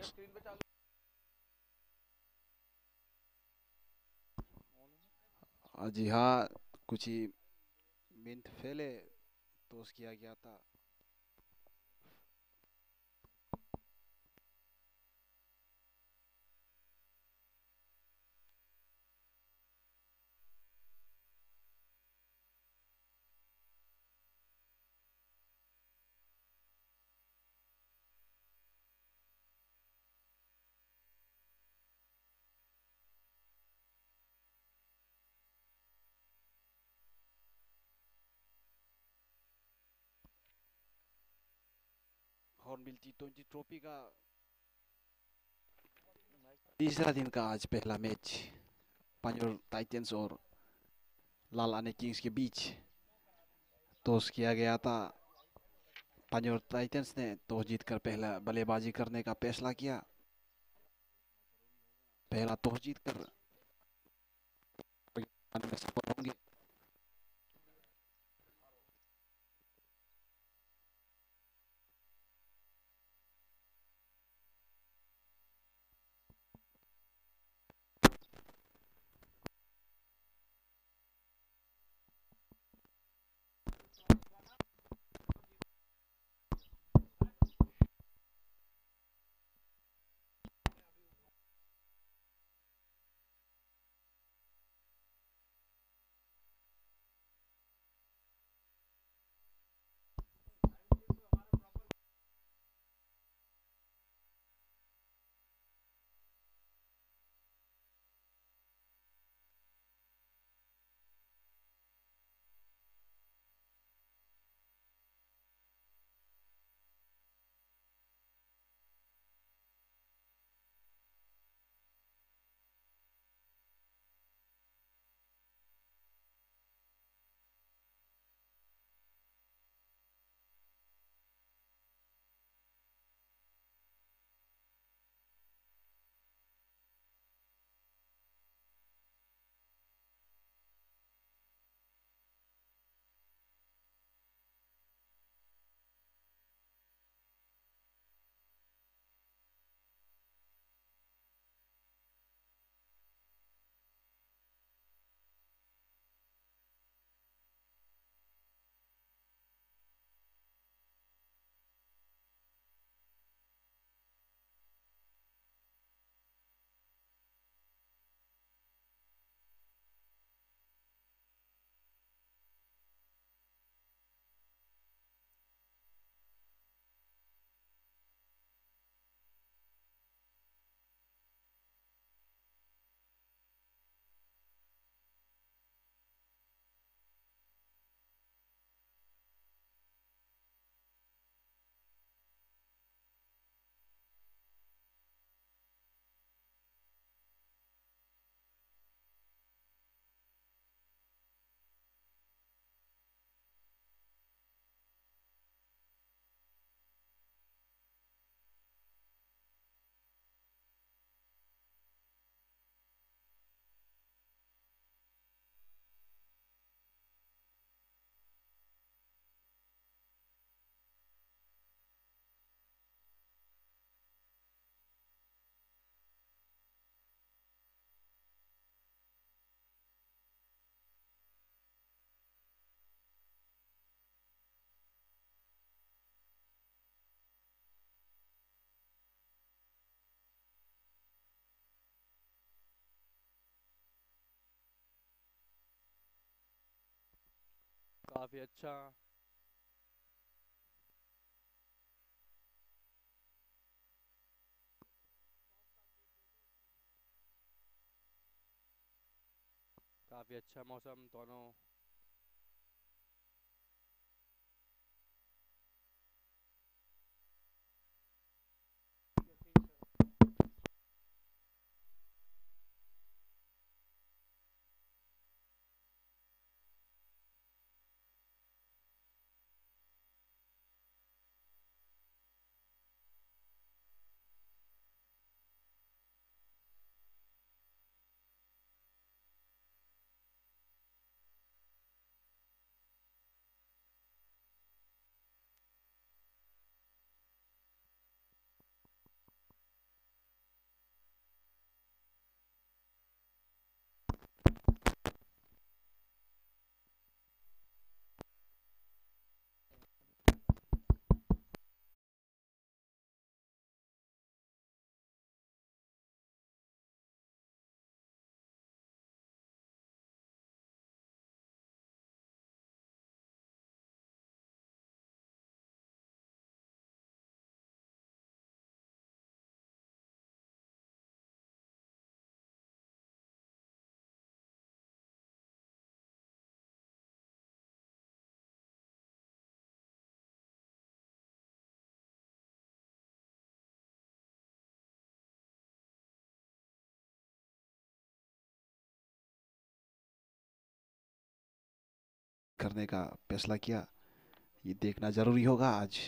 भैया स्क्रीन पे चालू। जी हाँ, कुछ ही मिनट पहले टॉस किया गया था। हॉर्नबिल T20 ट्रॉफी का तीसरा दिन का आज पहला मैच पंजाब टाइटंस और लाल आने किंग्स के बीच टॉस किया गया था। पंजाब टाइटंस ने टॉस जीतकर पहला बल्लेबाजी करने का फैसला किया। पहला टॉस जीतकर सफल होंगे। काफी अच्छा मौसम दोनों करने का फैसला किया। ये देखना ज़रूरी होगा आज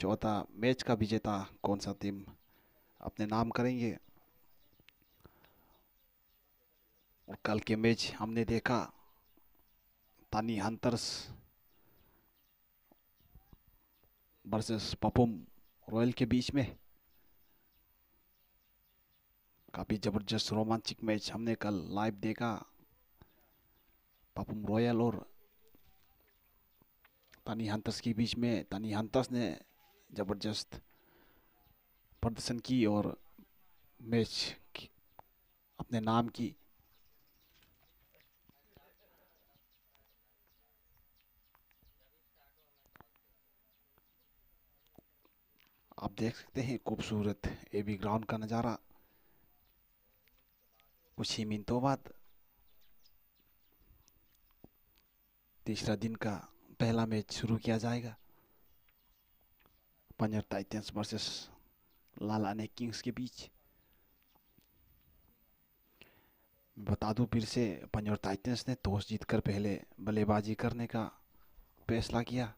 चौथा मैच का विजेता कौन सा टीम अपने नाम करेंगे। और कल के मैच हमने देखा तानी हंटर्स वर्सेस पपुम रॉयल के बीच में काफ़ी ज़बरदस्त रोमांचक मैच हमने कल लाइव देखा। पपुम रॉयल और तानी हंटर्स के बीच में तानी हंटर्स ने ज़बरदस्त प्रदर्शन की और मैच अपने नाम की। आप देख सकते हैं खूबसूरत एबी ग्राउंड का नज़ारा। कुछ ही मिनटों बाद तीसरा दिन का पहला मैच शुरू किया जाएगा। पंजर टाइटंस वर्सेस लालाने किंग्स के बीच। बता दूं फिर से पंजर टाइटंस ने टॉस जीतकर पहले बल्लेबाजी करने का फैसला किया।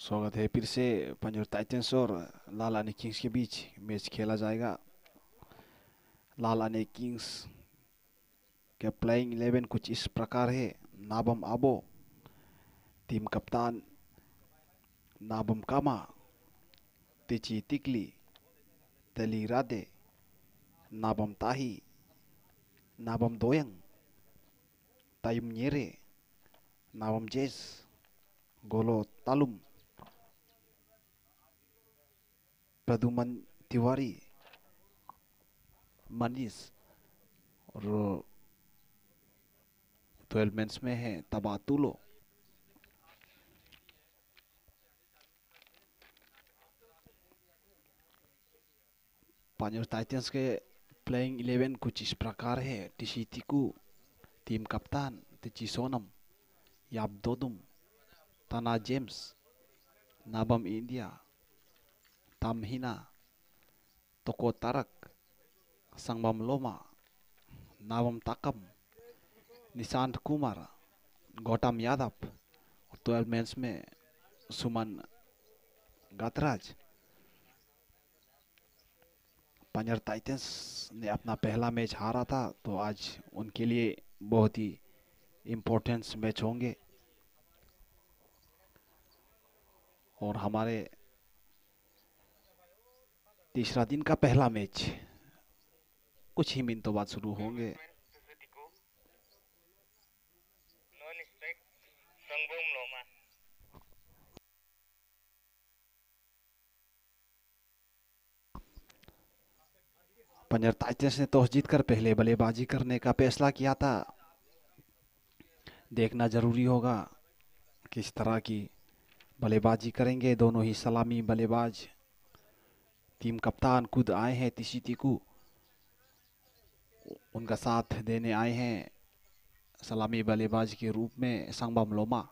स्वागत है फिर से पंजोर टाइटंस और लाल आने किंग्स के बीच मैच खेला जाएगा। लाल आने किंग्स के प्लेइंग 11 कुछ इस प्रकार है। नाबम आबो टीम कप्तान, नाबम कामा, तिची तिकली, तली राधे, नाबम ताही, नाबम दोयंग, तायुम येरे, नाबम जेस, गोलो तालुम, प्रदुमन तिवारी, मनीष और 12 मेंस में है तबातुलो। पंजोर टाइटंस के प्लेइंग 11 कुछ इस प्रकार है। टिशी तिकू टीम कप्तान, तिची सोनम, याब दोदुम, तना जेम्स, नाबम इंडिया, तामहिना, तोको तारक, संगम लोमा, नाबम ताकम, निशांत कुमार, गौतम यादव और 12 मेंस में सुमन गातराज। पंजोर टाइटंस ने अपना पहला मैच हारा था तो आज उनके लिए बहुत ही इम्पोर्टेंट मैच होंगे। और हमारे तीसरा दिन का पहला मैच कुछ ही मिनटों बाद शुरू होंगे। पंजोर टाइटंस ने टॉस जीतकर पहले बल्लेबाजी करने का फैसला किया था। देखना जरूरी होगा किस तरह की बल्लेबाजी करेंगे। दोनों ही सलामी बल्लेबाज, टीम कप्तान खुद आए हैं तिशी तिकू, उनका साथ देने आए हैं सलामी बल्लेबाज के रूप में संगबम लोमा।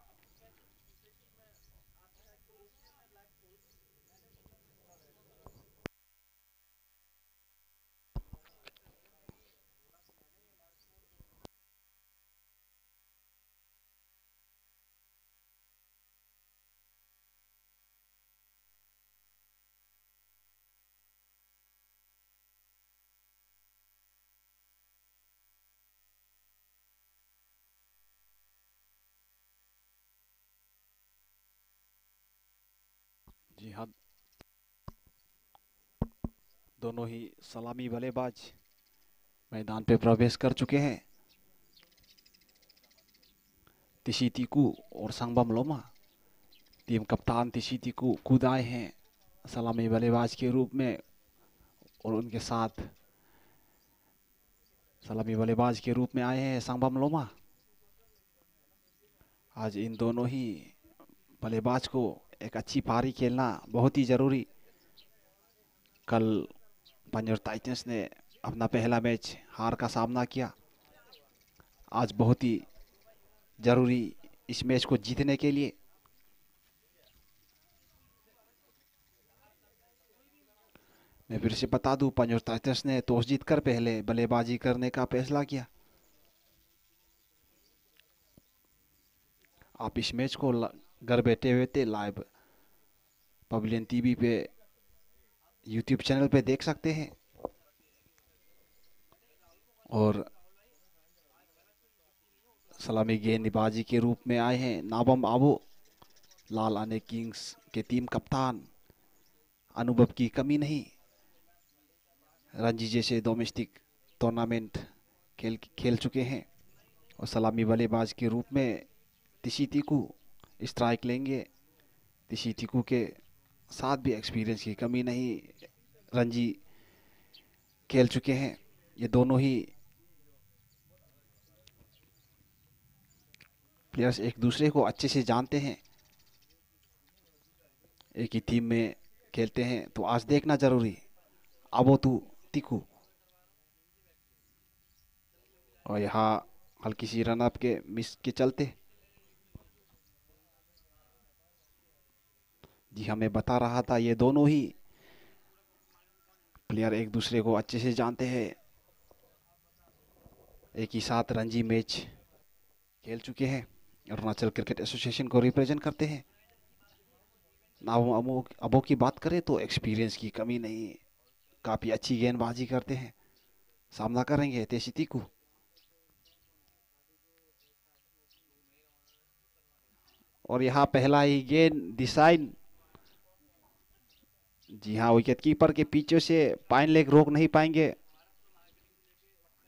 जी हाँ, दोनों ही सलामी बल्लेबाज मैदान पे प्रवेश कर चुके हैं। तिशी तिकू और संगबम लोमा, टीम कप्तान तिशी तिकू खुद आए हैं सलामी बल्लेबाज के रूप में और उनके साथ सलामी बल्लेबाज के रूप में आए हैं संगबम लोमा। आज इन दोनों ही बल्लेबाज को एक अच्छी पारी खेलना बहुत ही ज़रूरी। कल पंजोर टाइटंस ने अपना पहला मैच हार का सामना किया, आज बहुत ही ज़रूरी इस मैच को जीतने के लिए। मैं फिर से बता दूं, पंजोर टाइटंस ने टॉस जीतकर पहले बल्लेबाजी करने का फैसला किया। आप इस मैच को घर बैठे बैठे लाइव पवेलियन टीवी पे यूट्यूब चैनल पे देख सकते हैं और सलामी गेंदबाजी के रूप में आए हैं नाबम आबो, लाल आने किंग्स के टीम कप्तान। अनुभव की कमी नहीं, रणजी जैसे डोमेस्टिक टूर्नामेंट खेल चुके हैं और सलामी बल्लेबाज के रूप में तिशी तिकू स्ट्राइक लेंगे। तिशी तिकू के साथ भी एक्सपीरियंस की कमी नहीं, रणजी खेल चुके हैं। ये दोनों ही प्लेयर्स एक दूसरे को अच्छे से जानते हैं, एक ही टीम में खेलते हैं तो आज देखना जरूरी। आबो तू तिकू और यहाँ हल्की सी रनअप के मिस के चलते जी हमें बता रहा था, ये दोनों ही प्लेयर एक दूसरे को अच्छे से जानते हैं, एक ही साथ रणजी मैच खेल चुके हैं, अरुणाचल क्रिकेट एसोसिएशन को रिप्रेजेंट करते हैं। अबो की बात करें तो एक्सपीरियंस की कमी नहीं, काफ़ी अच्छी गेंदबाजी करते हैं। सामना करेंगे तेशिती को। और यहाँ पहला ही गेंद डिसाइड। जी हाँ, विकेट कीपर के पीछे से पाइन लेग रोक नहीं पाएंगे,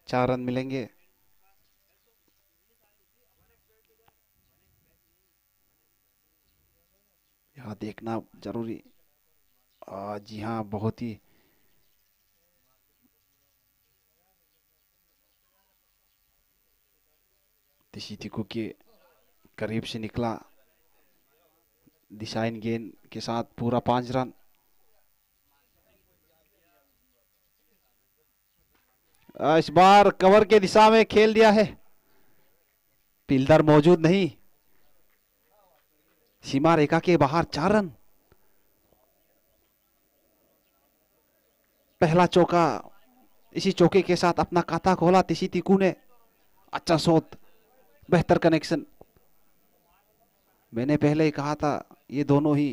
4 रन मिलेंगे। यहाँ देखना जरूरी। जी हाँ, बहुत ही तेशितिको के करीब से निकला डिसाइन गेंद के साथ पूरा 5 रन। इस बार कवर के दिशा में खेल दिया है, फील्डर मौजूद नहीं, सीमा रेखा के बाहर 4 रन। पहला चौका, इसी चौके के साथ अपना खाता खोला तेशितिको ने। अच्छा शॉट, बेहतर कनेक्शन। मैंने पहले ही कहा था ये दोनों ही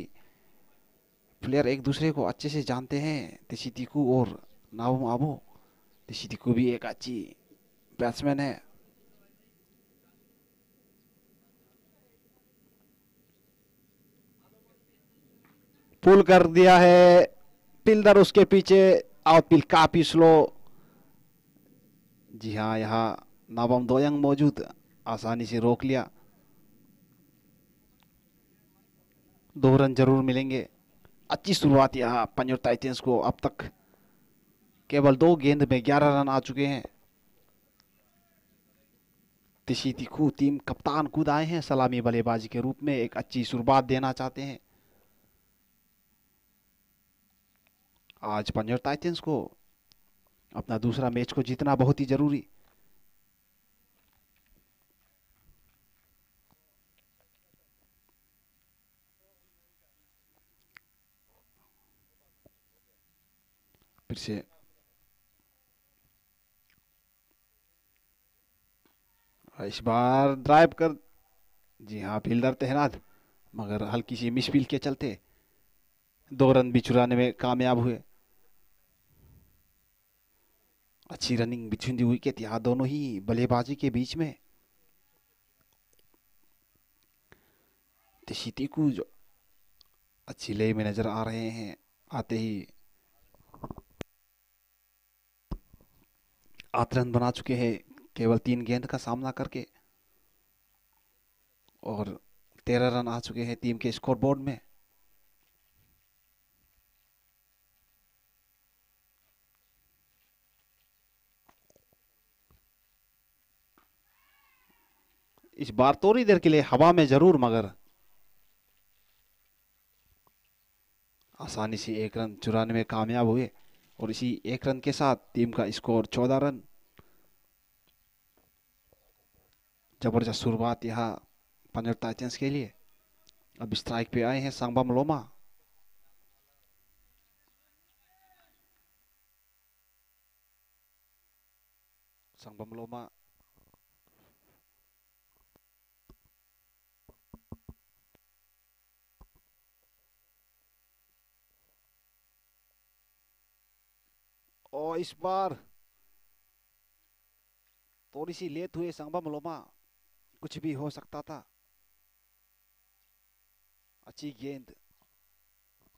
प्लेयर एक दूसरे को अच्छे से जानते हैं, तेशितिको और नावम आबो। तेशितिको भी एक अच्छी बैट्समैन है। पुल कर दिया है, फील्डर उसके पीछे, आउटफील्ड काफी स्लो। जी हाँ, यहाँ नाबम दोयंग मौजूद, आसानी से रोक लिया। 2 रन जरूर मिलेंगे। अच्छी शुरुआत यहाँ पंजोर टाइटंस को, अब तक केवल 2 गेंद में 11 रन आ चुके हैं। तेशितिको टीम कप्तान खुद आए हैं, सलामी बल्लेबाजी के रूप में एक अच्छी शुरुआत देना चाहते हैं। आज पंजोर टाइटंस को अपना दूसरा मैच को जीतना बहुत ही जरूरी। फिर से इस बार ड्राइव कर। जी हाँ, फील्डर तैनात, मगर हल्की सी मिस फील्ड के चलते 2 रन भी चुराने में कामयाब हुए। अच्छी रनिंग बिटवीन द विकेट, यहाँ दोनों ही बल्लेबाजी के बीच में। तेशितिको जो अच्छी लय में नजर आ रहे हैं, आते ही 8 रन बना चुके हैं केवल 3 गेंद का सामना करके, और 13 रन आ चुके हैं टीम के स्कोर बोर्ड में। इस बार थोड़ी देर के लिए हवा में जरूर, मगर आसानी से 1 रन चुराने में कामयाब हुए, और इसी 1 रन के साथ टीम का स्कोर 14 रन। जबरदस्त शुरुआत यहाँ पंजोर टाइटंस के लिए। अब स्ट्राइक पे आए हैं सांबम लोमा। सांबम लोमा और इस बार थोड़ी सी लेट हुए सांबम लोमा, कुछ भी हो सकता था। अच्छी गेंद,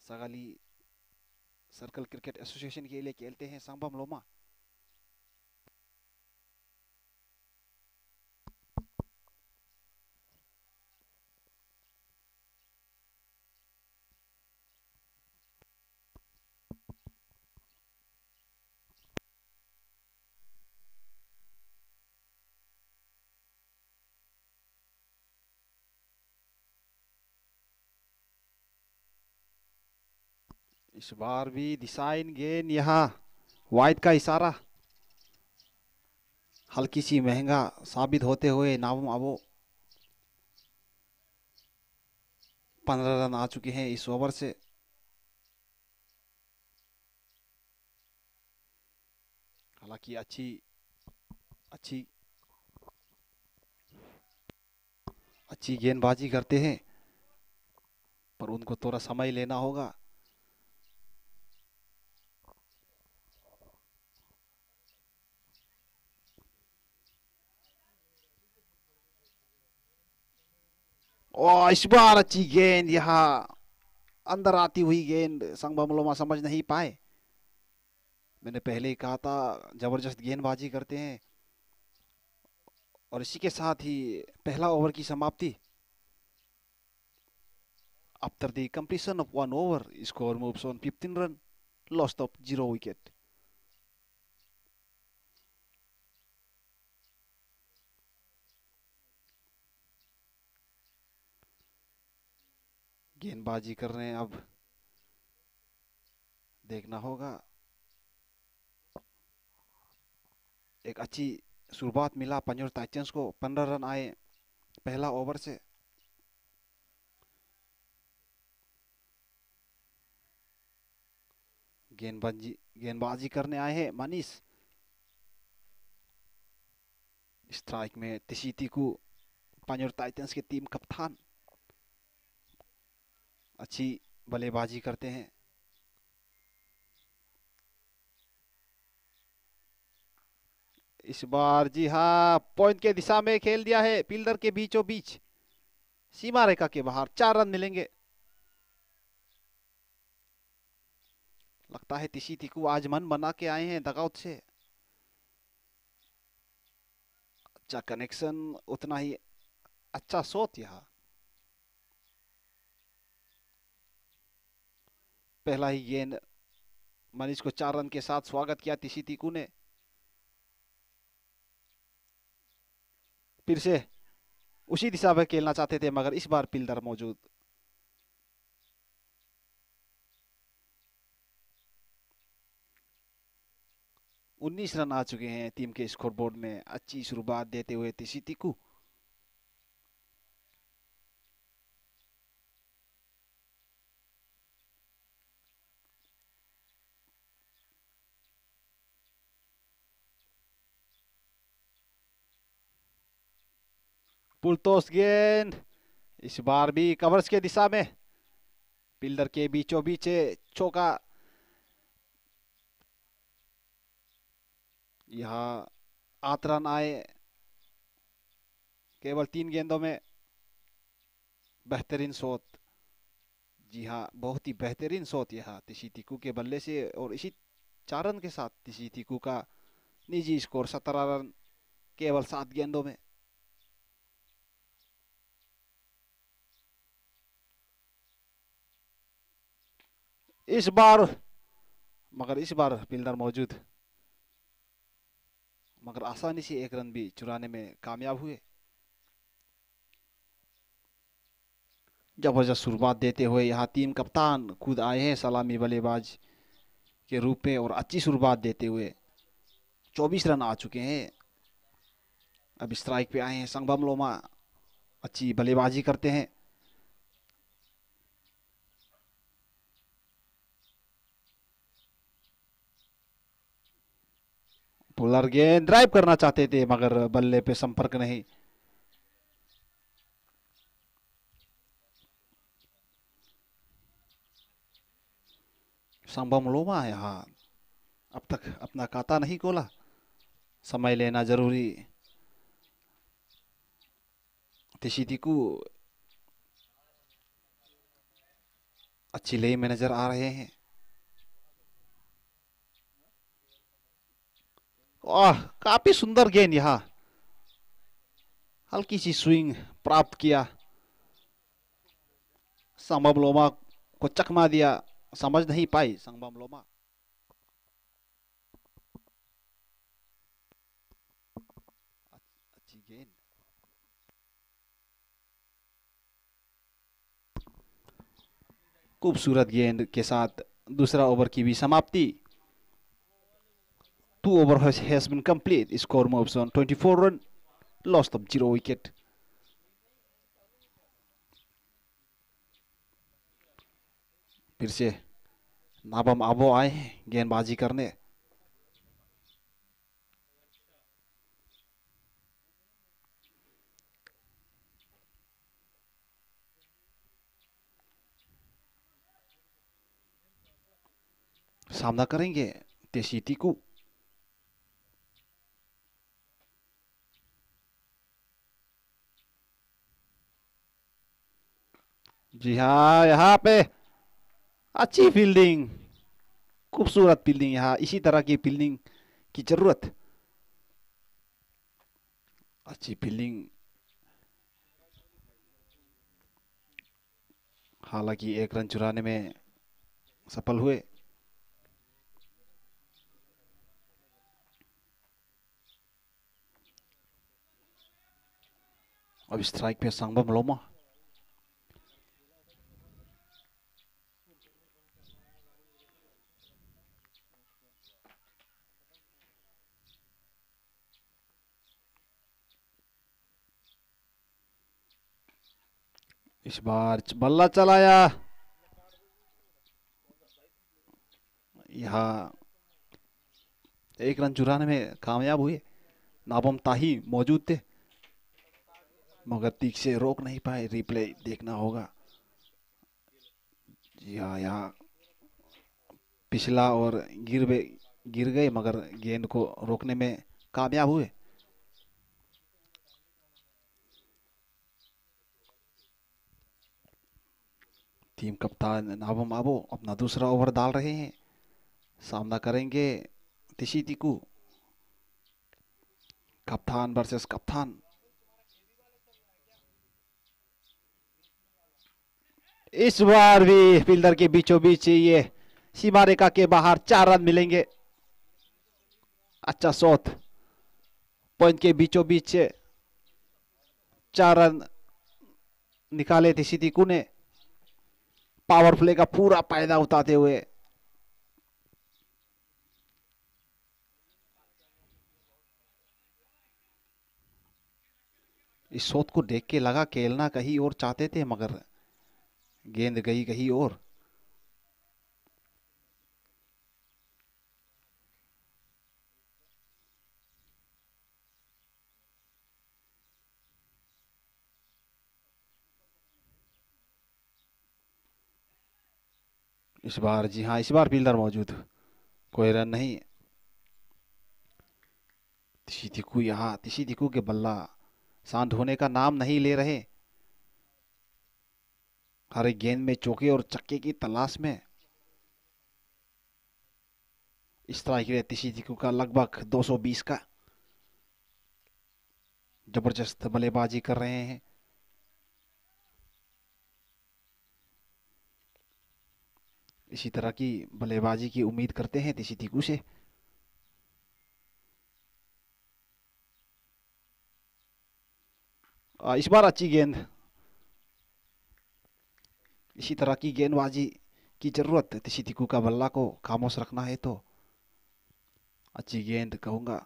सगाली सर्कल क्रिकेट एसोसिएशन के लिए खेलते हैं सांबम लोमा। इस बार भी डिसाइन गेंद, यहाँ वाइड का इशारा, हल्की सी महंगा साबित होते हुए नावम आबो। 15 रन आ चुके हैं इस ओवर से। हालांकि अच्छी गेंदबाजी करते हैं पर उनको थोड़ा समय लेना होगा। और इस बार अच्छी गेंद यहाँ अंदर आती हुई गेंद संगम लोमा समझ नहीं पाए। मैंने पहले ही कहा था जबरदस्त गेंदबाजी करते हैं। और इसी के साथ ही पहला ओवर की समाप्ति। After the completion of one over score moves on 15 run lost of 0 wicket. गेंदबाजी कर रहे हैं, अब देखना होगा। एक अच्छी शुरुआत मिला पंजोर टाइटंस को, 15 रन आए पहला ओवर से। गेंदबाजी करने आए हैं मनीष। स्ट्राइक में तिशीती को पंजोर टाइटंस की टीम कप्तान अच्छी बल्लेबाजी करते हैं। इस बार जी हाँ पॉइंट के दिशा में खेल दिया है, फील्डर के बीचों बीच सीमा रेखा के बाहर। 4 रन मिलेंगे। लगता है तिशी तिकू आज मन बना के आए हैं डगआउट से। अच्छा कनेक्शन, उतना ही अच्छा शॉट यहाँ। पहला ही गेंद मनीष को 4 रन के साथ स्वागत किया तिशी तिकू ने। फिर से उसी दिशा में खेलना चाहते थे, मगर इस बार फील्डर मौजूद। उन्नीस रन आ चुके हैं टीम के स्कोरबोर्ड में। अच्छी शुरुआत देते हुए तिशी तिकू। पुलटोस गेंद इस बार भी कवर्स के दिशा में, फील्डर के बीचों बीच चौका। यहाँ 8 रन आए केवल 3 गेंदों में। बेहतरीन शॉट, जी हाँ बहुत ही बेहतरीन शॉट यहाँ तिशी तिकू के बल्ले से। और इसी 4 रन के साथ तिशी तिकू का निजी स्कोर 17 रन केवल 7 गेंदों में। इस बार फील्डर मौजूद, मगर आसानी से 1 रन भी चुराने में कामयाब हुए। जबरदस्त शुरुआत देते हुए यहाँ टीम कप्तान खुद आए हैं सलामी बल्लेबाज के रूप में। और अच्छी शुरुआत देते हुए 24 रन आ चुके हैं। अब स्ट्राइक पे आए हैं संगम लोमा, अच्छी बल्लेबाजी करते हैं। पुलर गेंद ड्राइव करना चाहते थे, मगर बल्ले पे संपर्क नहीं। संभम लोमा यहाँ अब तक अपना खाता नहीं खोला, समय लेना जरूरी। तिशी तिकू अच्छी लय में नजर आ रहे हैं। काफी सुंदर गेंद यहाँ, हल्की सी स्विंग प्राप्त किया। संगम लोमा को चकमा दिया, समझ नहीं पाई संगम लोमा। अच्छी गेंद, खूबसूरत गेंद के साथ दूसरा ओवर की भी समाप्ति। 2 over has been complete. Score moves on 24 run, lost of 0 wicket. फिर से नाबम आबो आए गेंदबाजी करने। सामना करेंगे टेसीटी को। जी हाँ, यहाँ पे अच्छी फील्डिंग, खूबसूरत फील्डिंग, यहाँ इसी तरह की फील्डिंग की जरूरत। अच्छी फील्डिंग, हालांकि एक रन चुराने में सफल हुए। अब स्ट्राइक पे संगम लोमा, इस बार बल्ला चलाया, यहाँ एक रन चुराने में कामयाब हुए। नाबम ताही मौजूद थे मगर ठीक से रोक नहीं पाए। रिप्ले देखना होगा। जी हाँ, यहाँ पिछला और गिर गए मगर गेंद को रोकने में कामयाब हुए। टीम कप्तान नाबम आबो अपना दूसरा ओवर डाल रहे हैं। सामना करेंगे तिशी तिकू, कप्तान वर्सेस कप्तान। इस बार भी फील्डर के बीचों बीच ये सीमा रेखा के बाहर 4 रन मिलेंगे। अच्छा शॉट, पॉइंट के बीचों बीच 4 रन निकाले तिशी तिकू ने, पावर प्ले का पूरा फायदा उठाते हुए। इस शॉट को देख के लगा खेलना कहीं और चाहते थे मगर गेंद गई कहीं और। इस बार जी हाँ, इस बार फील्डर मौजूद, कोई रन नहीं। तिशीतिकू, यहाँ तिशीतिकू के बल्ला शांत होने का नाम नहीं ले रहे। हर एक गेंद में चौके और चक्के की तलाश में। इस तरह की तिशीतिकू का लगभग 220 का जबरदस्त बल्लेबाजी कर रहे हैं। इसी तरह की बल्लेबाजी की उम्मीद करते हैं तिशीतिकू से। इस बार अच्छी गेंद, इसी तरह की गेंदबाजी की जरूरत। तिशीतिकू का बल्ला को खामोश रखना है तो अच्छी गेंद कहूंगा।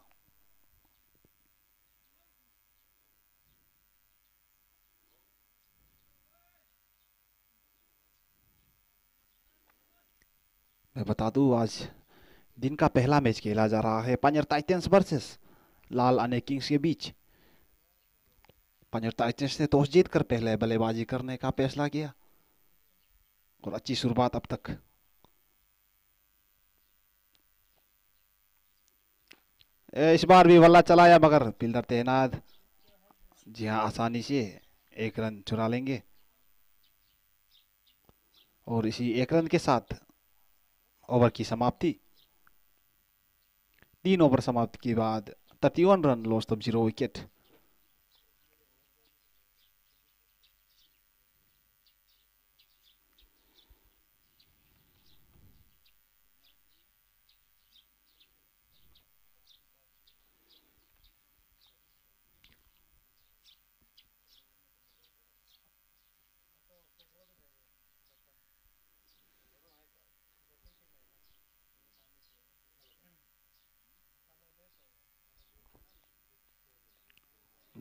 मैं बता दूं, आज दिन का पहला मैच खेला जा रहा है पानेर टाइटंस वर्सेस लाल आने किंग्स के बीच। पानेर टाइटंस ने टॉस जीत कर पहले बल्लेबाजी करने का फैसला किया और अच्छी शुरुआत अब तक। इस बार भी बल्ला चलाया मगर फील्डर तैनात। जी हाँ, आसानी से 1 रन चुरा लेंगे और इसी 1 रन के साथ ओवर की समाप्ति। 3 ओवर समाप्ति के बाद 31 रन लॉस्ट ऑफ 0 विकेट।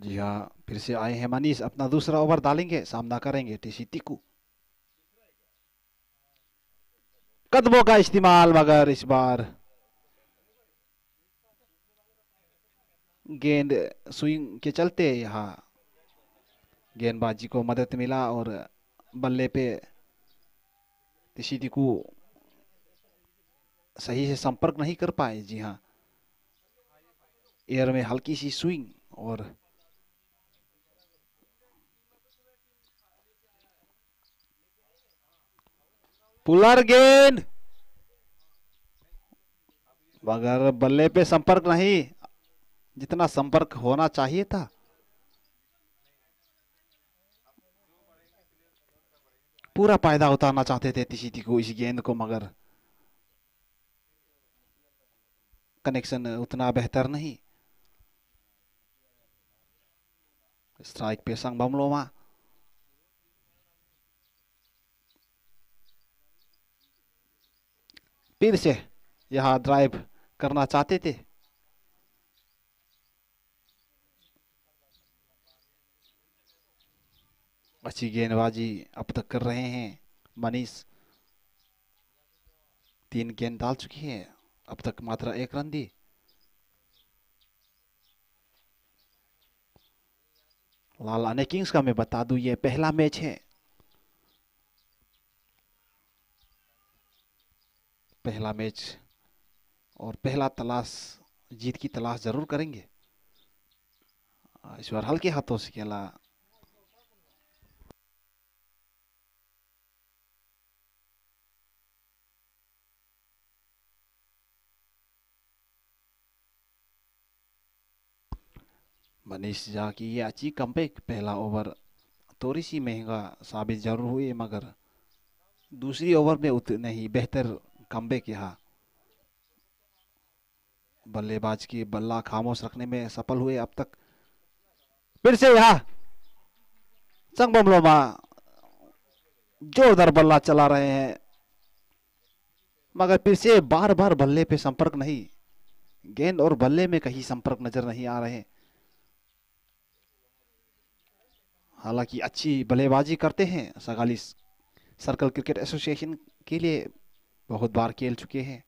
जी हाँ, फिर से आए हैं मनीष, अपना दूसरा ओवर डालेंगे। सामना करेंगे टीसीटीकू, कदमों का इस्तेमाल मगर इस बार गेंद स्विंग के चलते यहाँ गेंदबाजी को मदद मिला और बल्ले पे टीसीटीकू सही से संपर्क नहीं कर पाए। जी हाँ, एयर में हल्की सी स्विंग और पुलर गेंद, मगर बल्ले पे संपर्क नहीं, जितना संपर्क होना चाहिए था। पूरा फायदा उठाना चाहते थे तीसी को इस गेंद को, मगर कनेक्शन उतना बेहतर नहीं। स्ट्राइक पे संग बमलोमा, फिर से यहाँ ड्राइव करना चाहते थे। अच्छी गेंदबाजी अब तक कर रहे हैं मनीष, 3 गेंद डाल चुकी है, अब तक मात्र 1 रन दी। लाल आने किंग्स का मैं बता दूं ये पहला मैच है, पहला मैच और पहला तलाश, जीत की तलाश जरूर करेंगे। इस बार हल्के हाथों से खेला, मनीष झा की ये अच्छी कमबैक। पहला ओवर थोड़ी सी महंगा साबित जरूर हुई, मगर दूसरी ओवर में उतने ही बेहतर कमबैक यहाँ बल्लेबाज की बल्ला खामोश रखने में सफल हुए अब तक। फिर से यहाँ संगमलोमा जोरदार बल्ला चला रहे हैं, मगर फिर से बार बार बल्ले पे संपर्क नहीं, गेंद और बल्ले में कहीं संपर्क नजर नहीं आ रहे। हालांकि अच्छी बल्लेबाजी करते हैं, सगाली सर्कल क्रिकेट एसोसिएशन के लिए बहुत बार खेल चुके हैं,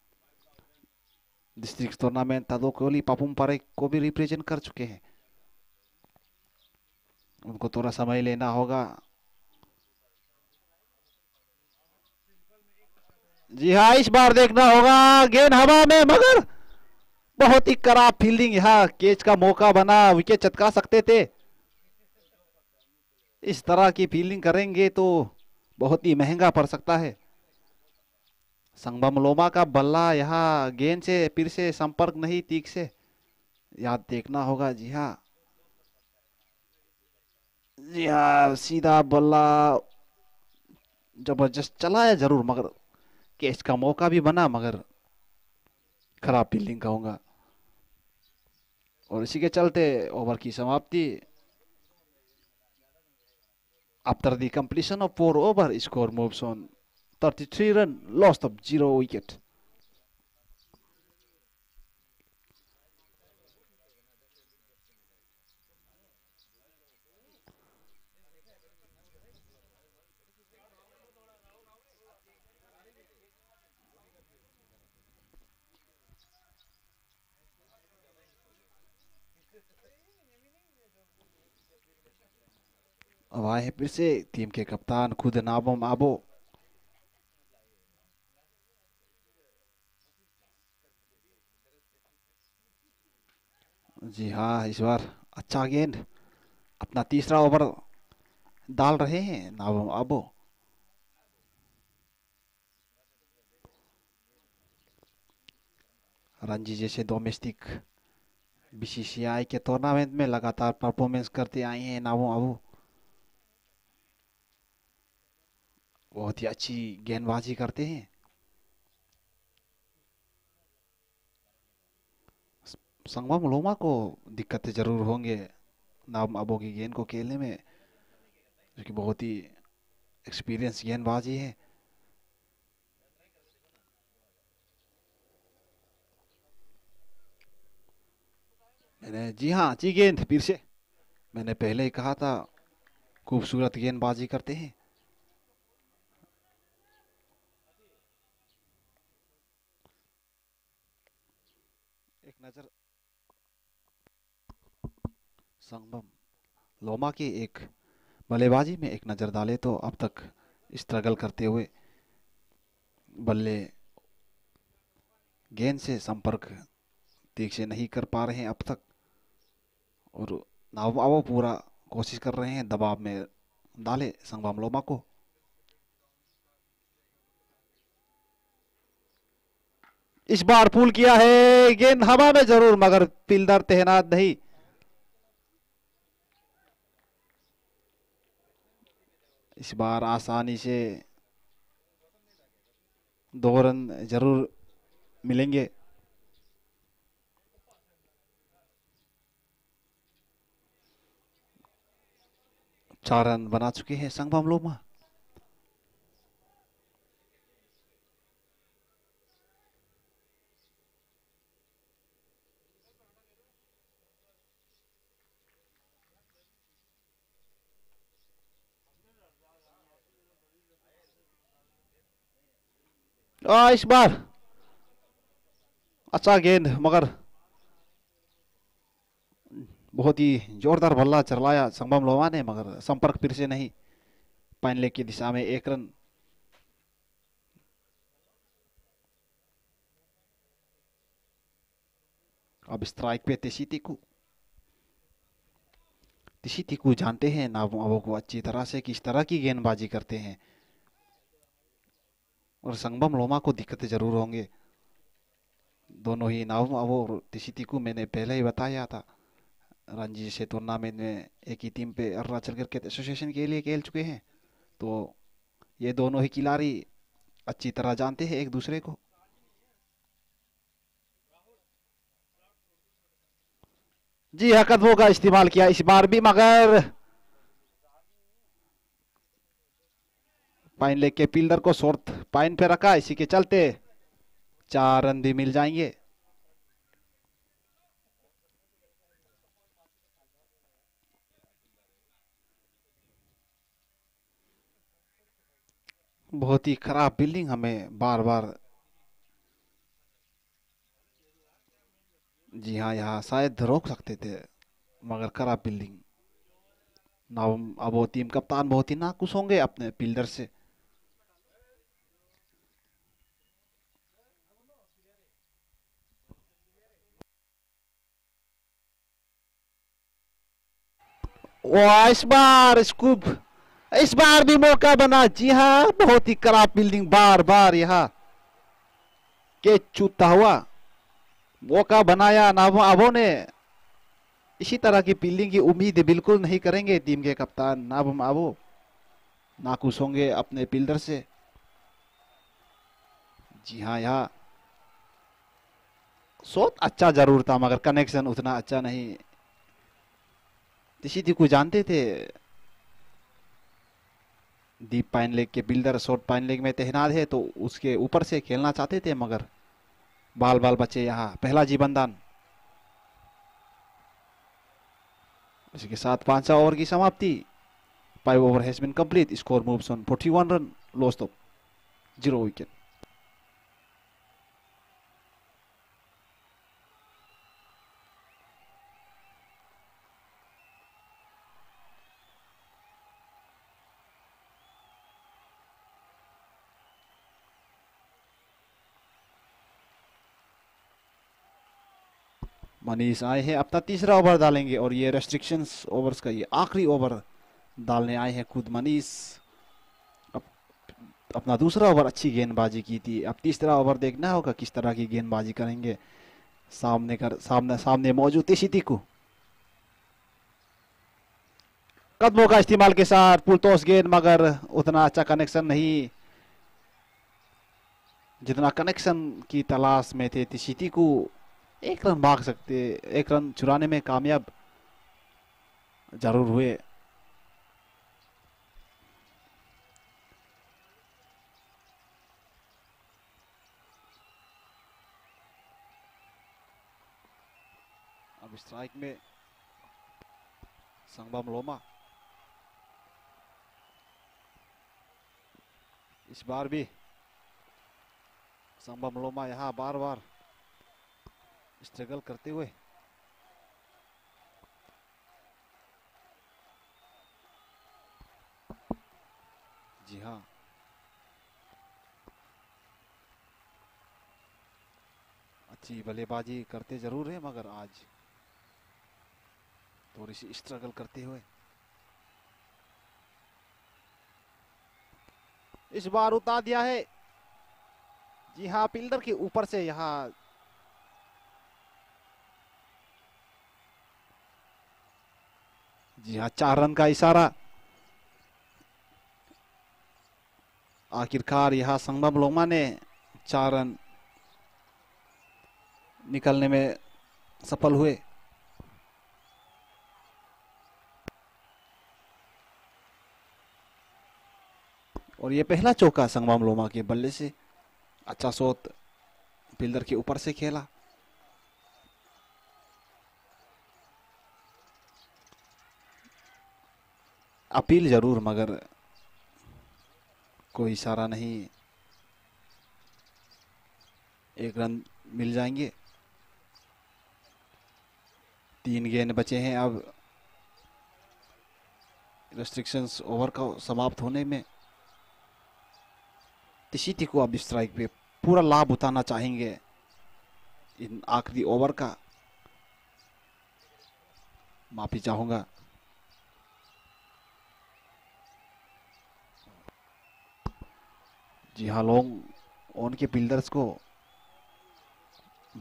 डिस्ट्रिक्ट टूर्नामेंट तादोकोली पापुम पारे को भी रिप्रेजेंट कर चुके हैं। उनको थोड़ा समय लेना होगा। जी हाँ, इस बार देखना होगा, गेंद हवा में मगर बहुत ही खराब फील्डिंग, यहाँ कैच का मौका बना, विकेट चटका सकते थे। इस तरह की फील्डिंग करेंगे तो बहुत ही महंगा पड़ सकता है। संगम लोमा का बल्ला यहाँ गेंद से फिर से संपर्क नहीं, ठीक से याद देखना होगा। जी हाँ, जी हाँ, सीधा बल्ला जबरदस्त चलाया जरूर, मगर कैच का मौका भी बना, मगर खराब फील्डिंग कहूँगा। और इसी के चलते ओवर की समाप्ति। After the completion of 4 overs, score moves on 33 runs, loss of 0 wicket. अब आए हैं फिर से टीम के कप्तान खुद नाबम आबो। जी हाँ, इस बार अच्छा गेंद, अपना 3रा ओवर डाल रहे हैं नाबम आबो। रणजी जैसे डोमेस्टिक बीसीसीआई के टूर्नामेंट में लगातार परफॉर्मेंस करते आए हैं नाबम आबो। बहुत ही अच्छी गेंदबाजी करते हैं, संगम लोमा को दिक्कतें जरूर होंगे नाम अबो की गेंद को खेलने में, जो कि बहुत ही एक्सपीरियंस गेंदबाजी है। मैंने जी हाँ, अच्छी गेंद, फिर से मैंने पहले ही कहा था खूबसूरत गेंदबाजी करते हैं। नजर संगम लोमा की एक बल्लेबाजी में एक नज़र डाले तो अब तक स्ट्रगल करते हुए बल्ले गेंद से संपर्क ठीक से नहीं कर पा रहे हैं अब तक, और नावावा पूरा कोशिश कर रहे हैं दबाव में डाले संगबाम लोमा को। इस बार पुल किया है, गेंद हवा में जरूर मगर फील्डर तैनात नहीं। इस बार आसानी से 2 रन जरूर मिलेंगे। चार रन बना चुके हैं संगबाम लोमा। इस बार अच्छा गेंद मगर बहुत ही जोरदार बल्ला चलाया संगबाम लोमा ने, मगर संपर्क फिर से नहीं। पाइनले की दिशा में 1 रन। अब स्ट्राइक पे तेसीतिकू जानते हैं नाबो को अच्छी तरह से किस तरह की गेंदबाजी करते हैं, और संगबाम लोमा को दिक्कतें जरूर होंगे। दोनों ही नाव और तेसीति को मैंने पहले ही बताया था, रणजी से टूर्नामेंट में एक ही टीम पे अरुणाचल क्रिकेट एसोसिएशन के लिए खेल चुके हैं, तो ये दोनों ही खिलाड़ी अच्छी तरह जानते हैं एक दूसरे को। जी हकदमों का इस्तेमाल किया इस बार भी, मगर पाइन लेग के फील्डर को शॉर्ट पाइन पे रखा। इसी के चलते 4 रन भी मिल जाएंगे। बहुत ही खराब फील्डिंग हमें बार बार, जी हाँ, यहाँ शायद रोक सकते थे मगर खराब फील्डिंग। नाम अब वो टीम कप्तान बहुत ही नाखुश होंगे अपने फील्डर से। इस बार स्कूप, इस बार भी मौका बना। जी हाँ, बहुत ही खराब फील्डिंग बार बार यहाँ के चूता हुआ मौका बनाया नाबो ने। इसी तरह की फील्डिंग की उम्मीद बिल्कुल नहीं करेंगे टीम के कप्तान नाबो, नाखुश होंगे अपने फील्डर से। जी हाँ, यहाँ शॉट अच्छा जरूर था मगर कनेक्शन उतना अच्छा नहीं। तेसीति को जानते थे डीप पाइन लेग के बिल्डर शॉर्ट पाइन लेग में तैनात है, तो उसके ऊपर से खेलना चाहते थे मगर बाल बचे यहाँ। पहला जीवनदान, इसके साथ 5 ओवर की समाप्ति। 5 over has been complete. Score moves on 41 run, lost of 0 wicket. Manish आए हैं अपना तीसरा ओवर डालेंगे, और ये रेस्ट्रिक्शंस ओवर्स का ये आखिरी ओवर डालने आए हैं खुद मनीष। अपना दूसरा ओवर अच्छी गेंदबाजी की थी, अब तीसरा ओवर देखना होगा किस तरह की गेंदबाजी करेंगे सामने मौजूद तेसीति को। कदमों का इस्तेमाल के साथ पुलटोस गेंद, मगर उतना अच्छा कनेक्शन नहीं जितना कनेक्शन की तलाश में थे तेसीति को। 1 रन भाग सकते, 1 रन चुराने में कामयाब जरूर हुए। अब स्ट्राइक में संगबाम लोमा। इस बार भी संगबाम लोमा यहाँ बार बार स्ट्रगल करते हुए जी हाँ जी बल्लेबाजी करते जरूर हैं मगर आज थोड़ी सी स्ट्रगल करते हुए इस बार उतार दिया है। जी हाँ, फील्डर के ऊपर से यहाँ जी हाँ 4 रन का इशारा। आखिरकार यहाँ संगम लोमा ने 4 रन निकलने में सफल हुए। और ये पहला चौका संगम लोमा के बल्ले से। अच्छा शॉट फील्डर के ऊपर से खेला। अपील जरूर मगर कोई इशारा नहीं। 1 रन मिल जाएंगे। 3 गेंद बचे हैं अब रेस्ट्रिक्शंस ओवर का समाप्त होने में। तिशीति को अब स्ट्राइक पे पूरा लाभ उठाना चाहेंगे इन आखिरी ओवर का। माफी चाहूँगा, जी हाँ लॉन्ग ऑन के फील्डर्स को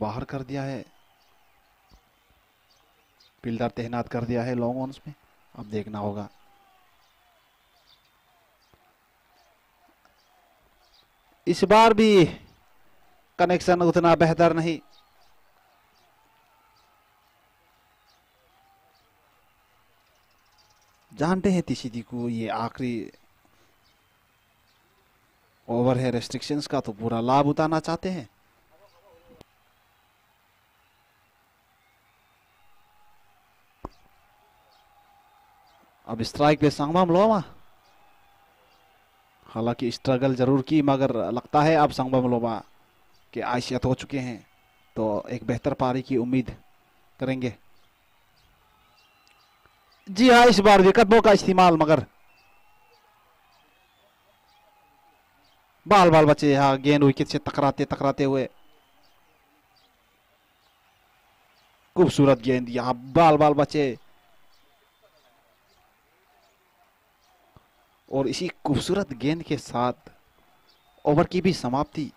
बाहर कर दिया है। फील्डर तैनात कर दिया है लॉन्ग ऑन्स में। अब देखना होगा इस बार भी कनेक्शन उतना बेहतर नहीं। जानते हैं तिशीति को ये आखिरी ओवर है रेस्ट्रिक्शंस का, तो पूरा लाभ उठाना चाहते हैं। अब स्ट्राइक पे संगम लोमा। हालांकि स्ट्रगल जरूर की मगर लगता है अब संगम लोमा के आशियात हो चुके हैं, तो एक बेहतर पारी की उम्मीद करेंगे। जी हाँ, इस बार विकेटों का इस्तेमाल मगर बाल बाल बचे। यहाँ गेंद विकेट से टकराते टकराते हुए खूबसूरत गेंद। यहाँ बाल बाल बचे और इसी खूबसूरत गेंद के साथ ओवर की भी समाप्ति।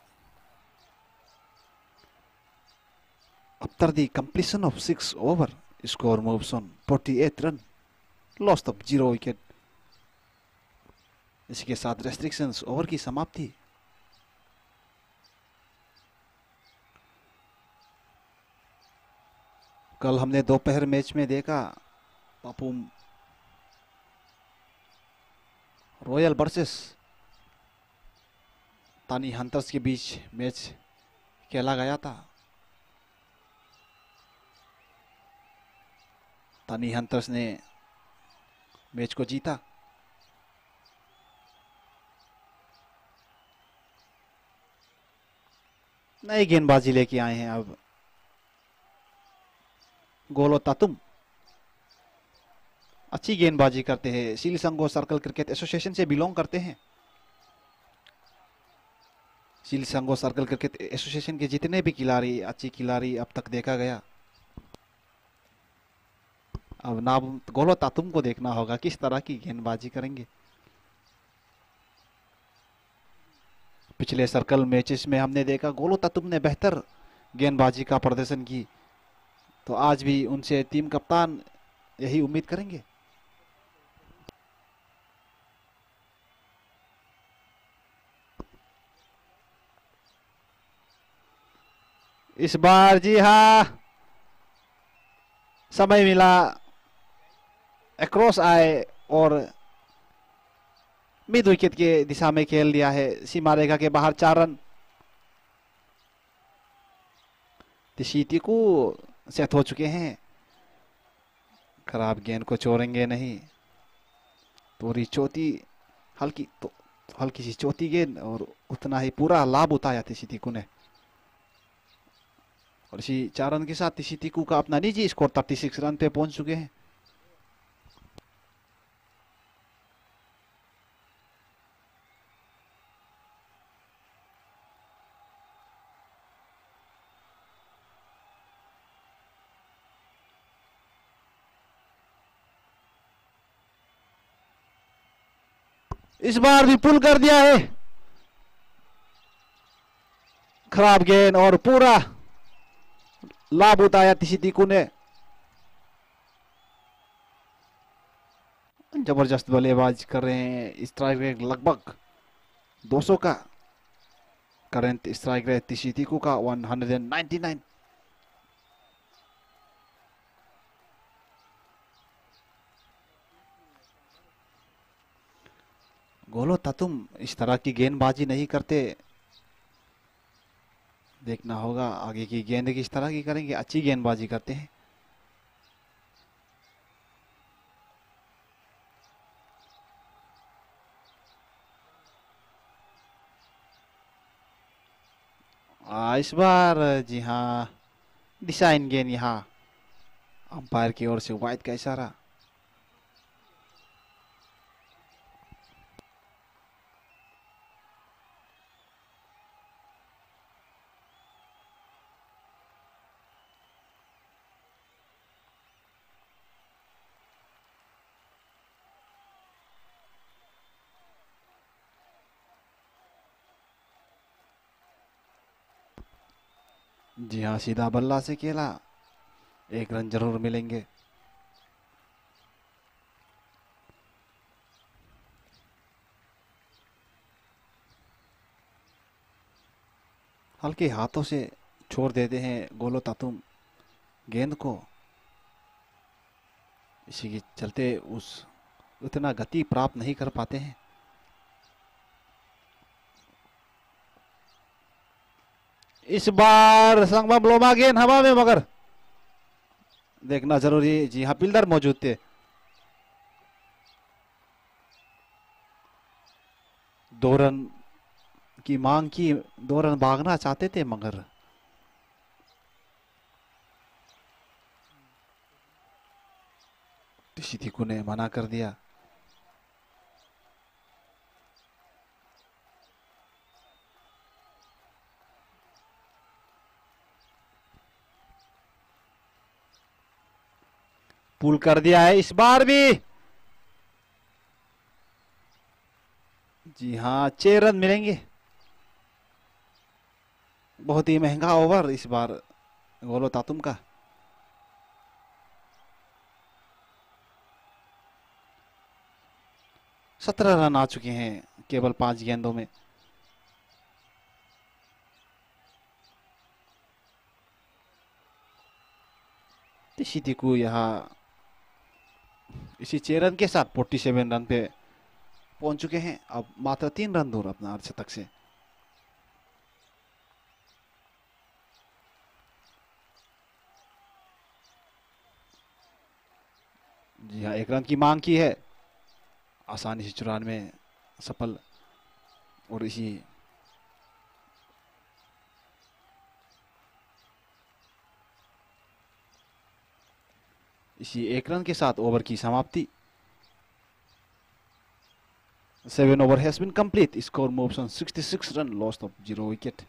After the completion of 6 over score moves on 48 run lost of 0 wicket. इसके साथ रेस्ट्रिक्शंस ओवर की समाप्ति। कल हमने दोपहर मैच में देखा Papum royal versus Tani hunters के बीच मैच खेला गया था। तानी हंटर्स ने मैच को जीता। नई गेंदबाजी लेके आए हैं अब गोलो तातुम। अच्छी गेंदबाजी करते हैं। सिलसंगो सर्कल क्रिकेट एसोसिएशन से बिलोंग करते हैं। सिलसंगो सर्कल क्रिकेट एसोसिएशन के जितने भी खिलाड़ी, अच्छी खिलाड़ी अब तक देखा गया। अब नाम गोलो तातुम को देखना होगा किस तरह की गेंदबाजी करेंगे। पिछले सर्कल मैचेस में हमने देखा गोलो तातुम ने बेहतर गेंदबाजी का प्रदर्शन की, तो आज भी उनसे टीम कप्तान यही उम्मीद करेंगे। इस बार जी हाँ समय मिला, एक्रॉस आए और मिड विकेट के दिशा में खेल दिया है। सीमा रेखा के बाहर 4 रन। तिशीति को सेट हो चुके हैं। खराब गेंद को छोड़ेंगे नहीं। थोड़ी चौथी हल्की सी चौथी गेंद और उतना ही पूरा लाभ उठाया तिशीति को ने। और इसी 4 रन के साथ तिशीति को का अपना निजी स्कोर 36 रन पे पहुंच चुके हैं। इस बार भी पुल कर दिया है, खराब गेंद और पूरा लाभ उठाया तिसिदिकु ने। जबरदस्त बल्लेबाज कर रहे हैं, स्ट्राइक रेट लगभग 200 का, करंट स्ट्राइक रेट तिसिदिकु का 199। गोलो तातुम इस तरह की गेंदबाजी नहीं करते, देखना होगा आगे की गेंद किस तरह की करेंगे, अच्छी गेंदबाजी करते हैं। इस बार जी हाँ डिजाइन गेंद, यहाँ अंपायर की ओर से वाइड का इशारा। जी हाँ, सीधा बल्ला से खेला, 1 रन जरूर मिलेंगे। हल्के हाथों से छोड़ देते हैं गोलो तातुम गेंद को, इसी के चलते उस उतना गति प्राप्त नहीं कर पाते हैं। इस बार संगमा ब्लोमा गेंद हवा में, मगर देखना जरूरी। जी हाँ, फील्डर मौजूद थे, 2 रन की मांग की, 2 रन भागना चाहते थे, मगर तिसिदिकु ने मना कर दिया। पुल कर दिया है इस बार भी, जी हाँ 6 रन मिलेंगे। बहुत ही महंगा ओवर इस बार गोलो तातुम का। सत्रह रन आ चुके हैं केवल 5 गेंदों में। तिसिदिकु यहाँ इसी 6 रन के साथ 47 रन पे पहुंच चुके हैं, अब मात्र 3 रन दूर अपना अर्धशतक से। जी हाँ, 1 रन की मांग की है, आसानी से 94 सफल। और इसी इसी 1 रन के साथ ओवर की समाप्ति। 7 over has been complete. Score moves on 66 run, loss of 0 wicket.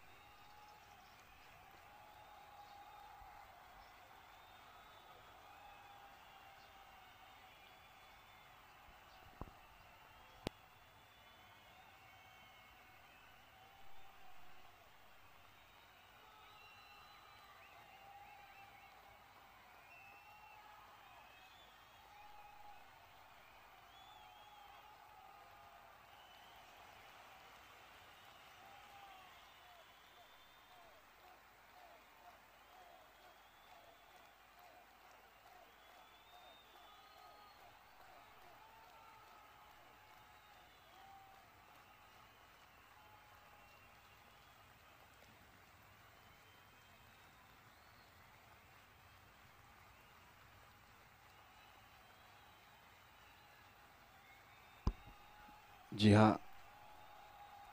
जी हाँ,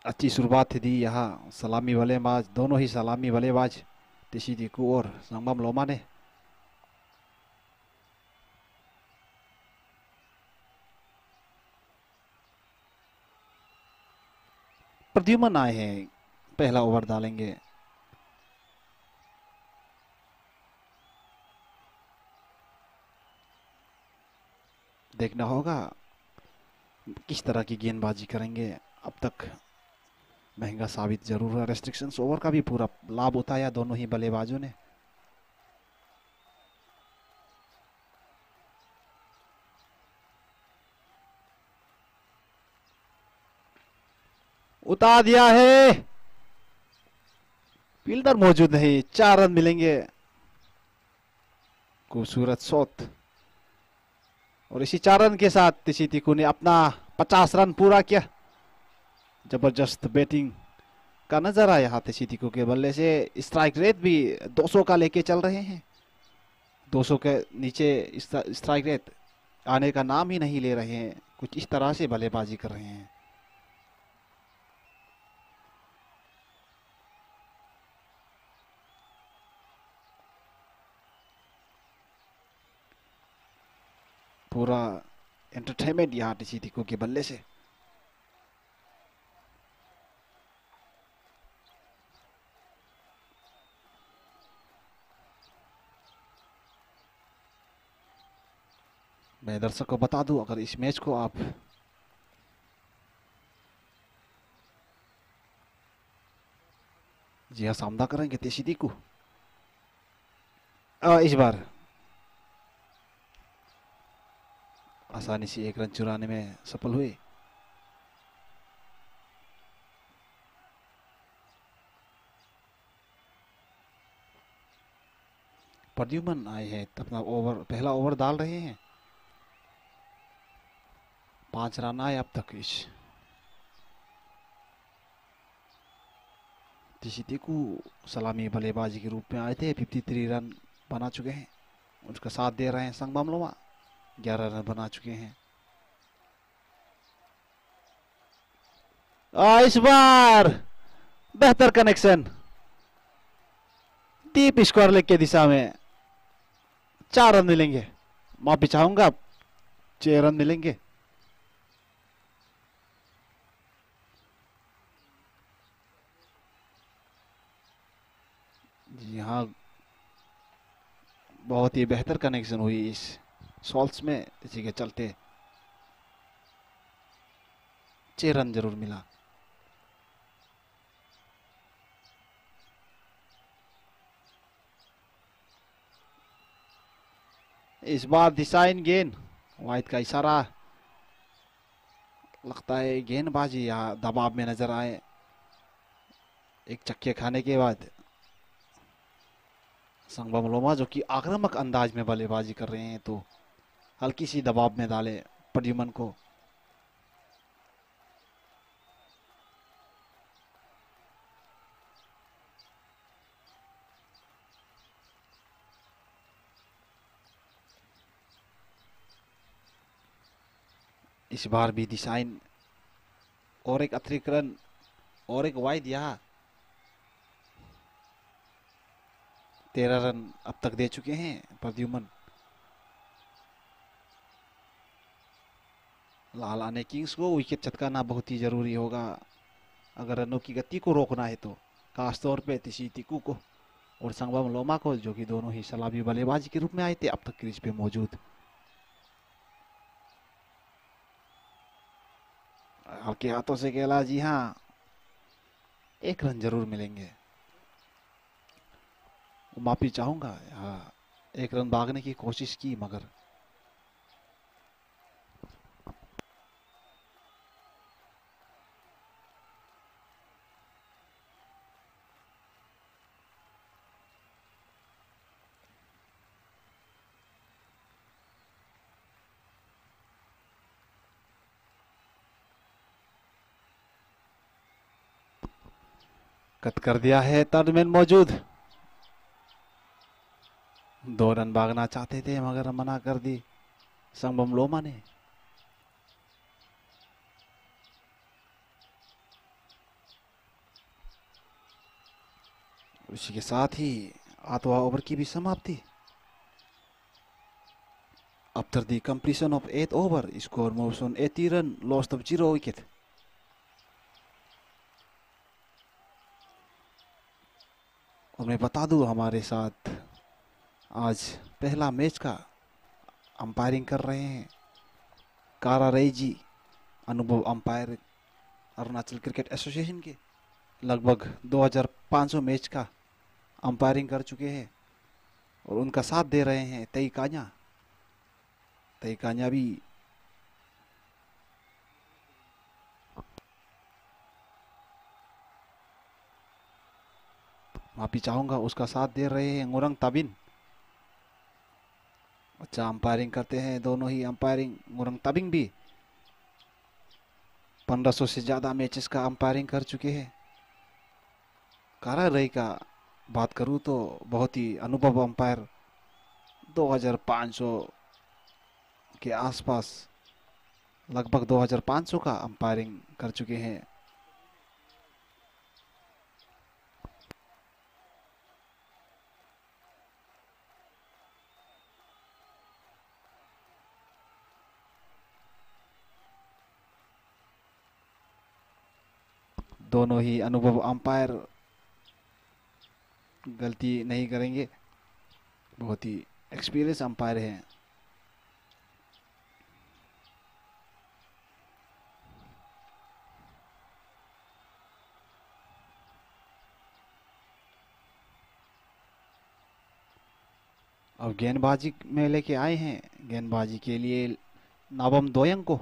अच्छी शुरुआत दी यहाँ सलामी बल्लेबाज, दोनों ही सलामी बल्लेबाज तिसिदिकु और संगम लोमा ने। प्रद्युमन आए हैं, पहला ओवर डालेंगे। देखना होगा किस तरह की गेंदबाजी करेंगे अब तक महंगा साबित जरूर हुआ। रेस्ट्रिक्शंस ओवर का भी पूरा लाभ उठाया दोनों ही बल्लेबाजों ने। उतार दिया है, फील्डर मौजूद नहीं, 4 रन मिलेंगे। खूबसूरत शॉट और इसी 4 रन के साथ तिशी तिकू ने अपना 50 रन पूरा किया। जबरदस्त बैटिंग का नजारा यहाँ तिशी तिकू के बल्ले से। स्ट्राइक रेट भी 200 का लेके चल रहे हैं, 200 के नीचे स्ट्राइक रेट आने का नाम ही नहीं ले रहे हैं, कुछ इस तरह से बल्लेबाजी कर रहे हैं। पूरा एंटरटेनमेंट यहाँ टिशी तिकू के बल्ले से। मैं दर्शक को बता दूं, अगर इस मैच को आप जी हाँ सामना करेंगे टिशी तिकू इस बार आसानी से 1 रन चुराने में सफल हुए। प्रद्युमन आए हैं अपना ओवर, पहला ओवर डाल रहे हैं। 5 रन आए अब तक इस तिशी तिकू सलामी बल्लेबाजी के रूप में आए थे। 53 रन बना चुके हैं, उनका साथ दे रहे हैं संगम लोमा, 11 रन बना चुके हैं। इस बार बेहतर कनेक्शन डीप स्क्वायर लेग की दिशा में, 4 रन मिलेंगे, माफी चाहूंगा 6 रन मिलेंगे। जी हाँ, बहुत ही बेहतर कनेक्शन हुई इस सॉल्ट्स में, इसी के चलते 6 रन जरूर मिला। इस बार डिजाइन गेंद, वाइड का इशारा, लगता है गेंदबाजी यहाँ दबाव में नजर आए। एक चक्के खाने के बाद संगम लोमा जो कि आक्रामक अंदाज में बल्लेबाजी कर रहे हैं, तो हल्की सी दबाव में डाले प्रद्युमन को। इस बार भी डिजाइन और एक अतिरिक्त रन और एक वाइड, यहाँ 13 रन अब तक दे चुके हैं प्रद्युमन। लाल आने किंग्स को विकेट चटकाना बहुत ही जरूरी होगा अगर रनों की गति को रोकना है तो, खासतौर पे तिशी तिकू को और संगम लोमा को, जो कि दोनों ही सलामी बल्लेबाजी के रूप में आए थे अब तक क्रीज पे मौजूद। हल्के हाथों से खेला, जी हाँ 1 रन जरूर मिलेंगे। माफी चाहूंगा, हाँ 1 रन भागने की कोशिश की मगर कट कर दिया है। थर्ड मैन मौजूद, 2 रन भागना चाहते थे मगर मना कर दी संगम लोमा ने। उसी के साथ ही 8वां ओवर की भी समाप्ति। After the completion of 8 over score moves on 80 run, loss of 0 wicket. और मैं बता दूं, हमारे साथ आज पहला मैच का अंपायरिंग कर रहे हैं कारा रई जी, अनुभव अंपायर अरुणाचल क्रिकेट एसोसिएशन के लगभग 2500 मैच का अंपायरिंग कर चुके हैं और उनका साथ दे रहे हैं तेई कान्या। तेई कान्या भी माफी चाहूँगा, उसका साथ दे रहे हैं ङुरंग ताबिन। अच्छा अंपायरिंग करते हैं दोनों ही अंपायरिंग। ङुरंग ताबिन भी 1500 से ज़्यादा मैचेस का अंपायरिंग कर चुके हैं। कारा रही का बात करूँ तो बहुत ही अनुभव अंपायर, 2500 के आसपास, लगभग 2500 का अंपायरिंग कर चुके हैं। दोनों ही अनुभव अंपायर गलती नहीं करेंगे, बहुत ही एक्सपीरियंस अंपायर हैं। अब गेंदबाजी में लेके आए हैं गेंदबाजी के लिए नाबम दोयंग को।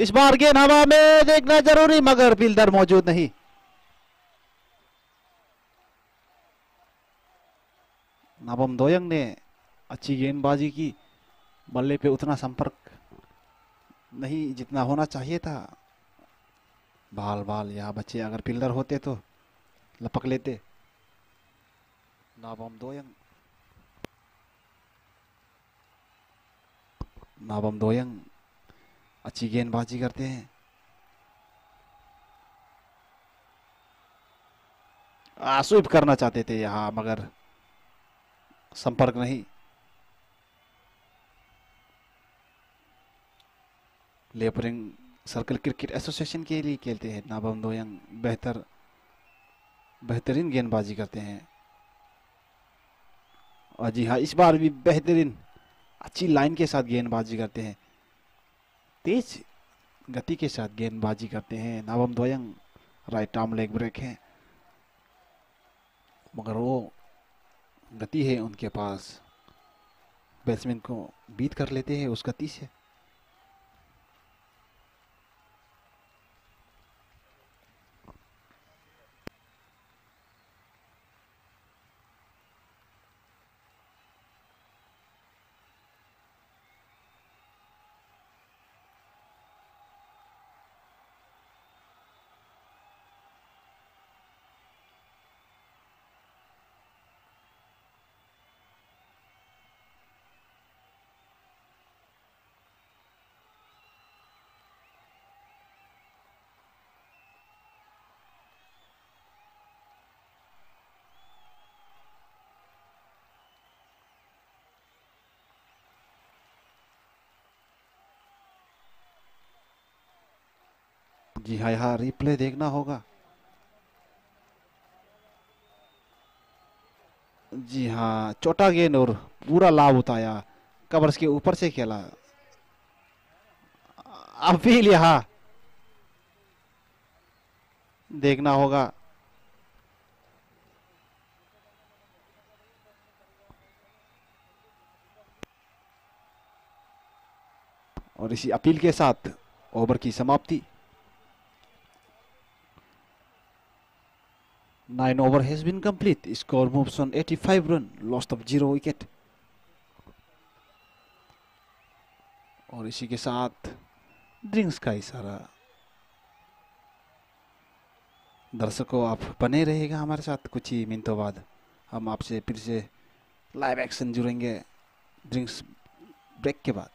इस बार गेंद हवा में देखना जरूरी, मगर फील्डर मौजूद नहीं। नाबम दोयंग ने अच्छी गेंदबाजी की, बल्ले पे उतना संपर्क नहीं जितना होना चाहिए था। बाल बाल यहाँ बच्चे, अगर फील्डर होते तो लपक लेते। नाबम दोयंग अच्छी गेंदबाजी करते हैं। स्वीप करना चाहते थे यहाँ, मगर संपर्क नहीं। लेपरिंग सर्कल क्रिकेट एसोसिएशन के लिए खेलते हैं नाबम दोयंग। बेहतरीन गेंदबाजी करते हैं। और जी हाँ, इस बार भी बेहतरीन अच्छी लाइन के साथ गेंदबाजी करते हैं, तेज गति के साथ गेंदबाजी करते हैं Nabam Doyang. Right arm leg break है, मगर वो गति है उनके पास, बैट्समैन को बीट कर लेते हैं उस गति से। जी हाँ, यहाँ रिप्ले देखना होगा। जी हाँ, छोटा गेंद और पूरा लाभ उठाया, कवर्स के ऊपर से खेला। अपील यहाँ देखना होगा। और इसी अपील के साथ ओवर की समाप्ति। 9 over has been complete. Score moves on 85 run, loss of 0 wicket. और इसी के साथ ड्रिंक्स का इशारा। दर्शकों, आप बने रहेगा हमारे साथ। कुछ ही मिनटों बाद हम आपसे फिर से लाइव एक्शन जुड़ेंगे ड्रिंक्स ब्रेक के बाद।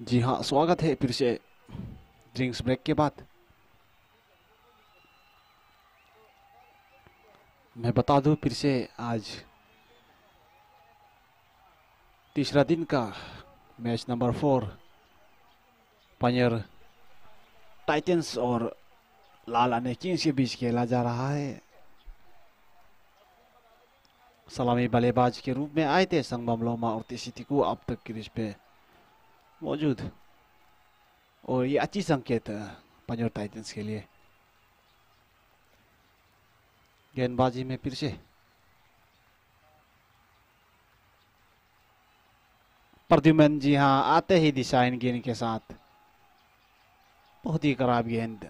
जी हाँ, स्वागत है फिर से ड्रिंक्स ब्रेक के बाद। मैं बता दूं फिर से आज तीसरा दिन का मैच नंबर 4 पायर टाइटंस और लाल आने किंग्स के बीच खेला जा रहा है। सलामी बल्लेबाज के रूप में आए थे संगम लोमा और तेसिति को अब तक क्रीज पे मौजूद, और ये अच्छी संकेत है पंजोर टाइटंस के लिए। गेंदबाजी में फिर से प्रद्युमन जी हाँ आते ही दिशाइन गेंद के साथ, बहुत ही खराब गेंद।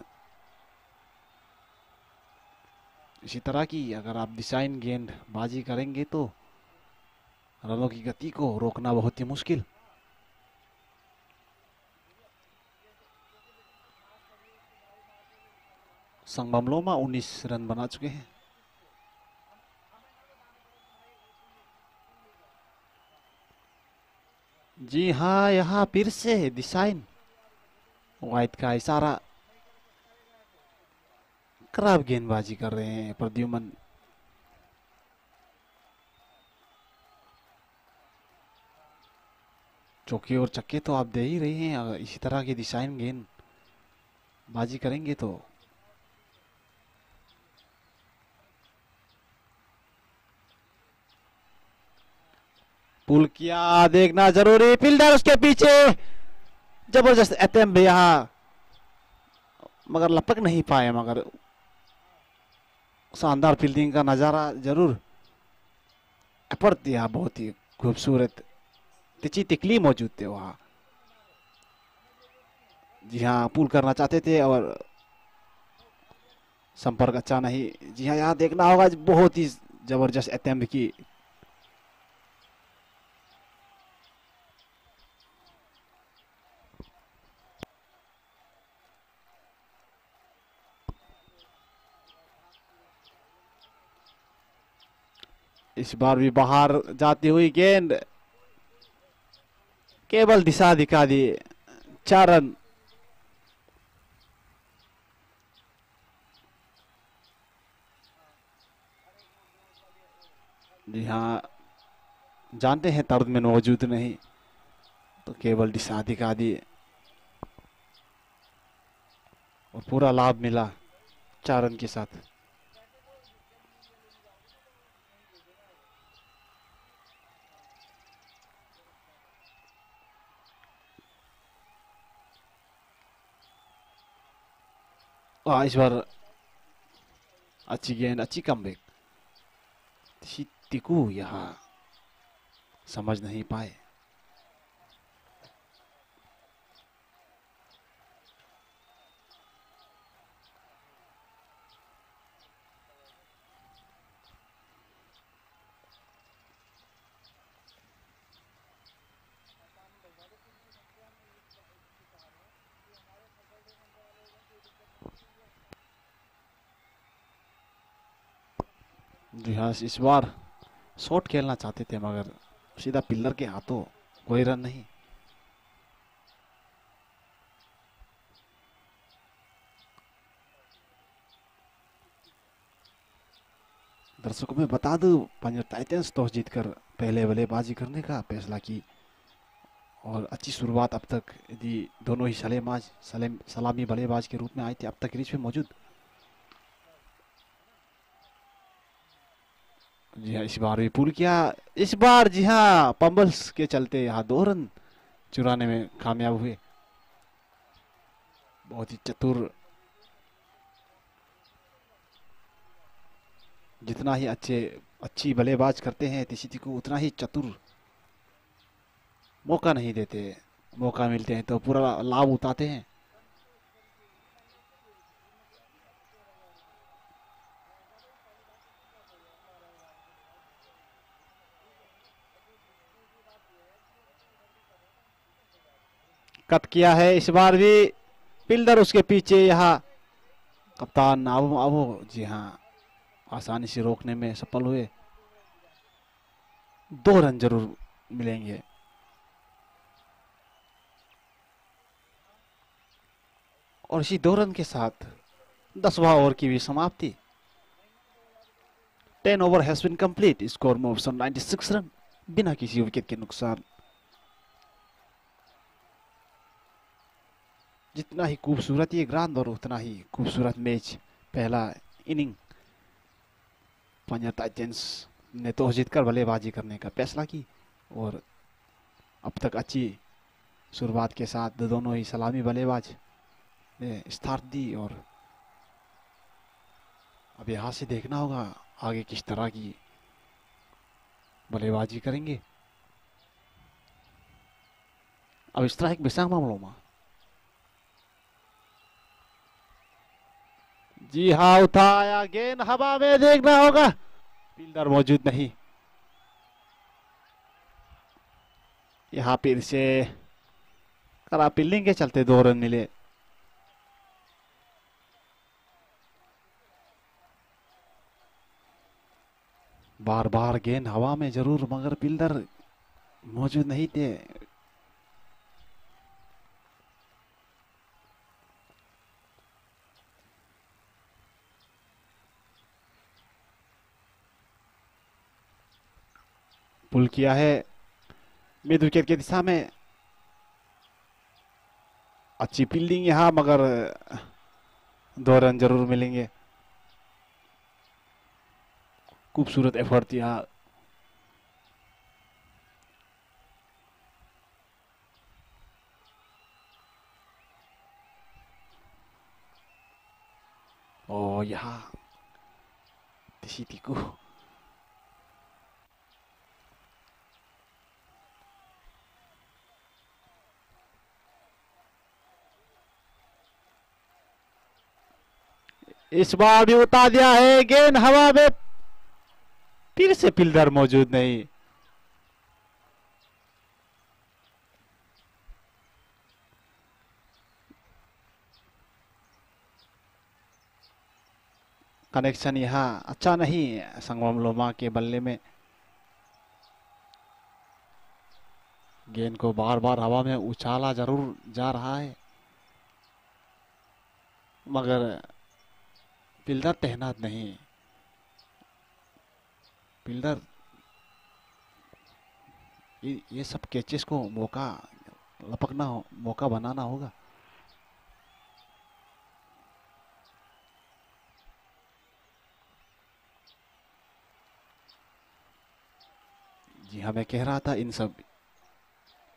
इसी तरह की अगर आप डिजाइन गेंदबाजी करेंगे तो रनों की गति को रोकना बहुत ही मुश्किल। संगम लोमा 19 रन बना चुके हैं। जी हाँ, यहाँ फिर से डिजाइन वाइट का इशारा, खराब गेंदबाजी कर रहे हैं प्रद्युमन। चौके और चक्के तो आप दे ही रहे हैं, अगर इसी तरह की डिजाइन गेंदबाजी करेंगे तो पुल किया देखना जरूरी। फील्डर उसके पीछे जबरदस्त अटेम्प्ट यहाँ, मगर लपक नहीं पाए। मगर शानदार फील्डिंग का नज़ारा जरूर एफर्ट यहाँ बहुत ही खूबसूरत। तिची तिकली मौजूद थे वहाँ, जी हाँ पुल करना चाहते थे और संपर्क अच्छा नहीं। जी हाँ, यहाँ देखना होगा बहुत ही जबरदस्त अटेम्प्ट की। इस बार भी बाहर जाती हुई गेंद, केवल दिशा दिखा दी। 4 रन। जी हाँ, जानते हैं तर्द में मौजूद नहीं तो केवल दिशा दिखा दी और पूरा लाभ मिला 4 रन के साथ। इस बार अच्छी गेंद, अच्छी कमबैक। टिकू यहाँ समझ नहीं पाए। जी हाँ, इस बार शॉट खेलना चाहते थे मगर सीधा पिलर के हाथों, कोई रन नहीं। दर्शकों में बता दूं, पंजोर टाइटंस टॉस जीतकर पहले बल्लेबाजी करने का फैसला की और अच्छी शुरुआत अब तक दी। दोनों ही सलामी बल्लेबाज के रूप में आए थे, अब तक क्रीज पे मौजूद। जी हाँ, इस बार भी पुल किया। इस बार जी हाँ पंबल्स के चलते यहाँ 2 रन चुराने में कामयाब हुए। बहुत ही चतुर, जितना ही अच्छी बल्लेबाज करते हैं तेसिति को उतना ही चतुर, मौका नहीं देते। मौका मिलते हैं तो पूरा लाभ उठाते हैं। कट किया है इस बार भी, फील्डर उसके पीछे यहाँ कप्तान आबू जी हाँ आसानी से रोकने में सफल हुए। 2 रन जरूर मिलेंगे। और इसी दो रन के साथ 10वां ओवर की भी समाप्ति। 10 over has been complete. Score moves on 96 run बिना किसी विकेट के नुकसान। जितना ही खूबसूरत ये ग्राउंड और उतना ही खूबसूरत मैच पहला इनिंग पंजाब टाइटंस ने टॉस जीतकर बल्लेबाजी करने का फैसला की और अब तक अच्छी शुरुआत के साथ दोनों ही सलामी बल्लेबाज ने स्टार्ट दी और अब यहाँ से देखना होगा आगे किस तरह की बल्लेबाजी करेंगे। अब स्ट्राइक विशांग मामलोमा। जी हाँ, उठाया गेंद हवा में, देखना होगा फील्डर मौजूद नहीं। यहाँ फिर से खराब फील्डिंग के चलते 2 रन मिले। बार बार गेंद हवा में जरूर मगर फील्डर मौजूद नहीं थे। पुल किया है मिड विकेट की दिशा में। अच्छी फील्डिंग यहाँ मगर 2 रन जरूर मिलेंगे। खूबसूरत एफर्ट यहाँ। ओ यहाँ टीसीटी को इस बार भी उतार दिया है गेंद हवा में, फिर से फील्डर मौजूद नहीं। कनेक्शन यहाँ अच्छा नहीं संगम लोमा के बल्ले में। गेंद को बार बार हवा में उछाला जरूर जा रहा है मगर फील्डर तैनात नहीं। फील्डर ये सब कैचेस को मौका लपकना हो, मौका बनाना होगा। जी हाँ, मैं कह रहा था इन सब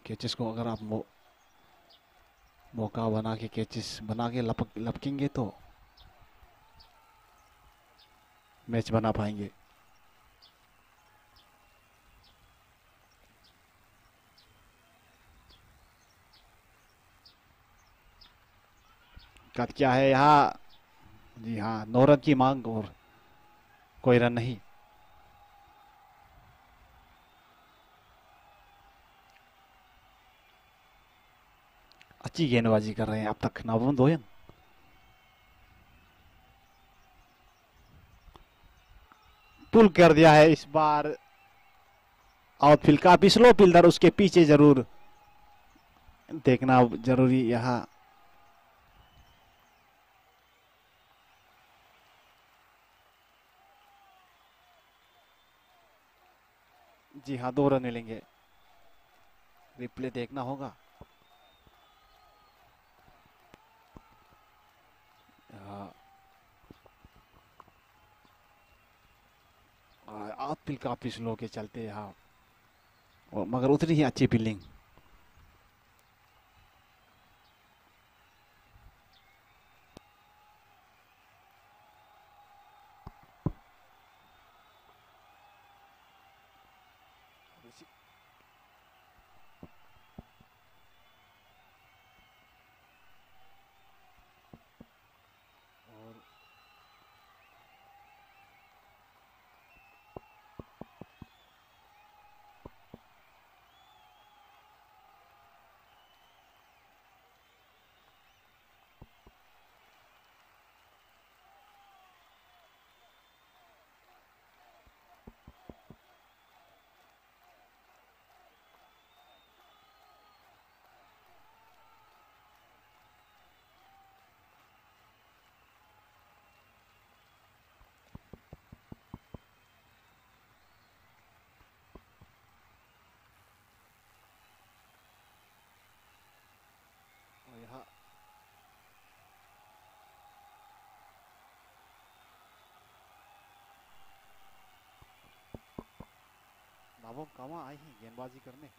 कैचेस को अगर आप मौका बना के कैचेस बना के लपकेंगे तो मैच बना पाएंगे। कट क्या है यहाँ। जी हाँ, 9 रन की मांग और कोई रन नहीं। अच्छी गेंदबाजी कर रहे हैं अब तक नवम दोयन। पुल कर दिया है इस बार आउटफील्ड का। स्लो फील्डर उसके पीछे जरूर, देखना जरूरी यहाँ। जी हाँ, 2 रन मिलेंगे। रिप्ले देखना होगा। आउटफील्ड काफी स्लो के चलते यहाँ और मगर उतनी ही अच्छी फील्डिंग। कावा आए हैं गेंदबाजी करने।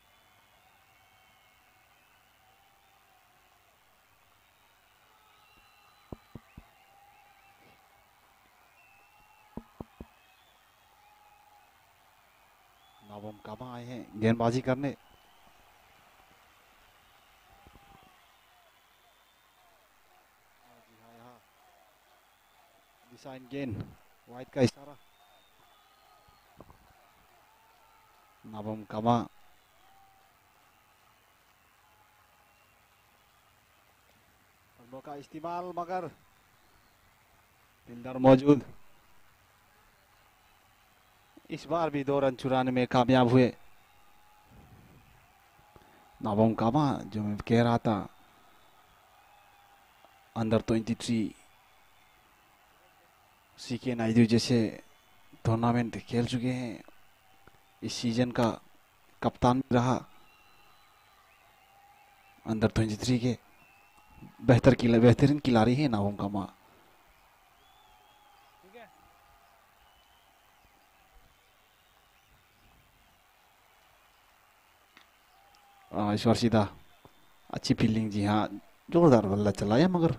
नवम कावा आए हैं गेंदबाजी करने। साइन गेंद वाइड का इशारा। नवम कामा बल्लों का इस्तेमाल मगर फील्डर मौजूद। इस बार भी 2 रन चुराने में कामयाब हुए नवम कामा। जो मैं कह रहा था अंडर 23 सीके नायडू जैसे टूर्नामेंट खेल चुके हैं, इस सीजन का कप्तान रहा अंडर 23 के। बेहतरीन खिलाड़ी है नवम कामा। ईश्वर सीधा अच्छी फील्डिंग, जी हाँ जोरदार बल्ला चलाया मगर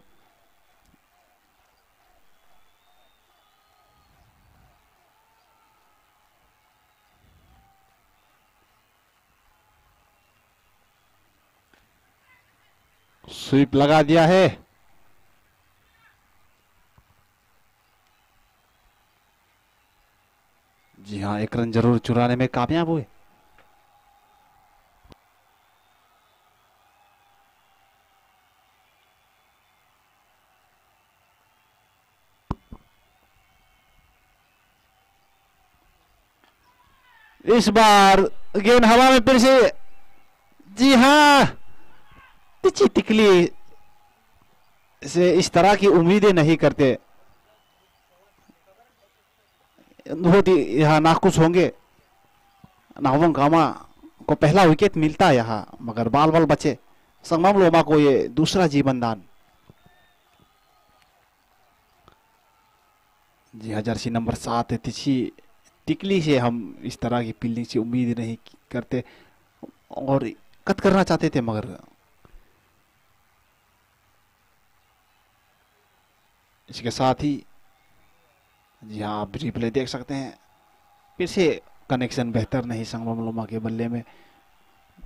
स्वीप लगा दिया है। जी हाँ 1 रन जरूर चुराने में कामयाब हुए। इस बार गेंद हवा में फिर से, जी हाँ तिची तिकली से इस तरह की उम्मीदें नहीं करते, बहुत ही यहाँ नाखुश होंगे। नवम कामा को पहला विकेट मिलता है यहाँ मगर बाल बचे। संगम लोमा को ये दूसरा जीवन दान। जी हाँ जर्सी नंबर 7 है तिची तिकली से हम इस तरह की फील्डिंग से उम्मीद नहीं करते और कट करना चाहते थे मगर इसके साथ ही, जी हाँ आप रिप्ले देख सकते हैं, फिर से कनेक्शन बेहतर नहीं संगम लोमा के बल्ले में।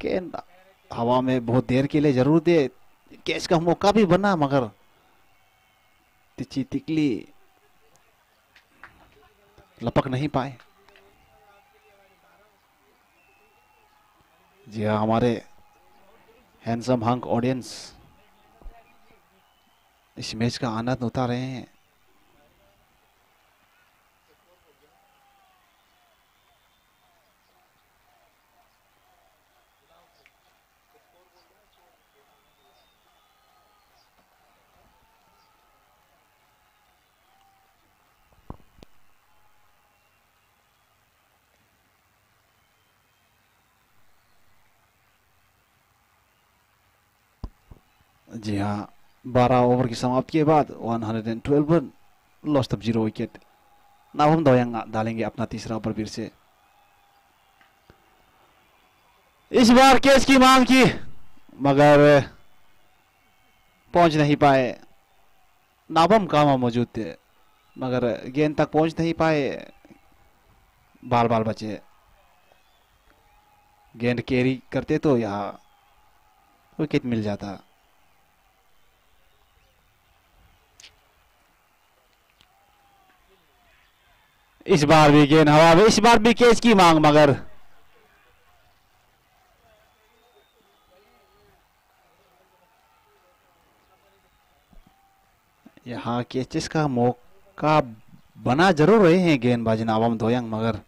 गेंद हवा में बहुत देर के लिए जरूर दे, कैच का मौका भी बना मगर तिची तिकली लपक नहीं पाए। जी हाँ हमारे हैंडसम हंक ऑडियंस इस मैच का आनंद उठा रहे हैं। जी हाँ 12 ओवर की समाप्ति के बाद 112 रन लॉस्ट ऑफ 0 विकेट। नवम दोयंगा डालेंगे अपना तीसरा ओवर फिर से। इस बार कैच की मांग की मगर पहुंच नहीं पाए। नवम कामा मौजूद थे मगर गेंद तक पहुंच नहीं पाए। बाल बचे। गेंद कैरी करते तो यहाँ विकेट मिल जाता। इस बार भी गेंद हवा में, इस बार भी कैच की मांग मगर यहाँ कैचेस का मौका बना जरूर रहे हैं गेंदबाज नवम दोयंग मगर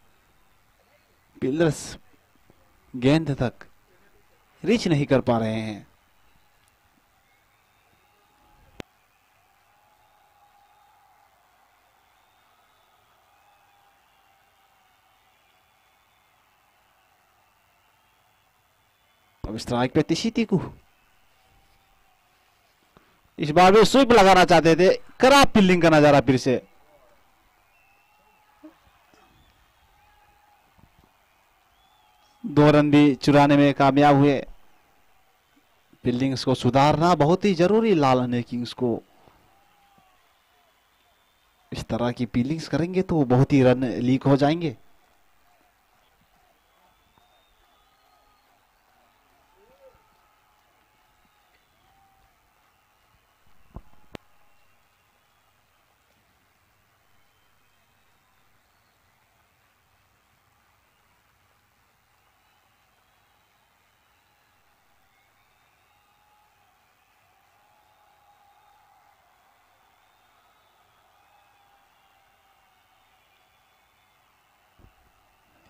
फील्डर्स गेंद तक रीच नहीं कर पा रहे हैं। स्ट्राइक पे तिशी टीकू इस बार भी स्वीप लगाना चाहते थे। खराब फील्डिंग का नजारा फिर से। दो रन भी चुराने में कामयाब हुए। फील्डिंग्स को सुधारना बहुत ही जरूरी। लालन है किंग्स को इस तरह की फील्डिंग्स करेंगे तो बहुत ही रन लीक हो जाएंगे।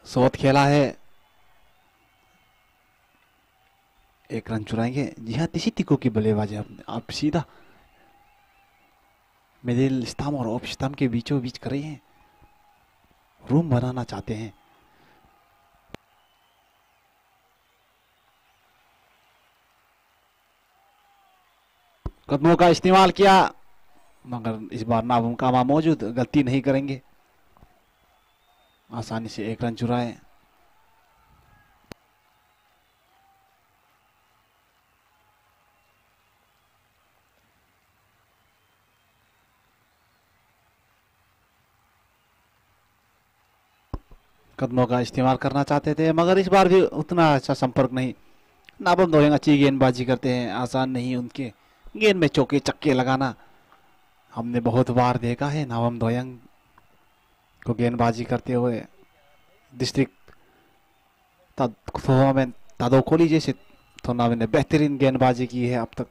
शॉट खेला है, एक रन चुराएंगे। जी हाँ, तीसी टिको की बल्लेबाजी। आप सीधा मिडिल स्टंप और ऑफ स्टंप के बीचों बीच कर रहे हैं, रूम बनाना चाहते हैं। कदमों का इस्तेमाल किया, मगर इस बार नामुमकिन मौजूद, गलती नहीं करेंगे। आसानी से एक रन चुराए। कदमों का इस्तेमाल करना चाहते थे, मगर इस बार भी उतना अच्छा संपर्क नहीं। नाबम दोहेंग अच्छी गेंदबाजी करते हैं, आसान नहीं उनके गेंद में चौके चक्के लगाना। हमने बहुत बार देखा है नाबम दोहेंग को गेंदबाजी करते हुए। डिस्ट्रिक्ट टूर्नामेंट तादोकोली जैसे टूर्नामेंट ने बेहतरीन गेंदबाजी की है अब तक।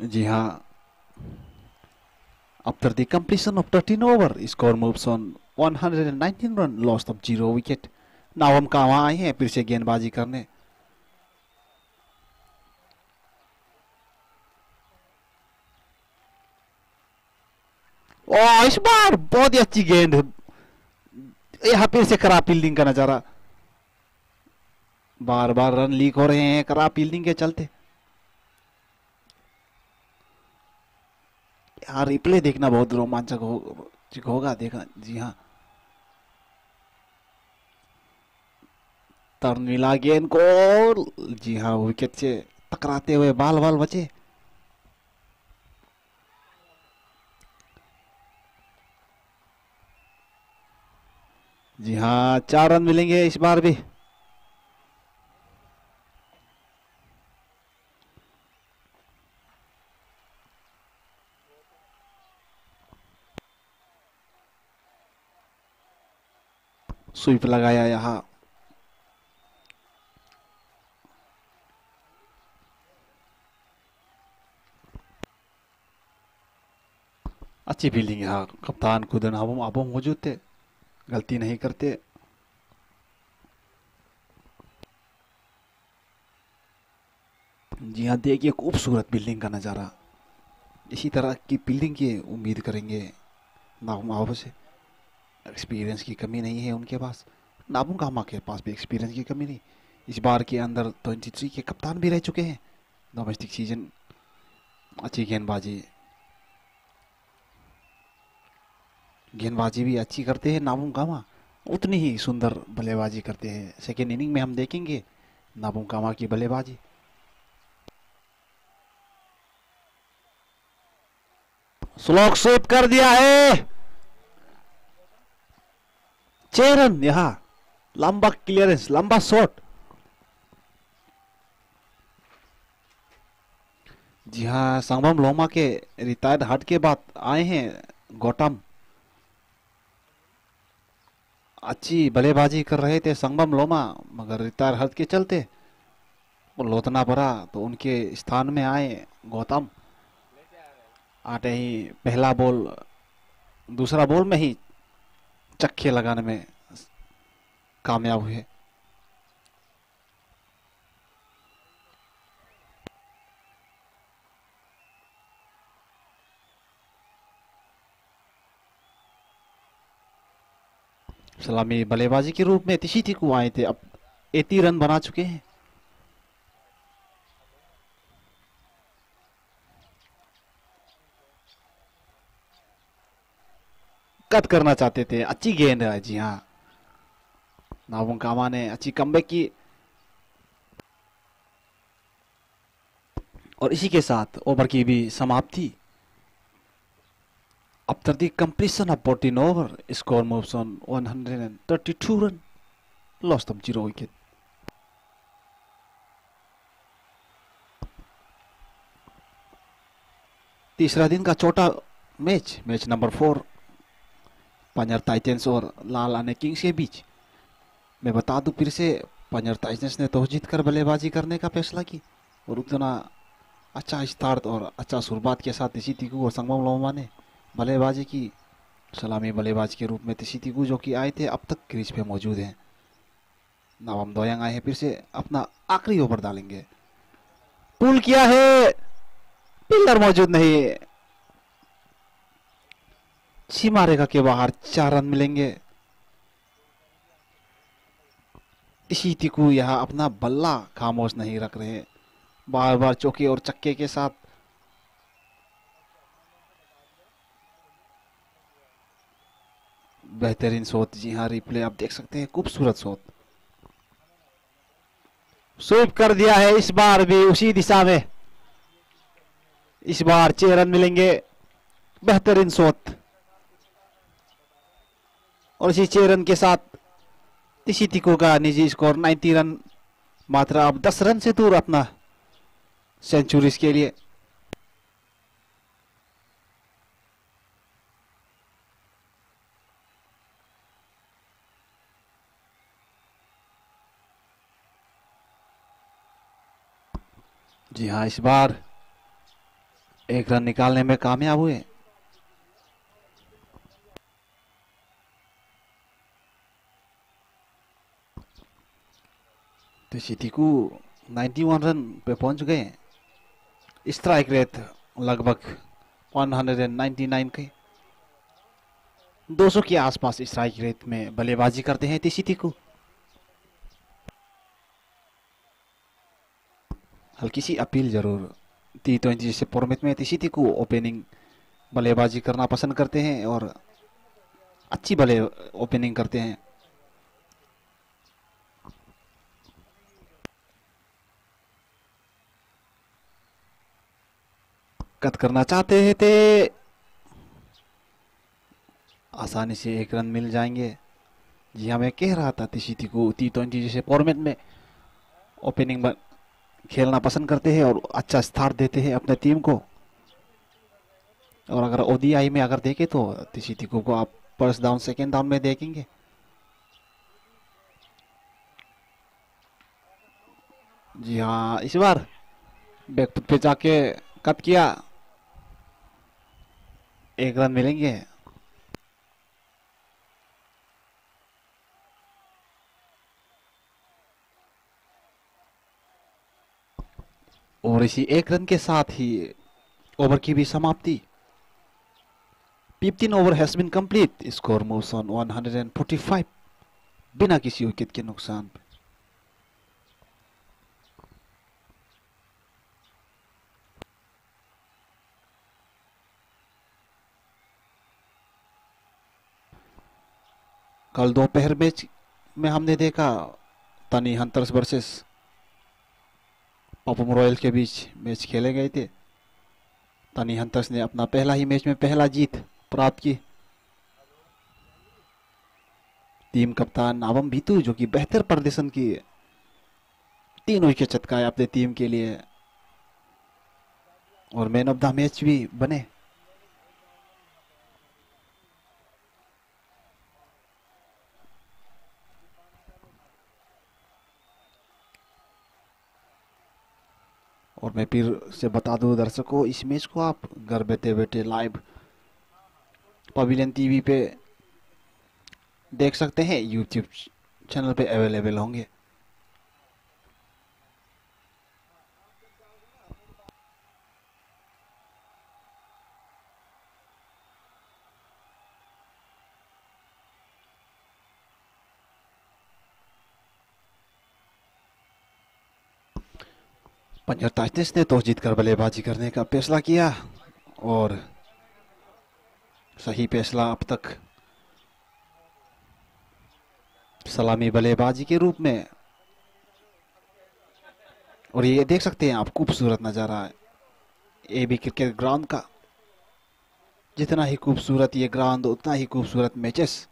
जी हाँ, after the completion of 13 over, score moves on 119 run, lost of 0 wicket. now हम कहाँ आए हैं, फिर से गेंदबाजी करने। ओ, इस बार बहुत ही अच्छी गेंद, यहाँ फिर से खराब फील्डिंग का नजारा। बार बार रन लीक हो रहे हैं खराब फील्डिंग के चलते। हाँ, रिप्ले देखना बहुत रोमांचक होगा। देखा जी हाँ, टर्न मिला गेंद को। जी हाँ, विकेट से टकराते हुए बाल बाल बचे। जी हाँ, 4 रन मिलेंगे इस बार भी। स्वीप लगाया यहाँ, अच्छी फील्डिंग। यहाँ कप्तान कुदन आबम मौजूद थे, गलती नहीं करते। जी हाँ, देखिए खूबसूरत फील्डिंग का नज़ारा। इसी तरह की फील्डिंग की उम्मीद करेंगे नाबम आबम से। एक्सपीरियंस की कमी नहीं है उनके पास, नाबुंगामा के पास भी एक्सपीरियंस की कमी नहीं। इस बार के अंदर 23 के कप्तान भी रह चुके हैं डोमेस्टिक सीजन। अच्छी गेंदबाजी भी अच्छी करते हैं नाबुंगामा, उतनी ही सुंदर बल्लेबाजी करते हैं। सेकेंड इनिंग में हम देखेंगे नाबुंगामा की बल्लेबाजी। स्लोक स्वीप कर दिया है, चेरन यहाँ लंबा क्लियरेंस, लंबा शॉट। जी हाँ, संगम लोमा के रिटायर्ड हार्ट के बाद आए हैं गौतम। अच्छी बल्लेबाजी कर रहे थे संगम लोमा, मगर रिटायर हार्ट के चलते लौटना पड़ा, तो उनके स्थान में आए गौतम। आते ही पहला बॉल, दूसरा बॉल में ही चक्के लगाने में कामयाब हुए। सलामी बल्लेबाजी के रूप में तिशीति को आए थे, अब 80 रन बना चुके हैं। कट करना चाहते थे, अच्छी गेंद है। जी हाँ, नाबुंग कामा ने अच्छी कमबैक की और इसी के साथ ओवर की भी समाप्ति। After the completion of 14 over, score moves on 132 run, loss of 0 wicket. तीसरा दिन का चौथा match, match number 4, Panjar Titans और लाल आने किंग्स के बीच। मैं बता दूं फिर से, पंजर टाइटंस ने तो जीत कर बल्लेबाजी करने का फैसला की और उतना अच्छा स्टार्ट और अच्छा शुरुआत के साथ इसी तीकू और संगम लोमा ने बल्लेबाजी की। सलामी बल्लेबाज के रूप में तिशीति जो कि आए थे अब तक क्रीज पे मौजूद हैं। नाबम दोयंग आए हैं फिर से, अपना आखिरी ओवर डालेंगे। पुल किया है, पिलर मौजूद नहीं, सीमा रेखा के बाहर 4 रन मिलेंगे। तिशीति यहाँ अपना बल्ला खामोश नहीं रख रहे, बार बार चौके और चक्के के साथ बेहतरीन शॉट। जी हाँ, रिप्ले आप देख सकते हैं, खूबसूरत शॉट, स्वीप कर दिया है। इस बार भी उसी दिशा में, इस बार 6 रन मिलेंगे। बेहतरीन शॉट और इसी 6 रन के साथ इसी तिको का निजी स्कोर 90 रन मात्रा, अब 10 रन से दूर अपना सेंचुरीज के लिए। जी हाँ, इस बार 1 रन निकालने में कामयाब हुए। तो सिटीकू 91 रन पे पहुंच गए। स्ट्राइक रेट लगभग 199 के 200 के आसपास स्ट्राइक रेट में बल्लेबाजी करते हैं तिशीतिकू। हल्की सी अपील जरूर, T20 से फॉर्मेट में तिशीति को ओपनिंग बल्लेबाजी करना पसंद करते हैं और अच्छी बल्ले ओपनिंग करते हैं। कट करना चाहते हैं थे, आसानी से 1 रन मिल जाएंगे। जी हाँ, मैं कह रहा था तिशीति को T20 जैसे फॉर्मेट में ओपनिंग खेलना पसंद करते हैं और अच्छा स्टार्ट देते हैं अपने टीम को। और अगर ओडीआई में अगर देखें तो तिशीति को आप फर्स्ट डाउन सेकेंड डाउन में देखेंगे। जी हाँ, इस बार बैकफुट पे जाके कट किया, 1 रन मिलेंगे। और इसी 1 रन के साथ ही ओवर की भी समाप्ति। 15 over has been complete, score moves on 145 बिना किसी विकेट के नुकसान। कल दोपहर मैच में हमने देखा तनी हंटर्स वर्सेस पपुम रॉयल के बीच मैच खेले गए थे। तनी हंटर्स ने अपना पहला ही मैच में पहला जीत प्राप्त की टीम कप्तान नावम भीतू जो कि बेहतर प्रदर्शन की 3 विकेट चटकाए अपनी टीम के लिए और मैन ऑफ द मैच भी बने। और मैं फिर से बता दूं दर्शकों, इस मैच को आप घर बैठे बैठे लाइव पवेलियन टीवी पे देख सकते हैं, यूट्यूब चैनल पे अवेलेबल होंगे। पंजा टाइटंस ने टॉस जीतकर बल्लेबाजी करने का फैसला किया और सही फैसला अब तक सलामी बल्लेबाजी के रूप में। और ये देख सकते हैं आप, खूबसूरत नज़ारा है एबी क्रिकेट ग्राउंड का। जितना ही खूबसूरत ये ग्राउंड उतना ही खूबसूरत मैचेस।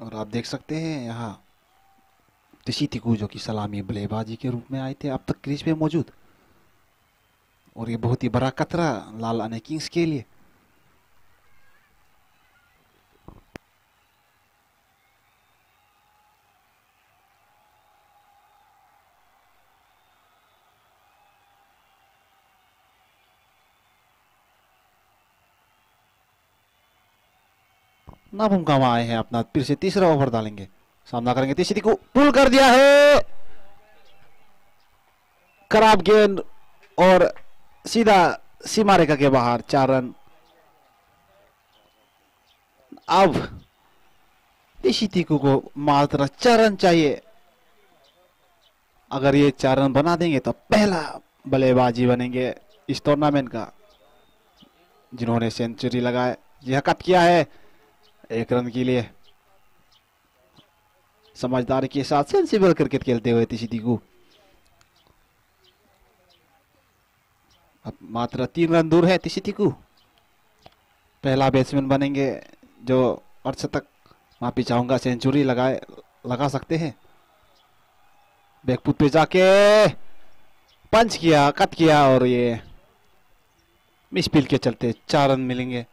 और आप देख सकते हैं यहाँ ऋषि तिकू जो कि सलामी बल्लेबाजी के रूप में आए थे अब तक क्रीज पे मौजूद। और ये बहुत ही बड़ा खतरा लाल आने किंग्स के लिए। नाबुम गांव आए हैं अपना, फिर से तीसरा ओवर डालेंगे, सामना करेंगे तीसरी को, पुल कर दिया है, खराब गेंद और सीधा सीमा रेखा के बाहर 4 रन। अब ऋषि तिकू को मात्र 4 रन चाहिए। अगर ये 4 रन बना देंगे तो पहला बल्लेबाजी बनेंगे इस टूर्नामेंट का जिन्होंने सेंचुरी लगाए। यह कट किया है 1 रन के लिए। समझदारी के साथ सेंसिबल क्रिकेट खेलते हुए ऋषि तिकू अब मात्र 3 रन दूर है। ऋषि तिकू पहला बैट्समैन बनेंगे जो 68 माफी चाहूंगा सेंचुरी लगा सकते हैं। बैकफुट पे जाके पंच किया, कट किया और ये मिस फील्ड के चलते 4 रन मिलेंगे।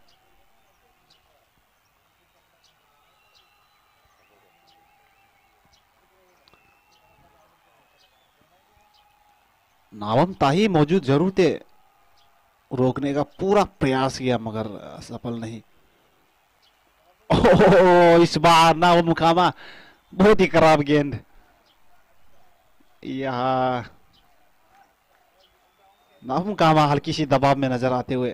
नावम ताही मौजूद जरूर थे, रोकने का पूरा प्रयास किया मगर सफल नहीं। ओह, इस बार नावम खामा बहुत ही खराब गेंद। यहाँ नावम खामा हल्की सी दबाव में नजर आते हुए,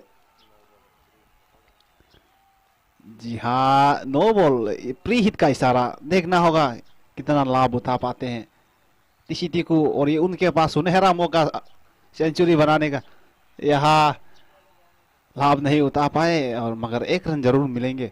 जी हाँ, नो बॉल प्री हिट का इशारा। देखना होगा कितना लाभ उठा पाते हैं ऋषि तिकू और ये उनके पास सुनहरा मौका सेंचुरी बनाने का, यहाँ लाभ नहीं उठा पाए और मगर 1 रन जरूर मिलेंगे।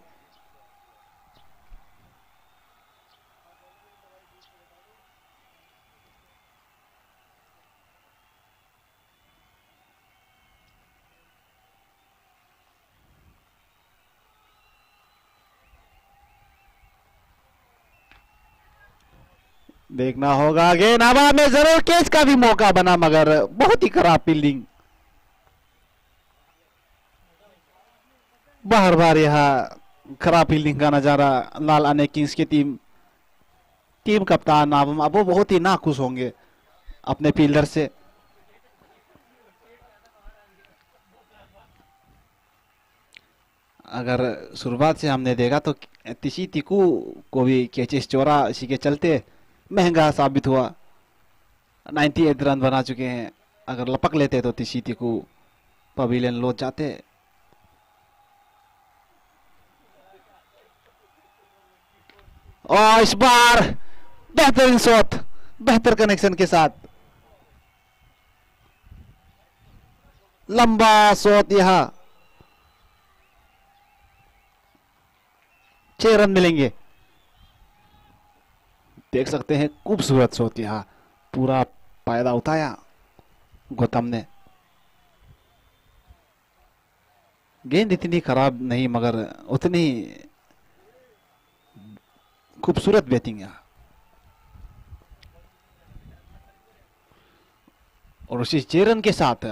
देखना होगा गेंद हवा में, जरूर कैच का भी मौका बना मगर बहुत ही खराब फील्डिंग। बार बार यहाँ खराब फील्डिंग का नजारा लाल आने किंग्स की टीम कप्तान नावम अब वो बहुत ही नाखुश होंगे अपने फील्डर से। अगर शुरुआत से हमने देखा तो ऋषि तिकू को भी कैचेस चोरा, इसी के चलते महंगा साबित हुआ। 98 रन बना चुके हैं। अगर लपक लेते तो ऋषि तिकू पवेलियन लौट जाते। और इस बार बेहतरीन शॉट, बेहतर कनेक्शन के साथ लंबा शॉट, यहां 6 रन मिलेंगे। देख सकते हैं खूबसूरत शॉट, यहाँ पूरा फायदा उठाया गौतम ने। गेंद इतनी खराब नहीं मगर उतनी खूबसूरत बैटिंग है और उसी 6 रन के साथ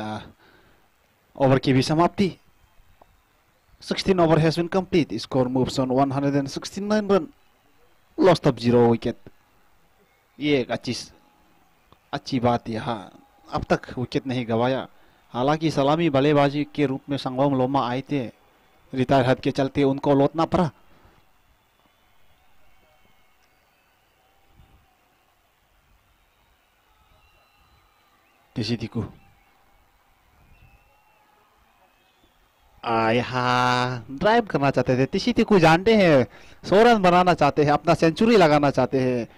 ओवर की भी समाप्ति। 16 over has been complete. Score moves on 169 run. Loss of 0 wicket. ये एक अच्छी बात यहाँ अब तक विकेट नहीं गवाया। हालांकि सलामी बल्लेबाजी के रूप में संगम लोमा आए थे, रिटायर हद के चलते उनको लौटना पड़ा। किसी को यहाँ ड्राइव करना चाहते थे, तिशी को जानते हैं 100 रन बनाना चाहते हैं, अपना सेंचुरी लगाना चाहते हैं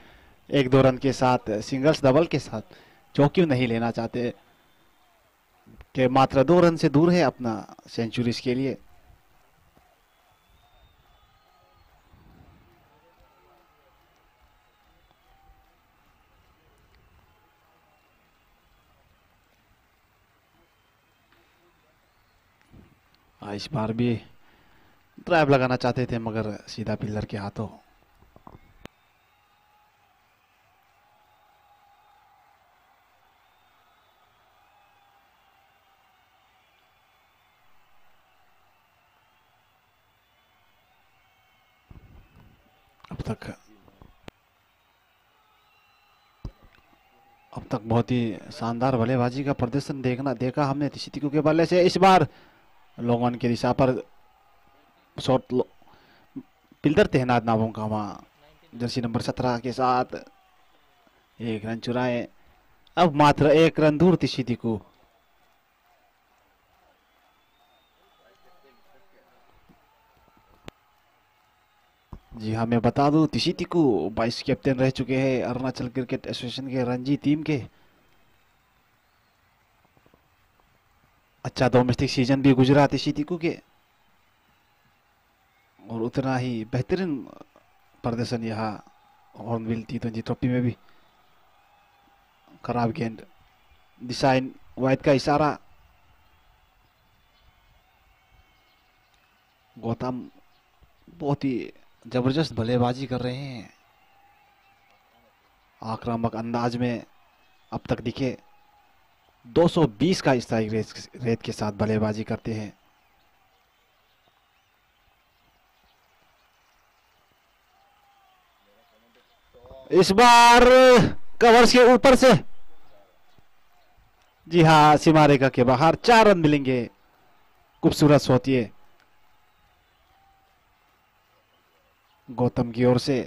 1-2 रन के साथ, सिंगल्स डबल के साथ, जो क्यों नहीं लेना चाहते कि मात्र 2 रन से दूर है अपना सेंचुरीज के लिए। इस बार भी ड्राइव लगाना चाहते थे मगर सीधा पिलर के हाथों। अब तक बहुत ही शानदार बल्लेबाजी का प्रदर्शन देखा हमने तिश्तिकु के बल्ले से। इस बार लोगों के दिशा पर शॉट पिल्डर तैनात नावों का वहाँ जर्सी नंबर 17 के साथ 1 रन चुराए। अब मात्र 1 रन दूर तिश्ती को। जी हाँ, मैं बता दूं तिश्ती को 22 कैप्टन रह चुके हैं अरुणाचल क्रिकेट एसोसिएशन के रणजी टीम के। अच्छा डोमेस्टिक सीजन भी गुजरा तिश्तिकु के और उतना ही बेहतरीन प्रदर्शन यहाँ हॉर्नबिल T20 ट्रॉफी में भी। खराब गेंद, डिसाइन वाइड का इशारा, गौतम बहुत ही जबरदस्त बल्लेबाजी कर रहे हैं, आक्रामक अंदाज में अब तक दिखे। 220 का स्ट्राइक रेट के साथ बल्लेबाजी करते हैं। इस बार कवर्स के ऊपर से, जी हाँ, सीमा रेखा के बाहर 4 रन मिलेंगे। खूबसूरत शॉट ये गौतम की ओर से।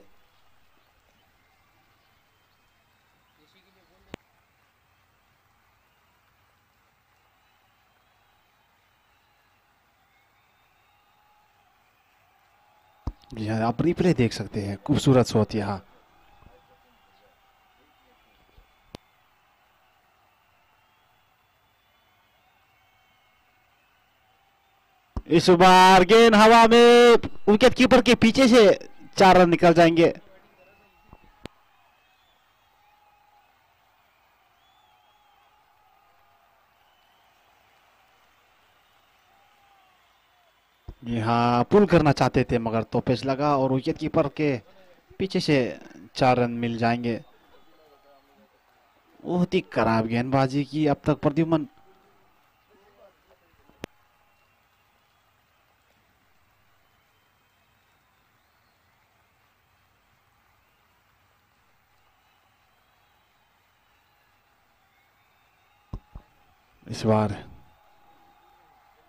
जी हाँ, आप रिप्ले देख सकते हैं, खूबसूरत शॉट यहाँ। इस बार गेंद हवा में, विकेट कीपर के पीछे से 4 रन निकल जाएंगे। यहाँ पुल करना चाहते थे मगर टॉपेज लगा और विकेट कीपर के पीछे से 4 रन मिल जाएंगे। बहुत ही खराब गेंदबाजी की अब तक प्रद्युमन। इस बार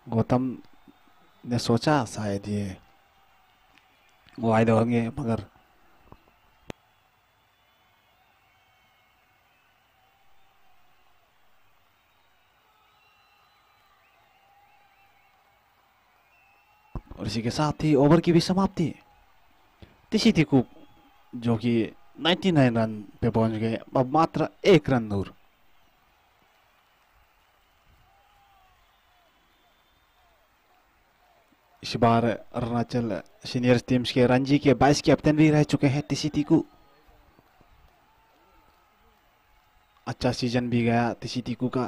गौतम ने सोचा शायद ये वाइड होंगे मगर और इसी के साथ ही ओवर की भी समाप्ति। तिश्तिकु जो कि 99 रन पे पहुंच गए, अब मात्र 1 रन दूर। इस बार अरुणाचल सीनियर टीम्स के रणजी के 22 कैप्टन भी रह चुके हैं तिश्तिकु। अच्छा सीजन भी गया तिश्तिकु का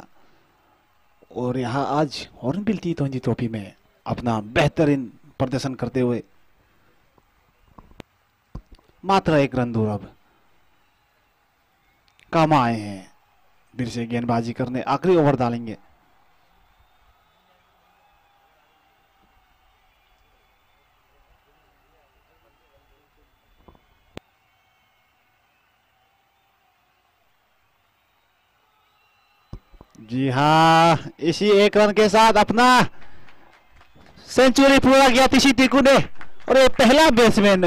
और यहाँ आज हॉर्नबिल T20 ट्रॉफी में अपना बेहतरीन प्रदर्शन करते हुए मात्र 1 रन दूर अब काम आए हैं। फिर से गेंदबाजी करने आखिरी ओवर डालेंगे। जी हाँ, इसी 1 रन के साथ अपना सेंचुरी पूरा किया तीसी टिकू ने और ये पहला बैट्समैन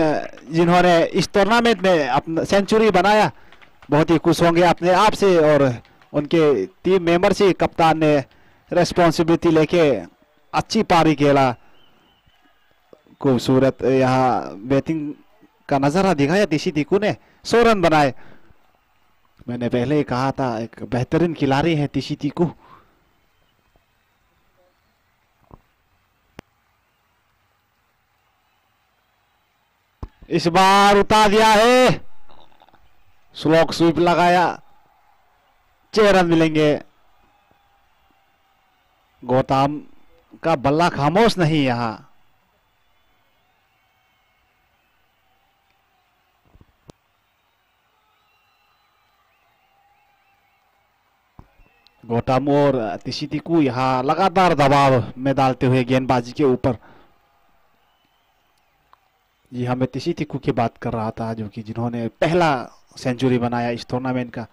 जिन्होंने इस टूर्नामेंट में अपना सेंचुरी बनाया। बहुत ही खुश होंगे अपने आप से और उनके टीम मेंबर से। कप्तान ने रेस्पॉन्सिबिलिटी लेके अच्छी पारी खेला। खूबसूरत यहाँ बैटिंग का नज़ारा दिखाया तीसी टिकू ने, 100 रन बनाए। मैंने पहले ही कहा था एक बेहतरीन खिलाड़ी है तीसी टिकू। इस बार उतार दिया है, स्लोक स्वीप लगाया, 6 रन मिलेंगे। गौतम का बल्ला खामोश नहीं यहाँ। गौतम और तीसी टिकू यहाँ लगातार दबाव में डालते हुए गेंदबाजी के ऊपर। जी हाँ, मैं तीसी टिकू की बात कर रहा था, जो कि जिन्होंने पहला सेंचुरी बनाया इस टूर्नामेंट का।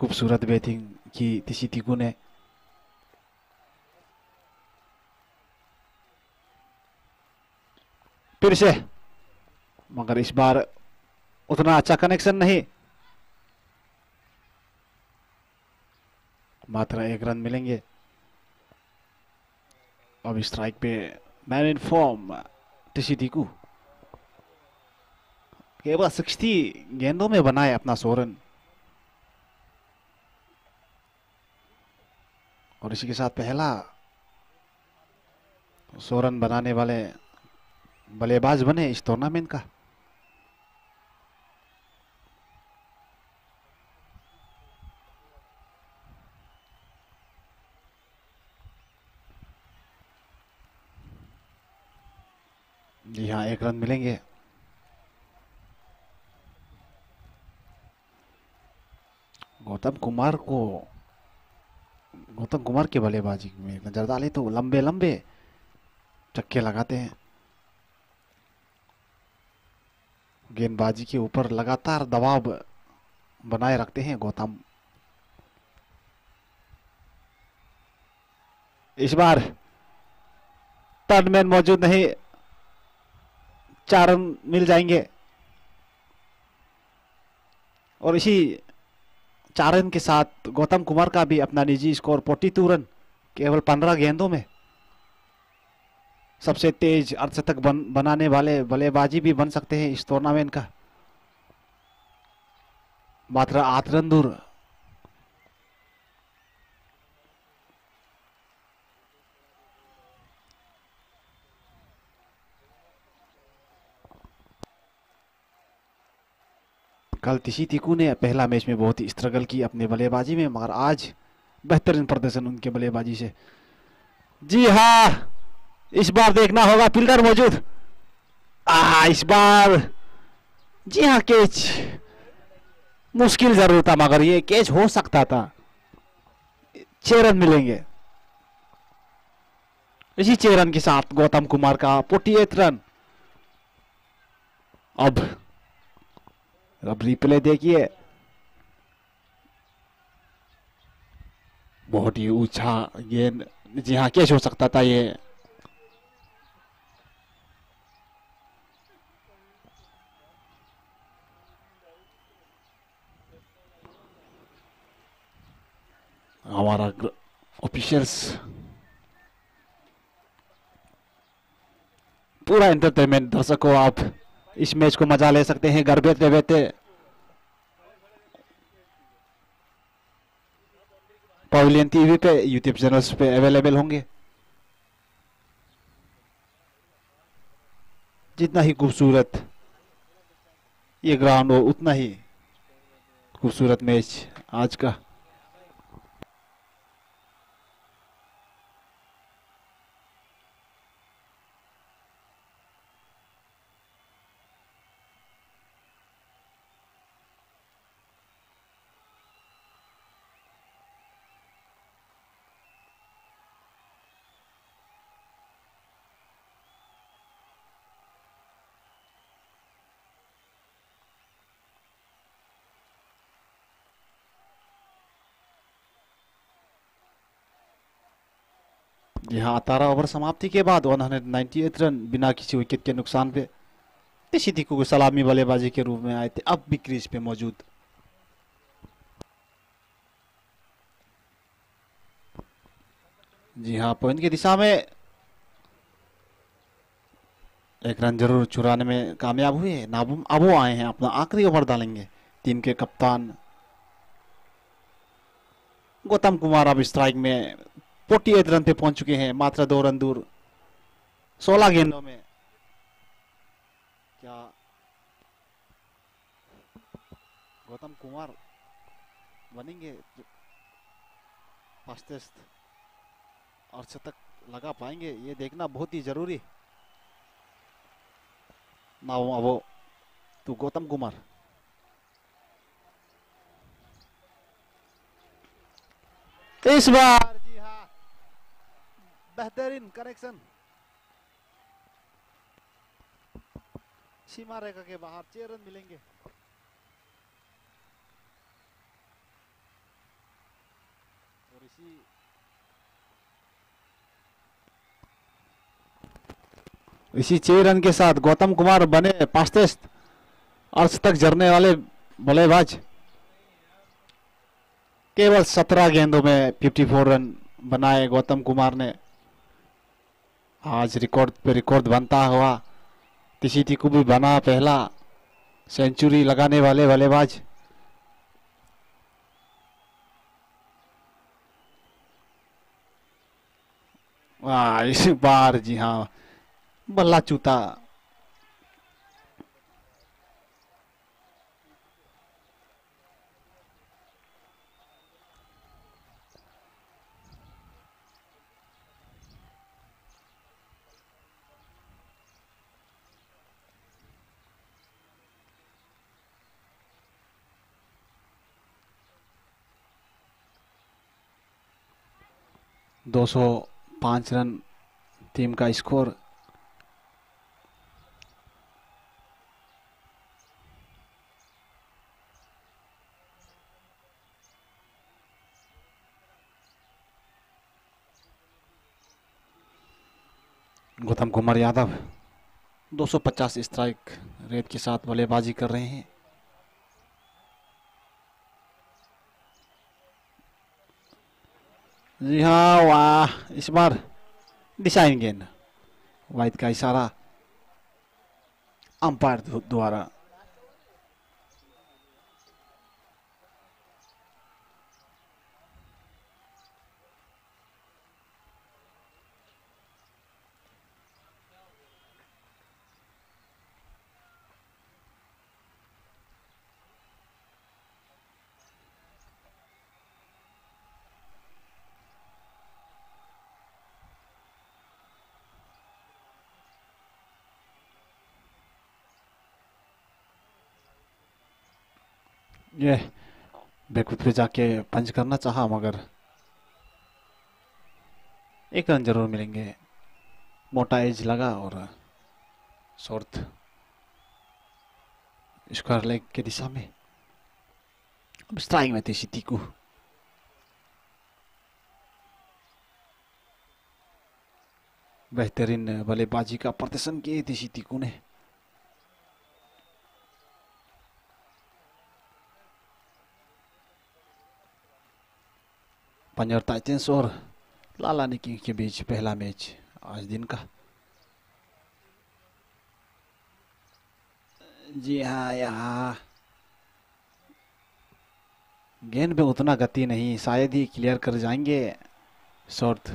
खूबसूरत बैटिंग की तीसी टिकू ने। फिर से, मगर इस बार उतना अच्छा कनेक्शन नहीं। मात्र 1 रन मिलेंगे। अब स्ट्राइक पे मैन इन फॉर्म तीसी टिकू, केवल 60 गेंदों में बनाए अपना 100 रन। और इसी के साथ पहला 100 रन बनाने वाले बल्लेबाज बने इस टूर्नामेंट का। जी हाँ, 1 रन मिलेंगे। गौतम कुमार के बल्लेबाजी में नजर डाले तो लंबे लंबे चक्के लगाते हैं। गेंदबाजी के ऊपर लगातार दबाव बनाए रखते हैं गौतम। इस बार टर्नमैन मौजूद नहीं, 4 रन मिल जाएंगे। और इसी 4 रन के साथ गौतम कुमार का भी अपना निजी स्कोर 42 रन, केवल 15 गेंदों में। सबसे तेज अर्धशतक बनाने वाले बल्लेबाजी भी बन सकते हैं इस टूर्नामेंट का। मात्र 8 रन दूर। कल तीसी टिकू ने पहला मैच में बहुत ही स्ट्रगल की अपने बल्लेबाजी में, मगर आज बेहतरीन प्रदर्शन उनके बल्लेबाजी से। जी हाँ, इस बार देखना होगा फील्डर मौजूद। इस बार जी हाँ, कैच मुश्किल जरूर था, मगर ये कैच हो सकता था। 6 रन मिलेंगे। इसी 6 रन के साथ गौतम कुमार का 48 रन। अब रिप्ले देखिए, बहुत ही ऊंचा गेंद। जी हाँ, कैच हो सकता था ये। हमारा ऑफिशियल्स पूरा एंटरटेनमेंट। दर्शकों, आप इस मैच को मजा ले सकते हैं घर बैठे बैठे। पवेलियन टीवी पे, यूट्यूब चैनल्स पे अवेलेबल होंगे। जितना ही खूबसूरत ये ग्राउंड हो, उतना ही खूबसूरत मैच आज का। यहाँ 18 ओवर समाप्ति के बाद 198 रन बिना किसी विकेट के नुकसान पे सिद्दीकी को सलामी बल्लेबाजी के रूप में आए थे, अब भी क्रीज पे मौजूद। जी हाँ, पॉइंट की दिशा में एक रन जरूर चुराने में कामयाब हुए। नाबुम अब वो आए हैं, अपना आखिरी ओवर डालेंगे। टीम के कप्तान गौतम कुमार अब स्ट्राइक में 48 रन पे पहुंच चुके हैं, मात्र 2 रन दूर। 16 गेंदों में क्या गौतम कुमार बनेंगे फास्टेस्ट और शतक लगा पाएंगे, ये देखना बहुत ही जरूरी। ना वो तू गौतम कुमार इस बार, जी हाँ, बेहतरीन करेक्शन, सीमा रेखा के बाहर 6 रन मिलेंगे। और इसी इसी 6 रन के साथ गौतम कुमार बने फास्टेस्ट अर्धशतक जड़ने वाले बल्लेबाज। केवल 17 गेंदों में 54 रन बनाए गौतम कुमार ने। आज रिकॉर्ड पे रिकॉर्ड बनता हुआ टीसीटी को भी बना पहला सेंचुरी लगाने वाले बल्लेबाज। वाह, इस बार जी हाँ बल्ला चूता। दो 205 रन टीम का score. Gautam Kumar Yadav 250 strike rate के साथ बल्लेबाजी कर रहे हैं। जी हाँ, वाह, इस बार डिसाइन गेंद, वाइड का इशारा अंपायर द्वारा। ये बैकफुट पे जाके पंच करना चाहा मगर 1 रन जरूर मिलेंगे। मोटा एज लगा और शॉर्ट स्क्वायर लेग की दिशा में। अब स्ट्राइक में टीसीटी को बेहतरीन बल्लेबाजी का प्रदर्शन किए टीसीटी को ने। पंजाब टाइटंस और लालानी किंग्स के बीच पहला मैच आज दिन का। जी हाँ, यहाँ गेंद में उतना गति नहीं, शायद ही क्लियर कर जाएंगे शॉर्ट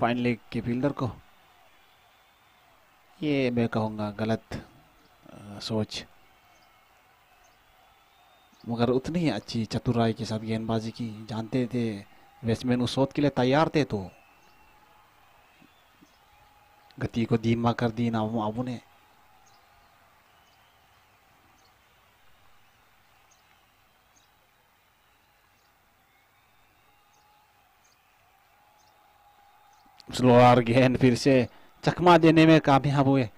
फाइन लेग के फील्डर को। ये मैं कहूँगा गलत सोच, मगर उतनी ही अच्छी चतुराई के साथ गेंदबाजी की। जानते थे बैट्समैन उस शॉट के लिए तैयार थे तो गति को धीमा कर दी नाबू आबू ने। स्लोअर गेंद फिर से चकमा देने में कामयाब हुए।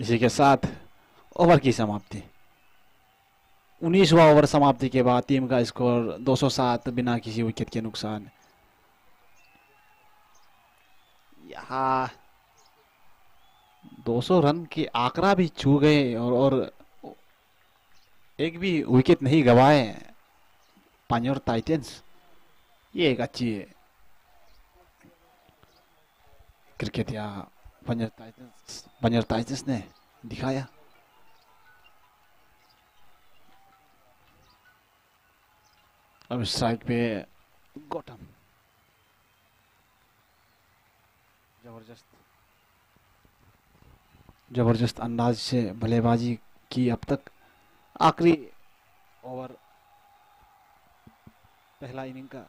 इसी के साथ ओवर की समाप्ति। 19वां ओवर समाप्ति के बाद टीम का स्कोर 207 बिना किसी विकेट के नुकसान। यहाँ 200 रन के आंकड़ा भी छू गए और एक भी विकेट नहीं गवाए पान्योर टाइटंस। ये एक अच्छी है क्रिकेट या पान्योर टाइटंस ने दिखाया। अब साइड पे गौतम जबरदस्त अंदाज से बल्लेबाजी की। अब तक आखिरी ओवर पहला इनिंग का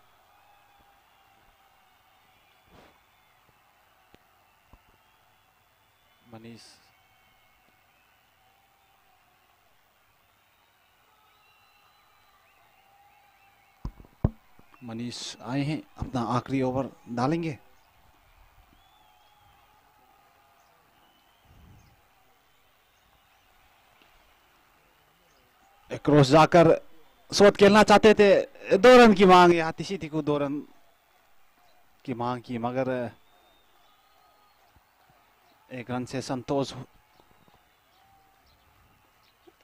मनीष आए हैं, अपना आखिरी ओवर डालेंगे। क्रॉस जाकर शॉट खेलना चाहते थे, 2 रन की मांग। यहाँ तीसी थी को 2 रन की मांग की, मगर 1 रन से संतोष।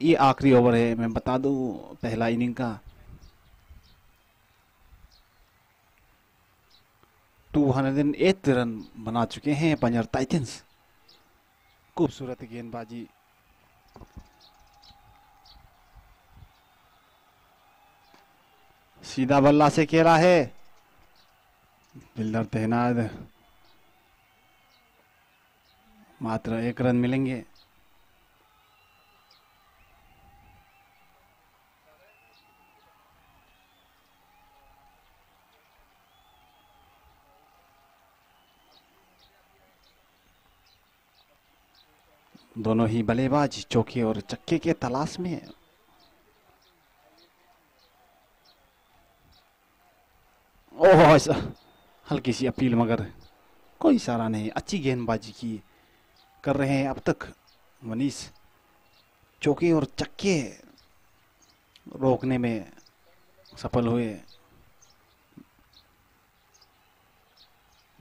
ये आखिरी ओवर है, मैं बता दूं, पहला इनिंग का 208 रन बना चुके हैं पान्योर टाइटंस। खूबसूरत गेंदबाजी। सीधा बल्ला से खेला है, फील्डर तैनात। मात्र 1 रन मिलेंगे। दोनों ही बल्लेबाज चौके और चक्के के तलाश में। ओह, ऐसा हल्की सी अपील, मगर कोई इशारा नहीं। अच्छी गेंदबाजी की कर रहे हैं अब तक मनीष। चौके और चक्के रोकने में सफल हुए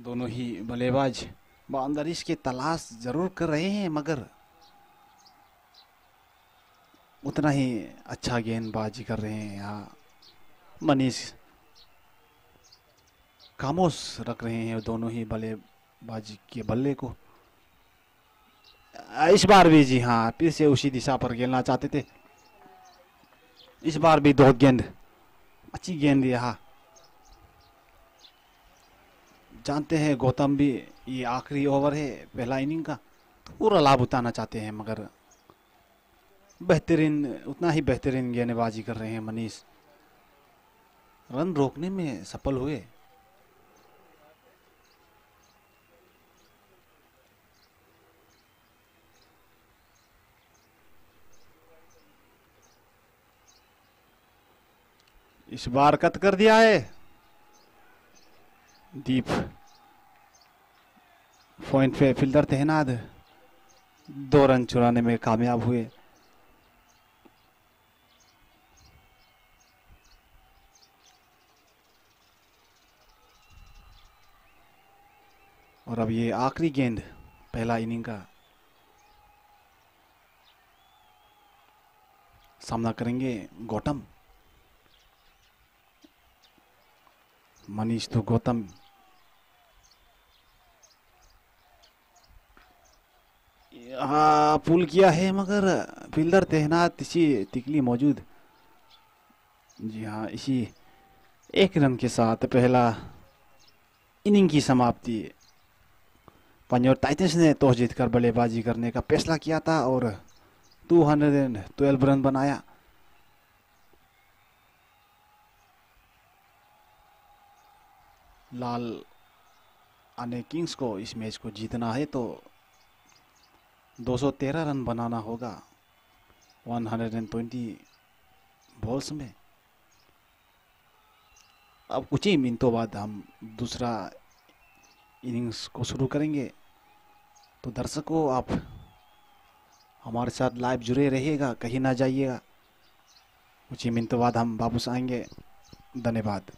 दोनों ही बल्लेबाज। बाउंड्रीज की तलाश जरूर कर रहे हैं, मगर उतना ही अच्छा गेंदबाजी कर रहे हैं। यहाँ मनीष खामोश रख रहे हैं दोनों ही बल्लेबाजी के बल्ले को। इस बार भी जी हाँ, फिर से उसी दिशा पर खेलना चाहते थे। इस बार भी 2 गेंद, अच्छी गेंद। यहाँ जानते हैं गौतम भी, ये आखिरी ओवर है पहला इनिंग का, पूरा लाभ उठाना चाहते हैं, मगर बेहतरीन, उतना ही बेहतरीन गेंदबाजी कर रहे हैं मनीष। रन रोकने में सफल हुए। इस बार कट कर दिया है। डीप पॉइंट पे फील्डर तैनात। 2 रन चुराने में कामयाब हुए। और अब ये आखिरी गेंद पहला इनिंग का सामना करेंगे गौतम। मनीष तो गौतम। हाँ, पुल किया है, मगर फील्डर तैनात इसी तिकली मौजूद। जी हाँ, इसी 1 रन के साथ पहला इनिंग की समाप्ति। पान्योर टाइटंस ने टॉस जीतकर बल्लेबाजी करने का फैसला किया था और 212 रन बनाया। लाल आने किंग्स को इस मैच को जीतना है तो 213 रन बनाना होगा 120 बॉल्स में। अब कुछ ही मिनटों बाद हम दूसरा इनिंग्स को शुरू करेंगे। तो दर्शकों, आप हमारे साथ लाइव जुड़े रहिएगा, कहीं ना जाइएगा। कुछ ही मिनटों बाद हम वापस आएंगे। धन्यवाद।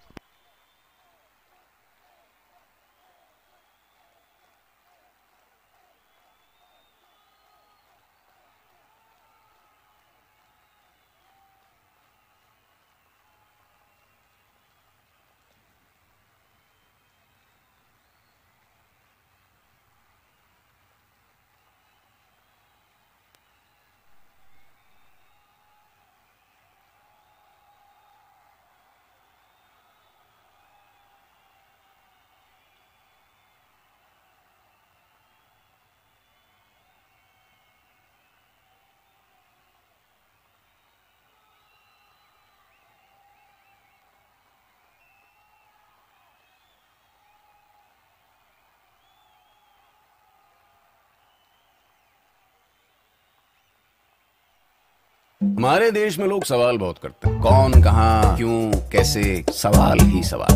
हमारे देश में लोग सवाल बहुत करते हैं, कौन कहाँ क्यों कैसे, सवाल ही सवाल।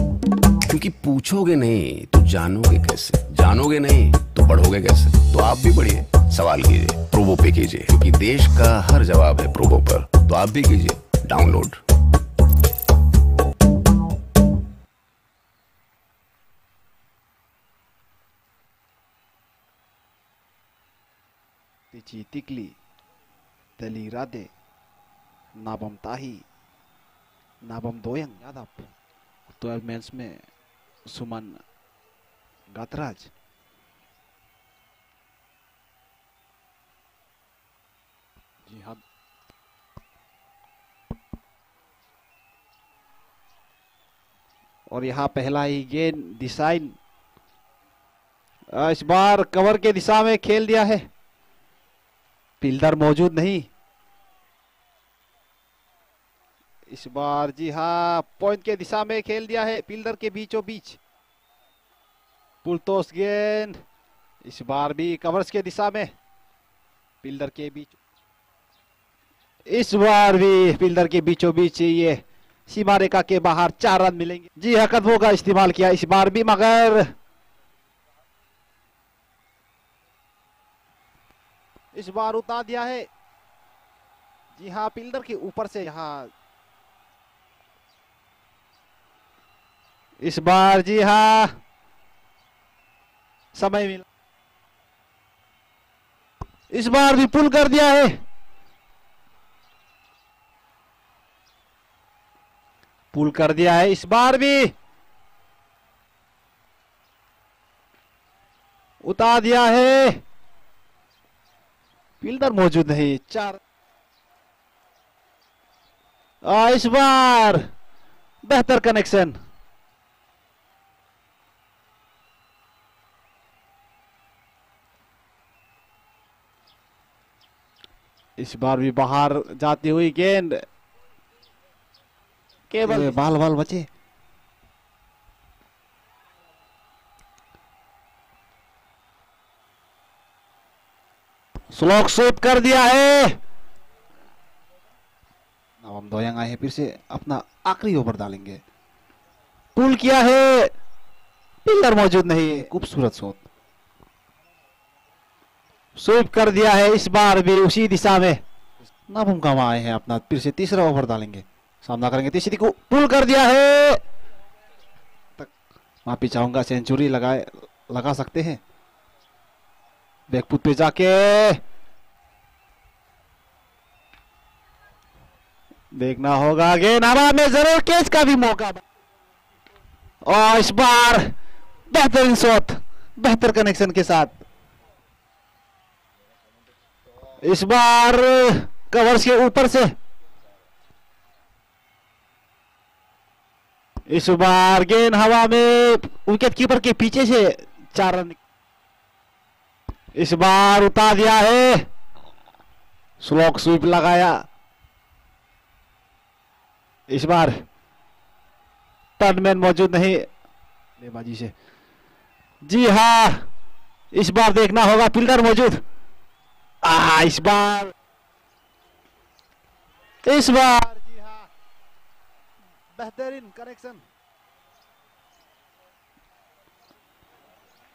क्योंकि पूछोगे नहीं तो जानोगे कैसे, जानोगे नहीं तो बढ़ोगे कैसे। तो आप भी बढ़िए, सवाल कीजिए, प्रोबो पे कीजिए, क्योंकि देश का हर जवाब है प्रोबो पर। तो आप भी कीजिए डाउनलोड। तिची तिकली तली राधे नाबम ताही नाबम दोयंग यादव। तो अब मैच में सुमन गातराज जी हाँ। और यहाँ पहला ही गेंद डिसाइन, इस बार कवर के दिशा में खेल दिया है, फील्डर मौजूद नहीं इस बार। जी हाँ, पॉइंट के दिशा में खेल दिया है, फील्डर के बीचों बीच। पुलटोस गेंद, इस बार भी कवर्स के दिशा में, फील्डर के बीच। इस बार भी फील्डर के बीचों बीच, ये सीमा रेखा के बाहर 4 रन मिलेंगे। जी हाँ, कदमों का इस्तेमाल किया इस बार भी, मगर इस बार उतार दिया है। जी हाँ, फील्डर के ऊपर से यहाँ इस बार। जी हाँ, समय मिला, इस बार भी पुल कर दिया है। पुल कर दिया है इस बार भी, उतार दिया है, फील्डर मौजूद नहीं। 4 इस बार बेहतर कनेक्शन। इस बार भी बाहर जाती हुई गेंद, केवल बाल बचे। स्लॉक शॉट कर दिया है। नाबम दोयंग आए हैं फिर से, अपना आखिरी ओवर डालेंगे। पुल किया है, पिलर मौजूद नहीं है, खूबसूरत शॉट। स्वीप कर दिया है इस बार भी उसी दिशा में। नाबम का आए हैं, अपना फिर से तीसरा ओवर डालेंगे, सामना करेंगे तीसरी को। पुल कर दिया है, माफी चाहूंगा, सेंचुरी लगा सकते हैं। बैकफुट पे जाके देखना होगा, गेंद हवा में जरूर, कैच का भी मौका। और इस बार बेहतरीन शॉट, बेहतर कनेक्शन के साथ। इस बार कवर्स के ऊपर से, इस बार गेंद हवा में, विकेट कीपर के पीछे से 4 रन। इस बार उतार दिया है, स्लॉक स्वीप लगाया। इस बार टर्नमैन मौजूद नहीं गेंदबाजी से। जी हाँ, इस बार देखना होगा, फील्डर मौजूद। इस बार जी हाँ, बेहतरीन कनेक्शन।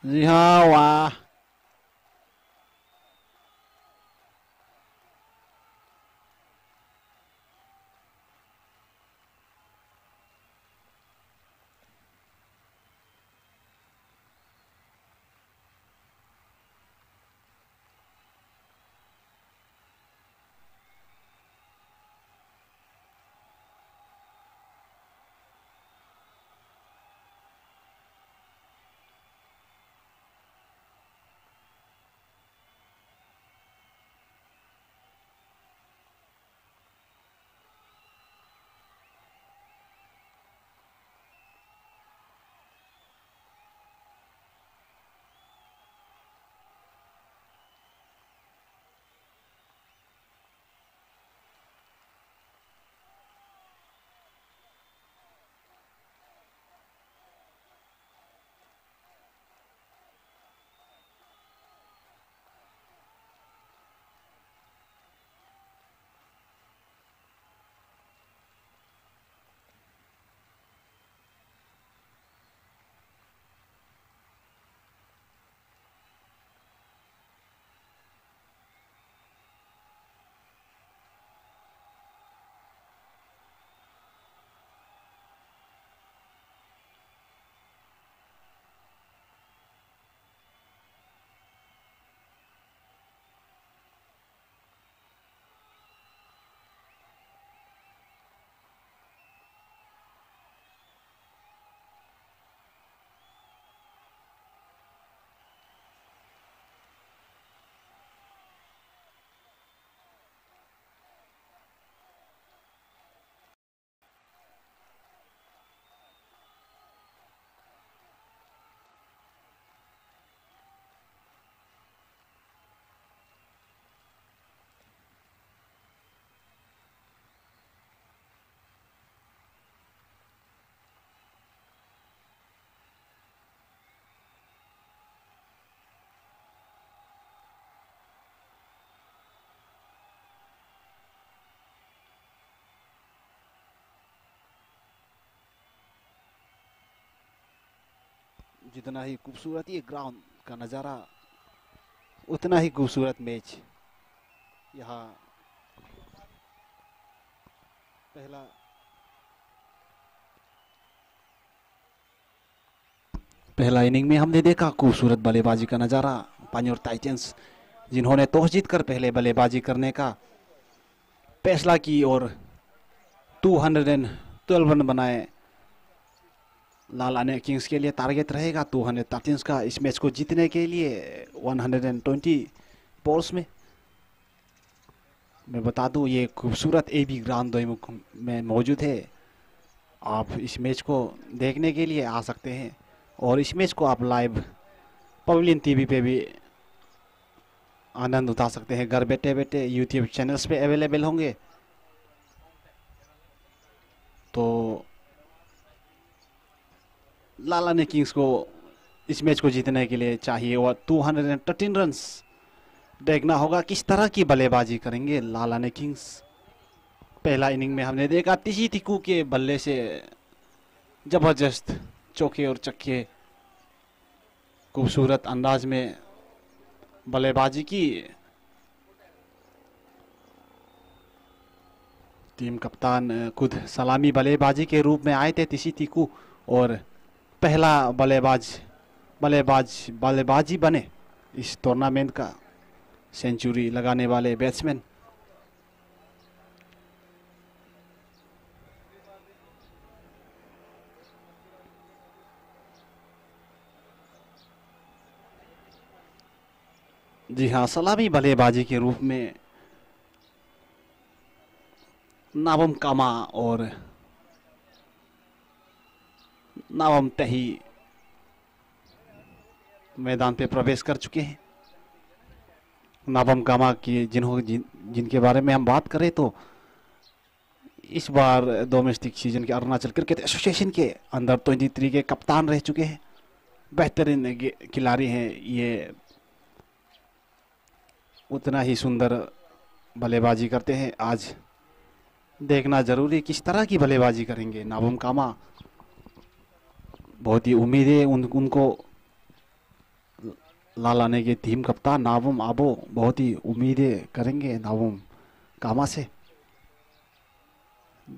जी हाँ, वाह, जितना ही खूबसूरत ये ग्राउंड का नज़ारा उतना ही खूबसूरत मैच। यहाँ पहला इनिंग में हमने देखा खूबसूरत बल्लेबाजी का नज़ारा। पान्योर टाइटंस जिन्होंने टॉस जीतकर पहले बल्लेबाजी करने का फैसला की और 212 रन बनाए। लाल आने किंग्स के लिए टारगेट रहेगा 213 का इस मैच को जीतने के लिए 120 बॉल्स में। मैं बता दूं ये खूबसूरत एबी ग्राउंड दोईमुख में मौजूद है, आप इस मैच को देखने के लिए आ सकते हैं और इस मैच को आप लाइव पवेलियन टीवी पे भी आनंद उठा सकते हैं। घर बैठे बैठे यूट्यूब चैनल्स पे अवेलेबल होंगे। तो लाला ने किंग्स को इस मैच को जीतने के लिए चाहिए और 213 रन्स। देखना होगा किस तरह की बल्लेबाजी करेंगे लाला ने किंग्स। पहला इनिंग में हमने देखा तीसी तिकू के बल्ले से जबरदस्त चौके और चक्के खूबसूरत अंदाज में बल्लेबाजी की। टीम कप्तान खुद सलामी बल्लेबाजी के रूप में आए थे तीसी तिकू और पहला बल्लेबाजी बने इस टूर्नामेंट का सेंचुरी लगाने वाले बैट्समैन। जी हाँ, सलामी बल्लेबाजी के रूप में नावम कामा और नावम तही मैदान पे प्रवेश कर चुके हैं। नावम कामा की जिनके बारे में हम बात करें तो इस बार डोमेस्टिक सीजन के अरुणाचल क्रिकेट एसोसिएशन के अंडर 23 के कप्तान रह चुके हैं। बेहतरीन खिलाड़ी हैं ये, उतना ही सुंदर बल्लेबाजी करते हैं। आज देखना जरूरी किस तरह की बल्लेबाजी करेंगे नावम कामा। बहुत ही उम्मीद है उनको लालाने के टीम कप्तान नावम आबो बहुत ही उम्मीदें करेंगे नावम कामा से।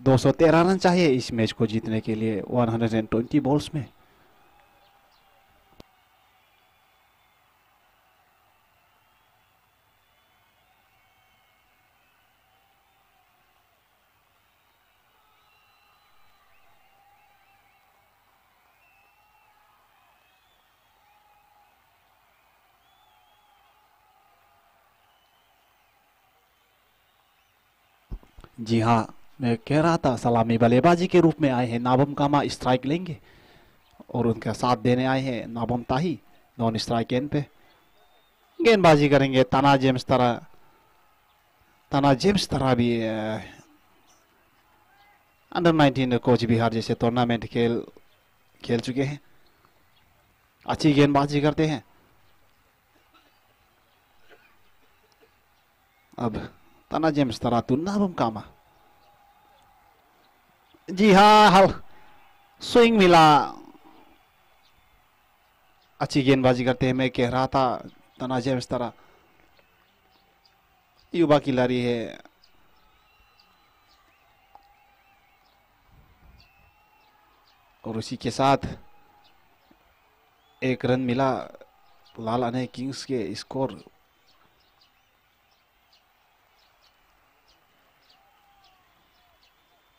213 रन चाहिए इस मैच को जीतने के लिए 120 बॉल्स में। जी हाँ, मैं कह रहा था सलामी बल्लेबाजी के रूप में आए हैं नावम कामा। स्ट्राइक लेंगे और उनका साथ देने आए हैं नावम ताही। नॉन स्ट्राइक एंड पे गेंदबाजी करेंगे ताना जेम्स तरह भी अंडर 19 कोच बिहार जैसे टूर्नामेंट खेल चुके हैं। अच्छी गेंदबाजी करते हैं। अब ताना जेम्स तरातु नावम कामा। जी हाँ, स्विंग मिला। अच्छी गेंदबाजी करते हैं। मैं कह रहा था ताना जेम्स तरा युवा खिलाड़ी है। और उसी के साथ 1 रन मिला। लाला ने किंग्स के स्कोर 213।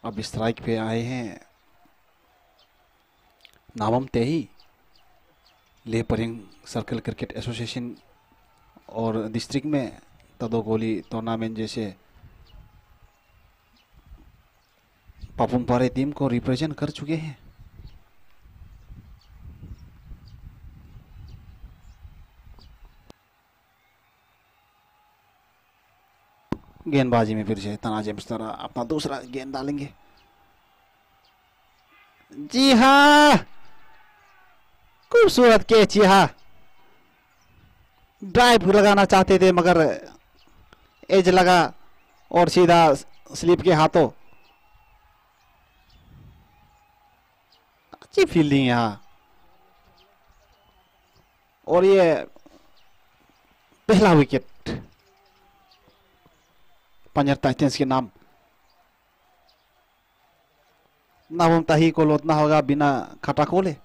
अब स्ट्राइक पे आए हैं नावम तेही। लेपरिंग सर्कल क्रिकेट एसोसिएशन और डिस्ट्रिक्ट में तदोगोली टूर्नामेंट जैसे पापुमपारे टीम को रिप्रेजेंट कर चुके हैं। गेंदबाजी में फिर से ताना जेम्स तारा अपना दूसरा गेंद डालेंगे। जी हाँ, खूबसूरत कैच। यहाँ ड्राइव लगाना चाहते थे मगर एज लगा और सीधा स्लिप के हाथों। अच्छी फील्डिंग यहाँ। और ये पहला विकेट पंजर टाइटंस के नाम। नवम ताही को लौटना होगा बिना खटा खोले।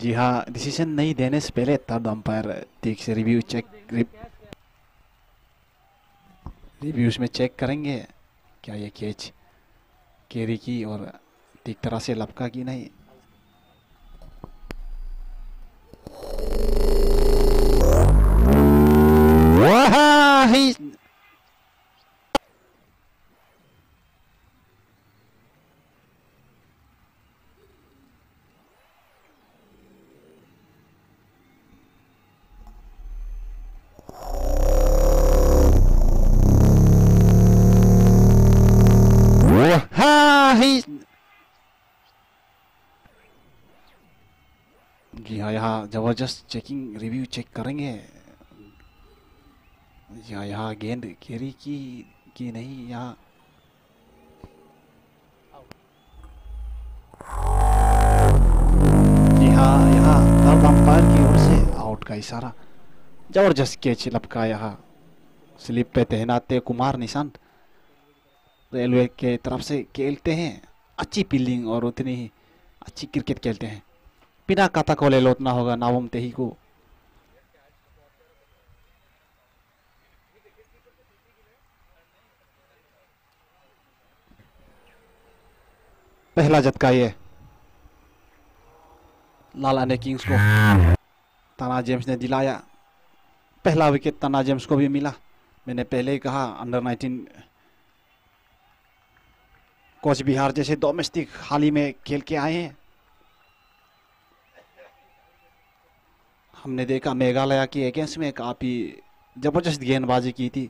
जी हाँ, डिसीजन नहीं देने से पहले तब अंपायर ठीक से रिव्यू चेक रिव्यूज में चेक करेंगे क्या ये कैच कैरी की और ठीक तरह से लपका कि नहीं। जबरदस्त चेकिंग रिव्यू चेक करेंगे यहाँ गेंद कैरी की नहीं। यहाँ यहाँ अंपायर की ओर से आउट का इशारा। जबरदस्त कैच लपका यहाँ स्लिप पे तैनात थे कुमार निशांत रेलवे के तरफ से। खेलते हैं अच्छी फील्डिंग और उतनी ही अच्छी क्रिकेट खेलते हैं। बिना काता को ले लौटना होगा नावम तेही को। पहला झटका ये लाला ने किंग्स को। ताना जेम्स ने दिलाया पहला विकेट। ताना जेम्स को भी मिला। मैंने पहले ही कहा अंडर 19 कोच बिहार जैसे डोमेस्टिक हाल ही में खेल के आए हैं। हमने देखा मेघालय की अगेंस्ट में काफ़ी जबरदस्त गेंदबाजी की थी,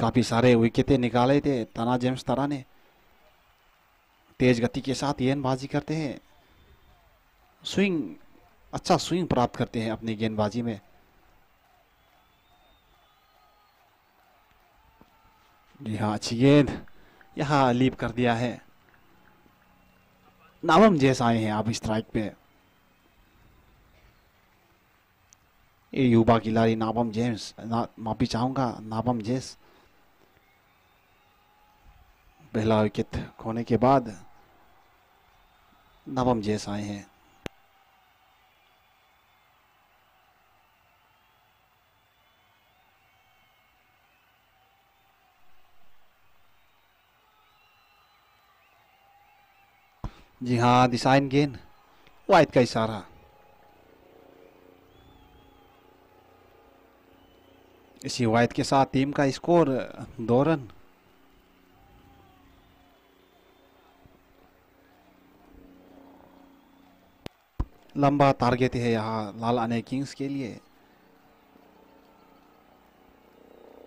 काफ़ी सारे विकेटें निकाले थे। ताना जेम्स तारा ने तेज गति के साथ गेंदबाजी करते हैं, स्विंग अच्छा स्विंग प्राप्त करते हैं अपनी गेंदबाजी में। जी हाँ, अच्छी गेंद यहाँ लीप कर दिया है। नावम जैस आए हैं आप स्ट्राइक पे। ये युवा खिलाड़ी नावम जेम्स माफी चाहूँगा नावम जेस। पहला विकेट खोने के बाद नावम जेस आए हैं। जी हाँ, डिसाइन गेंद वाइड का इशारा। इसी वाइड के साथ टीम का स्कोर 2 रन। लंबा टारगेट है यहाँ लाल आने किंग्स के लिए।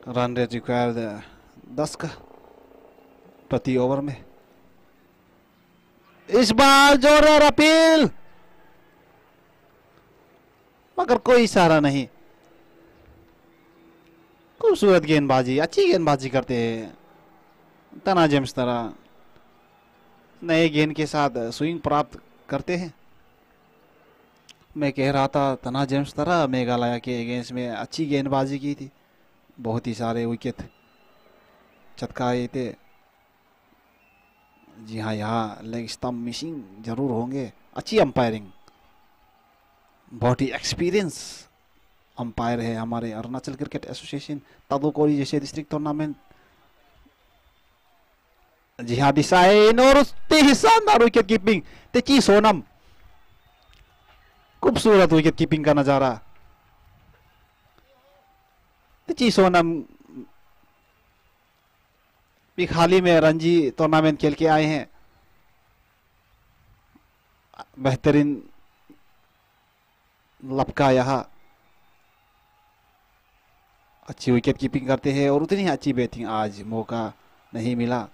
रन रेट रिक्वायर्ड 10 का प्रति ओवर में। इस बार जोरदार अपील मगर कोई इशारा नहीं। खूबसूरत गेंदबाजी, अच्छी गेंदबाजी करते हैं ताना जेम्स तारा। नए गेंद के साथ स्विंग प्राप्त करते हैं। मैं कह रहा था ताना जेम्स तारा मेघालय के अगेंस्ट में अच्छी गेंदबाजी की थी, बहुत ही सारे विकेट चटकाए थे। जी हाँ, यहाँ लेग स्टंप मिसिंग जरूर होंगे। अच्छी अंपायरिंग, बहुत ही एक्सपीरियंस अंपायर है हमारे अरुणाचल क्रिकेट एसोसिएशन तादोकोरी जैसे डिस्ट्रिक्ट टूर्नामेंट। जी हाँ, डिसाइन और शानदार विकेट कीपिंग तेची सोनम। खूबसूरत विकेट कीपिंग का नजारा। चिसो नम भी खाली में रणजी टूर्नामेंट खेल के आए हैं, बेहतरीन लपका यहाँ, अच्छी विकेट कीपिंग करते हैं और उतनी अच्छी बैटिंग आज मौका नहीं मिला।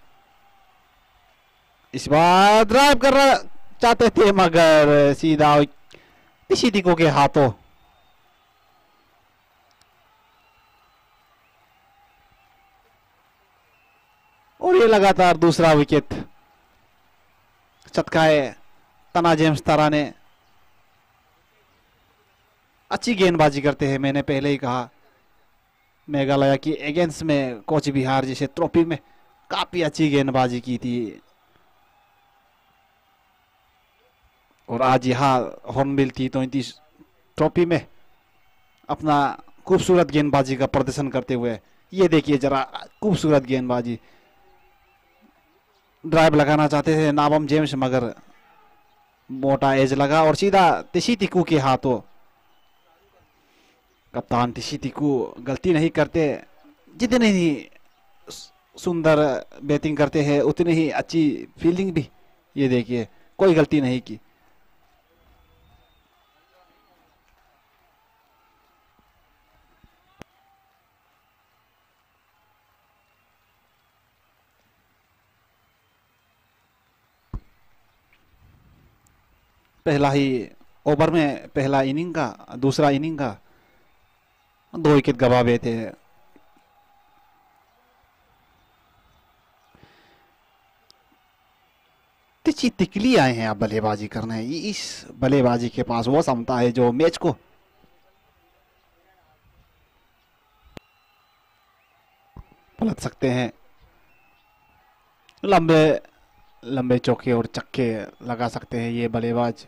इस बार ड्राइव करना चाहते थे मगर सीधा पिशीटिको के हाथों। और ये लगातार दूसरा विकेट चटकाए तना जेम्स तारा ने। अच्छी गेंदबाजी करते हैं, मैंने पहले ही कहा मेघालय की अगेंस्ट में कोच बिहार जैसे ट्रॉफी में काफी अच्छी गेंदबाजी की थी और आज यहाँ हॉर्नबिल T20 ट्रॉफी में अपना खूबसूरत गेंदबाजी का प्रदर्शन करते हुए, ये देखिए जरा खूबसूरत गेंदबाजी। ड्राइव लगाना चाहते थे नाबम जेम्स मगर मोटा एज लगा और सीधा तिशी टिकू के हाथों। कप्तान तिशी टिकू गलती नहीं करते, जितने ही सुंदर बैटिंग करते हैं उतनी ही अच्छी फील्डिंग भी। ये देखिए कोई गलती नहीं की। पहला ही ओवर में पहला इनिंग का दूसरा इनिंग का 2 विकेट गवा गए थे। तिची तिकली आए हैं आप बल्लेबाजी करने, इस बल्लेबाजी के पास वो क्षमता है जो मैच को पलट सकते हैं। लंबे लंबे चौके और चक्के लगा सकते हैं ये बल्लेबाज।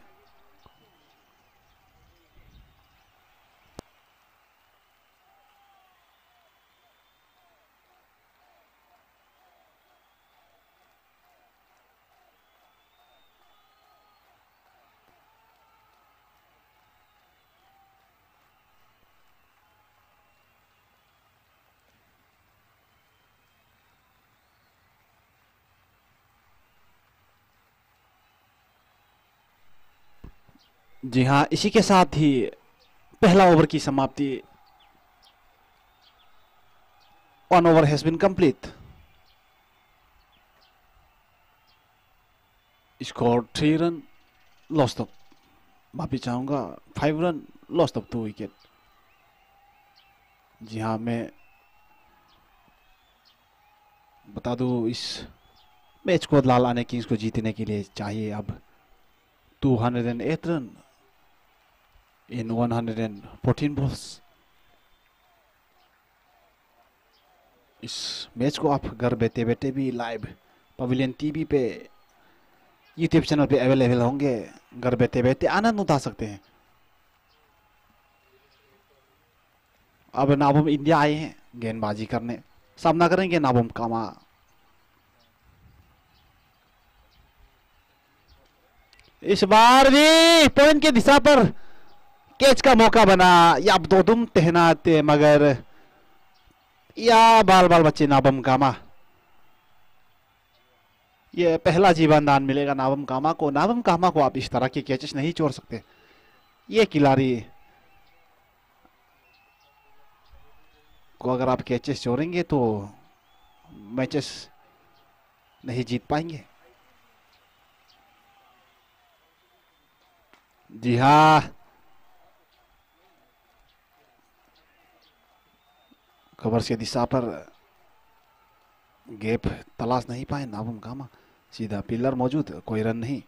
जी हाँ, इसी के साथ ही पहला ओवर की समाप्ति। 1 over has been complete. Score 3 run lost of, माफी चाहूंगा 5 रन लॉस्ट ऑफ 2 विकेट। जी हाँ, मैं बता दूं इस मैच को लाल-आने किंग्स को जीतने के लिए चाहिए अब 208 रन in 114 balls। इस मैच को आप घर बैठे बैठे भी लाइव पवेलियन टीवी पे यूट्यूब चैनल पे अवेलेबल होंगे, घर बैठे बैठे आनंद उठा सकते हैं। अब नाबम इंडिया आए हैं गेंदबाजी करने, सामना करेंगे नाबम कामा। इस बार भी पॉइंट की दिशा पर कैच का मौका बना, या अब दो दुम तहनाते मगर या बाल बाल बच्चे नाबम कामा। ये पहला जीवनदान मिलेगा नाबम कामा को। नाबम कामा को आप इस तरह के कैचेस नहीं छोड़ सकते। ये खिलाड़ी को अगर आप कैचेस छोड़ेंगे तो मैचेस नहीं जीत पाएंगे। जी हाँ, कवर से दिशा पर गैप तलाश नहीं पाए नाबम कामा। सीधा पिलर मौजूद, कोई रन नहीं।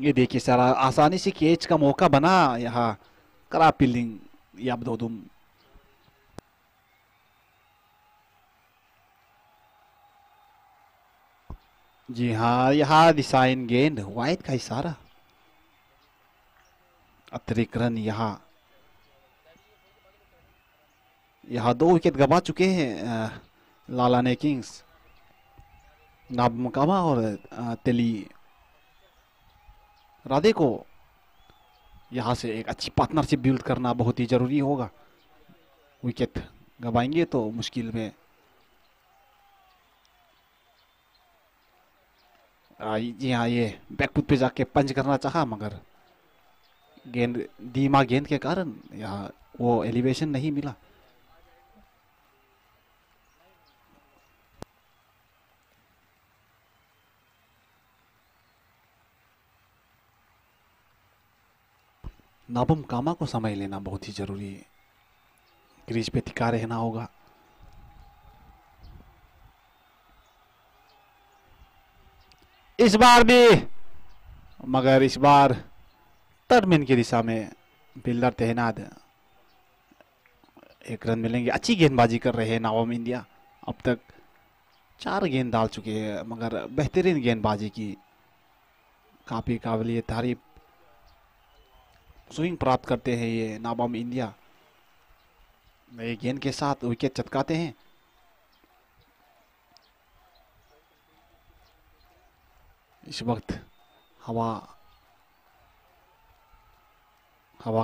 ये देखिए सारा आसानी से कैच का मौका बना, यहाँ खराब फील्डिंग या दो दुम। जी हाँ, यहाँ डिसाइन गेंद वाइड का इशारा, अतिरिक्त रन। यहाँ 2 विकेट गवा चुके हैं लाल-आने किंग्स, नाबम कामा और तेली राधे को। यहाँ से एक अच्छी पार्टनरशिप बिल्ड करना बहुत ही ज़रूरी होगा। विकेट गंवाएंगे तो मुश्किल में जी हाँ, ये बैकफुट पे जाके पंच करना चाहा मगर गेंद धीमा गेंद के कारण यहाँ वो एलिवेशन नहीं मिला। नवम कामा को समय लेना बहुत ही ज़रूरी है, क्रीज पे टिका रहना होगा। इस बार भी मगर इस बार टर्मिन की दिशा में बिल्डर तैनात, एक रन मिलेंगे। अच्छी गेंदबाजी कर रहे हैं नवम इंडिया, अब तक 4 गेंद डाल चुके हैं मगर बेहतरीन गेंदबाजी की काफ़ी काबिलियत तारीफ स्विंग प्राप्त करते हैं ये नवम इंडिया। नए गेंद के साथ विकेट चटकाते हैं। इस वक्त हवा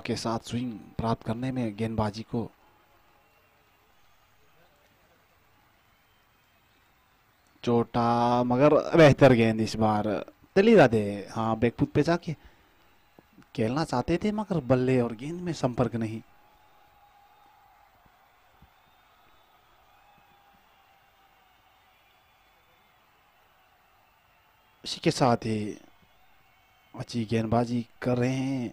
के साथ स्विंग प्राप्त करने में गेंदबाजी को छोटा मगर बेहतर गेंद इस बार तली राधे। हाँ, बैकफुट पे जाके खेलना चाहते थे मगर बल्ले और गेंद में संपर्क नहीं। इसी के साथ ही अच्छी गेंदबाजी कर रहे हैं।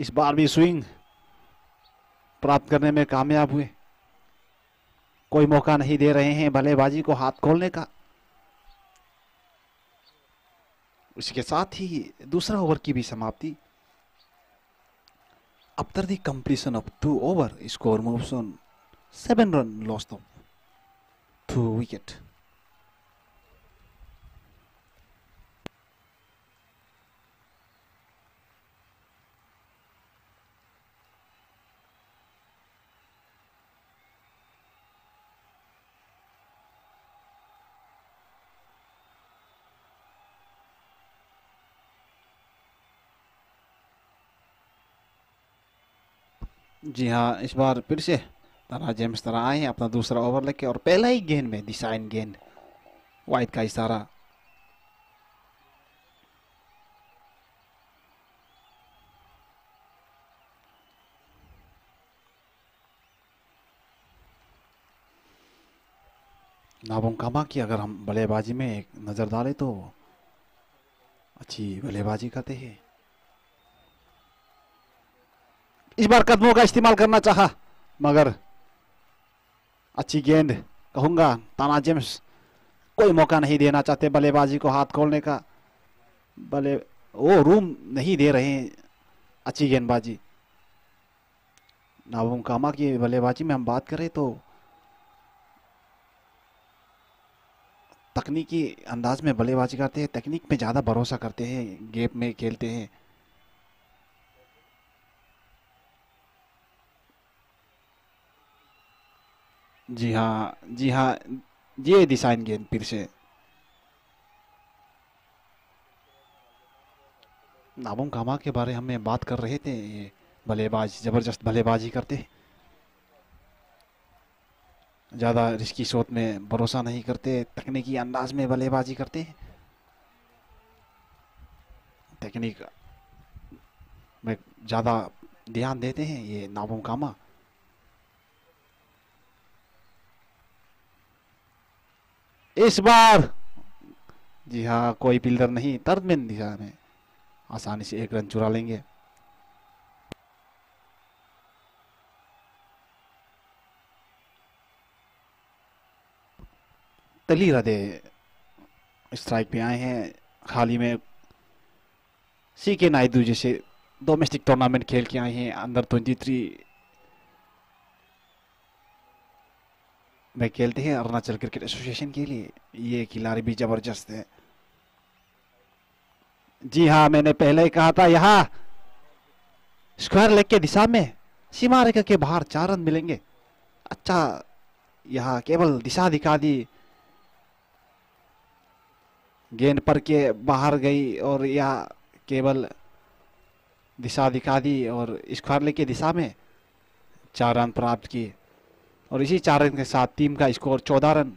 इस बार भी स्विंग प्राप्त करने में कामयाब हुए, कोई मौका नहीं दे रहे हैं बल्लेबाजी को हाथ खोलने का। उसके साथ ही दूसरा ओवर की भी समाप्ति। After the completion of 2 overs, score moves on 7 runs lost of 2 wickets. जी हाँ, इस बार फिर से तारा जेम्स तरह आए हैं अपना दूसरा ओवर लेके और पहला ही गेंद में डिसाइन गेंद, वाइड का इशारा। नाबम कामा की अगर हम बल्लेबाजी में एक नज़र डालें तो अच्छी बल्लेबाजी करते हैं। इस बार कदमों का इस्तेमाल करना चाहा मगर अच्छी गेंद कहूँगा ताना जेम्स, कोई मौका नहीं देना चाहते बल्लेबाजी को हाथ खोलने का, वो रूम नहीं दे रहे हैं। अच्छी गेंदबाजी नाबम कामा की बल्लेबाजी में हम बात करें तो तकनीकी अंदाज में बल्लेबाजी करते हैं, तकनीक में ज़्यादा भरोसा करते हैं, गेप में खेलते हैं। जी हाँ, जी हाँ, ये डिसाइन गेंद फिर से नाबम कामा के बारे हमें बात कर रहे थे, ये बल्लेबाज ज़बरदस्त बल्लेबाजी करते हैं, ज़्यादा रिस्की शॉट में भरोसा नहीं करते, तकनीकी अंदाज में बल्लेबाजी करते हैं। तकनीक में ज़्यादा ध्यान देते हैं ये नाबम कामा। इस बार जी हाँ, कोई फील्डर नहीं, टर्मिन दिशा में आसानी से 1 रन चुरा लेंगे। तली रदे स्ट्राइक पे आए हैं। हाल ही में CK नायडू जैसे डोमेस्टिक टूर्नामेंट खेल के आए हैं, अंडर 23 में खेलते हैं अरुणाचल क्रिकेट एसोसिएशन के लिए। ये खिलाड़ी भी जबरदस्त है। जी हाँ, मैंने पहले ही कहा था यहाँ स्क्वायर लेग के दिशा में सीमा रेखा के बाहर 4 रन मिलेंगे। अच्छा यहाँ केवल दिशा दिखा दी, गेंद पर के बाहर गई और यह केवल दिशा दिखा दी और स्क्वायर लेग की दिशा में 4 रन प्राप्त किए और इसी 4 रन के साथ टीम का स्कोर 14 रन।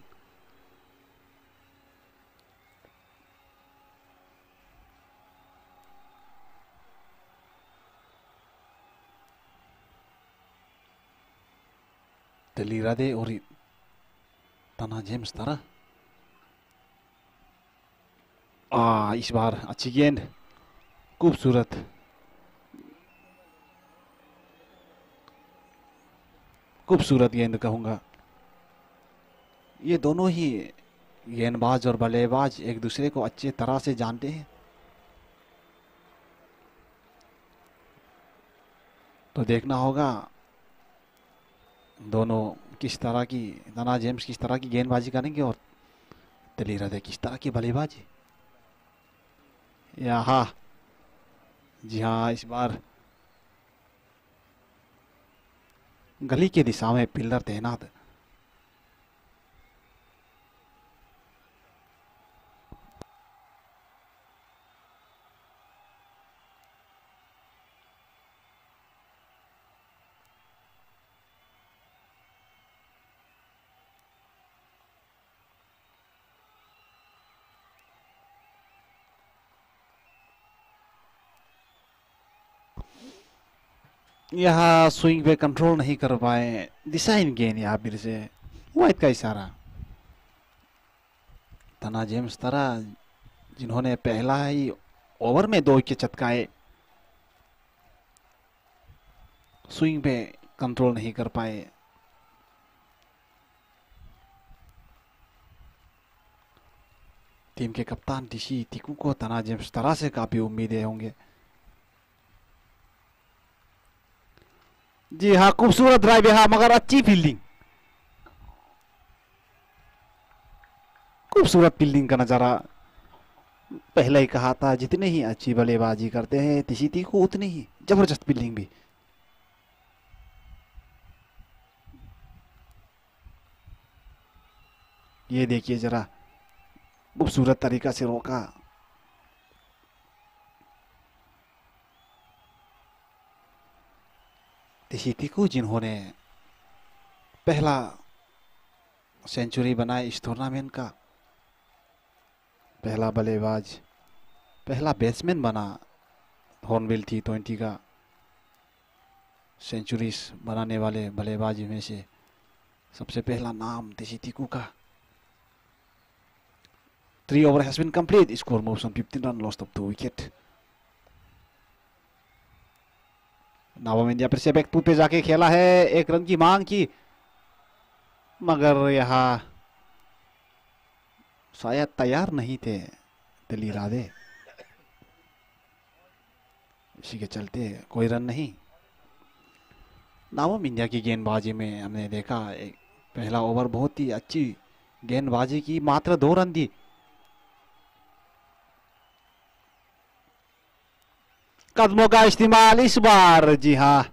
दिल्ली राधे और तना जेम्स तारा इस बार अच्छी गेंद, खूबसूरत खूबसूरत गेंद कहूँगा। ये दोनों ही गेंदबाज और बल्लेबाज एक दूसरे को अच्छे तरह से जानते हैं, तो देखना होगा दोनों किस तरह की, तना जेम्स किस तरह की गेंदबाजी करेंगे और दिल्ली राधे किस तरह की बल्लेबाजी। यहाँ जी हाँ, इस बार गली की दिशा में पिल्लर तैनात यहाँ, स्विंग पे कंट्रोल नहीं कर पाए, दिशा इन गेंद यहाँ फिर से वाइड का इशारा। तना जेम्स तारा जिन्होंने पहला ही ओवर में 2 विकेट चटकाए, स्विंग पे कंट्रोल नहीं कर पाए। टीम के कप्तान ऋषि टिकू को तना जेम्स तारा से काफ़ी उम्मीदें होंगे। जी हाँ, खूबसूरत ड्राइव है, हाँ मगर अच्छी फील्डिंग, खूबसूरत फील्डिंग का नज़ारा। पहले ही कहा था, जितने ही अच्छी बल्लेबाजी करते हैं ऋषि टिकू, उतनी ही जबरदस्त फील्डिंग भी। ये देखिए जरा, खूबसूरत तरीका से रोका। ऋषि टिकू जिन्होंने पहला सेंचुरी बनाया इस टूर्नामेंट का, पहला बल्लेबाज, पहला बैट्समैन बना हॉर्नबिल T20 का। सेंचुरीज बनाने वाले बल्लेबाज में से सबसे पहला नाम ऋषि टिकू का। 3 over has been complete, score moves on 15 run, lost of 2 wicket. Navam India फिर से बैकफुट पे जाके खेला है, 1 रन की मांग की, मगर यहाँ शायद तैयार नहीं थे दिल्ली राधे, इसी के चलते कोई रन नहीं। नावम इंडिया की गेंदबाजी में हमने देखा, पहला ओवर बहुत ही अच्छी गेंदबाजी की, मात्र 2 रन दी। कदमों का इस्तेमाल इस बार, जी हाँ,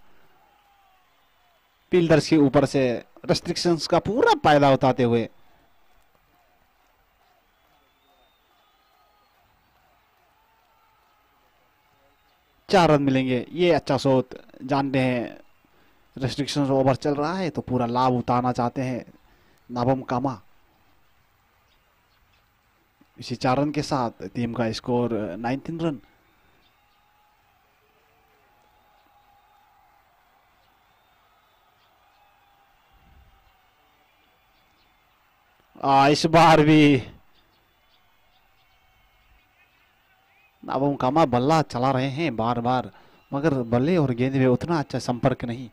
फील्डर्स के ऊपर से रेस्ट्रिक्शंस का पूरा फायदा उठाते हुए चार रन मिलेंगे। ये अच्छा शॉट, जानते हैं रेस्ट्रिक्शंस ओवर चल रहा है तो पूरा लाभ उठाना चाहते हैं नाबम कामा। इसी 4 रन के साथ टीम का स्कोर 19 रन। इस बार भी नाबम कामा बल्ला चला रहे हैं बार बार, मगर बल्ले और गेंद में उतना अच्छा संपर्क नहीं।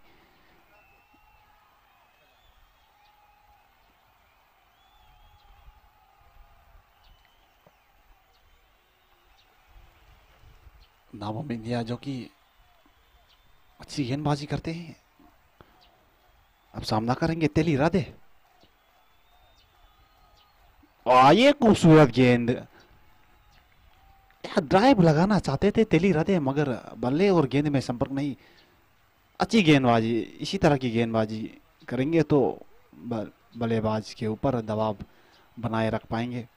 नाबम इंडिया जो कि अच्छी गेंदबाजी करते हैं, अब सामना करेंगे दिल्ली राधे। ये खूबसूरत गेंद, ड्राइव लगाना चाहते थे दिल्ली राधे, मगर बल्ले और गेंद में संपर्क नहीं। अच्छी गेंदबाजी, इसी तरह की गेंदबाजी करेंगे तो बल्लेबाज के ऊपर दबाव बनाए रख पाएंगे।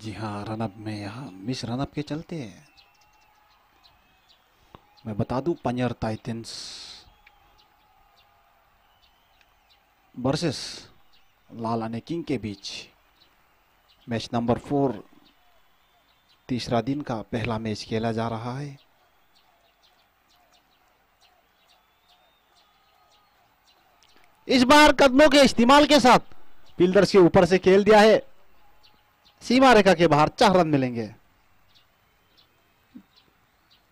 जी हाँ, रनअप में यहाँ मिस रनअप के चलते हैं। मैं बता दूं, पंजर टाइटन्स वर्सेस लाल अने किंग के बीच मैच नंबर 4 तीसरा दिन का पहला मैच खेला जा रहा है। इस बार कदमों के इस्तेमाल के साथ फील्डर्स के ऊपर से खेल दिया है, सीमा रेखा के बाहर 4 रन मिलेंगे।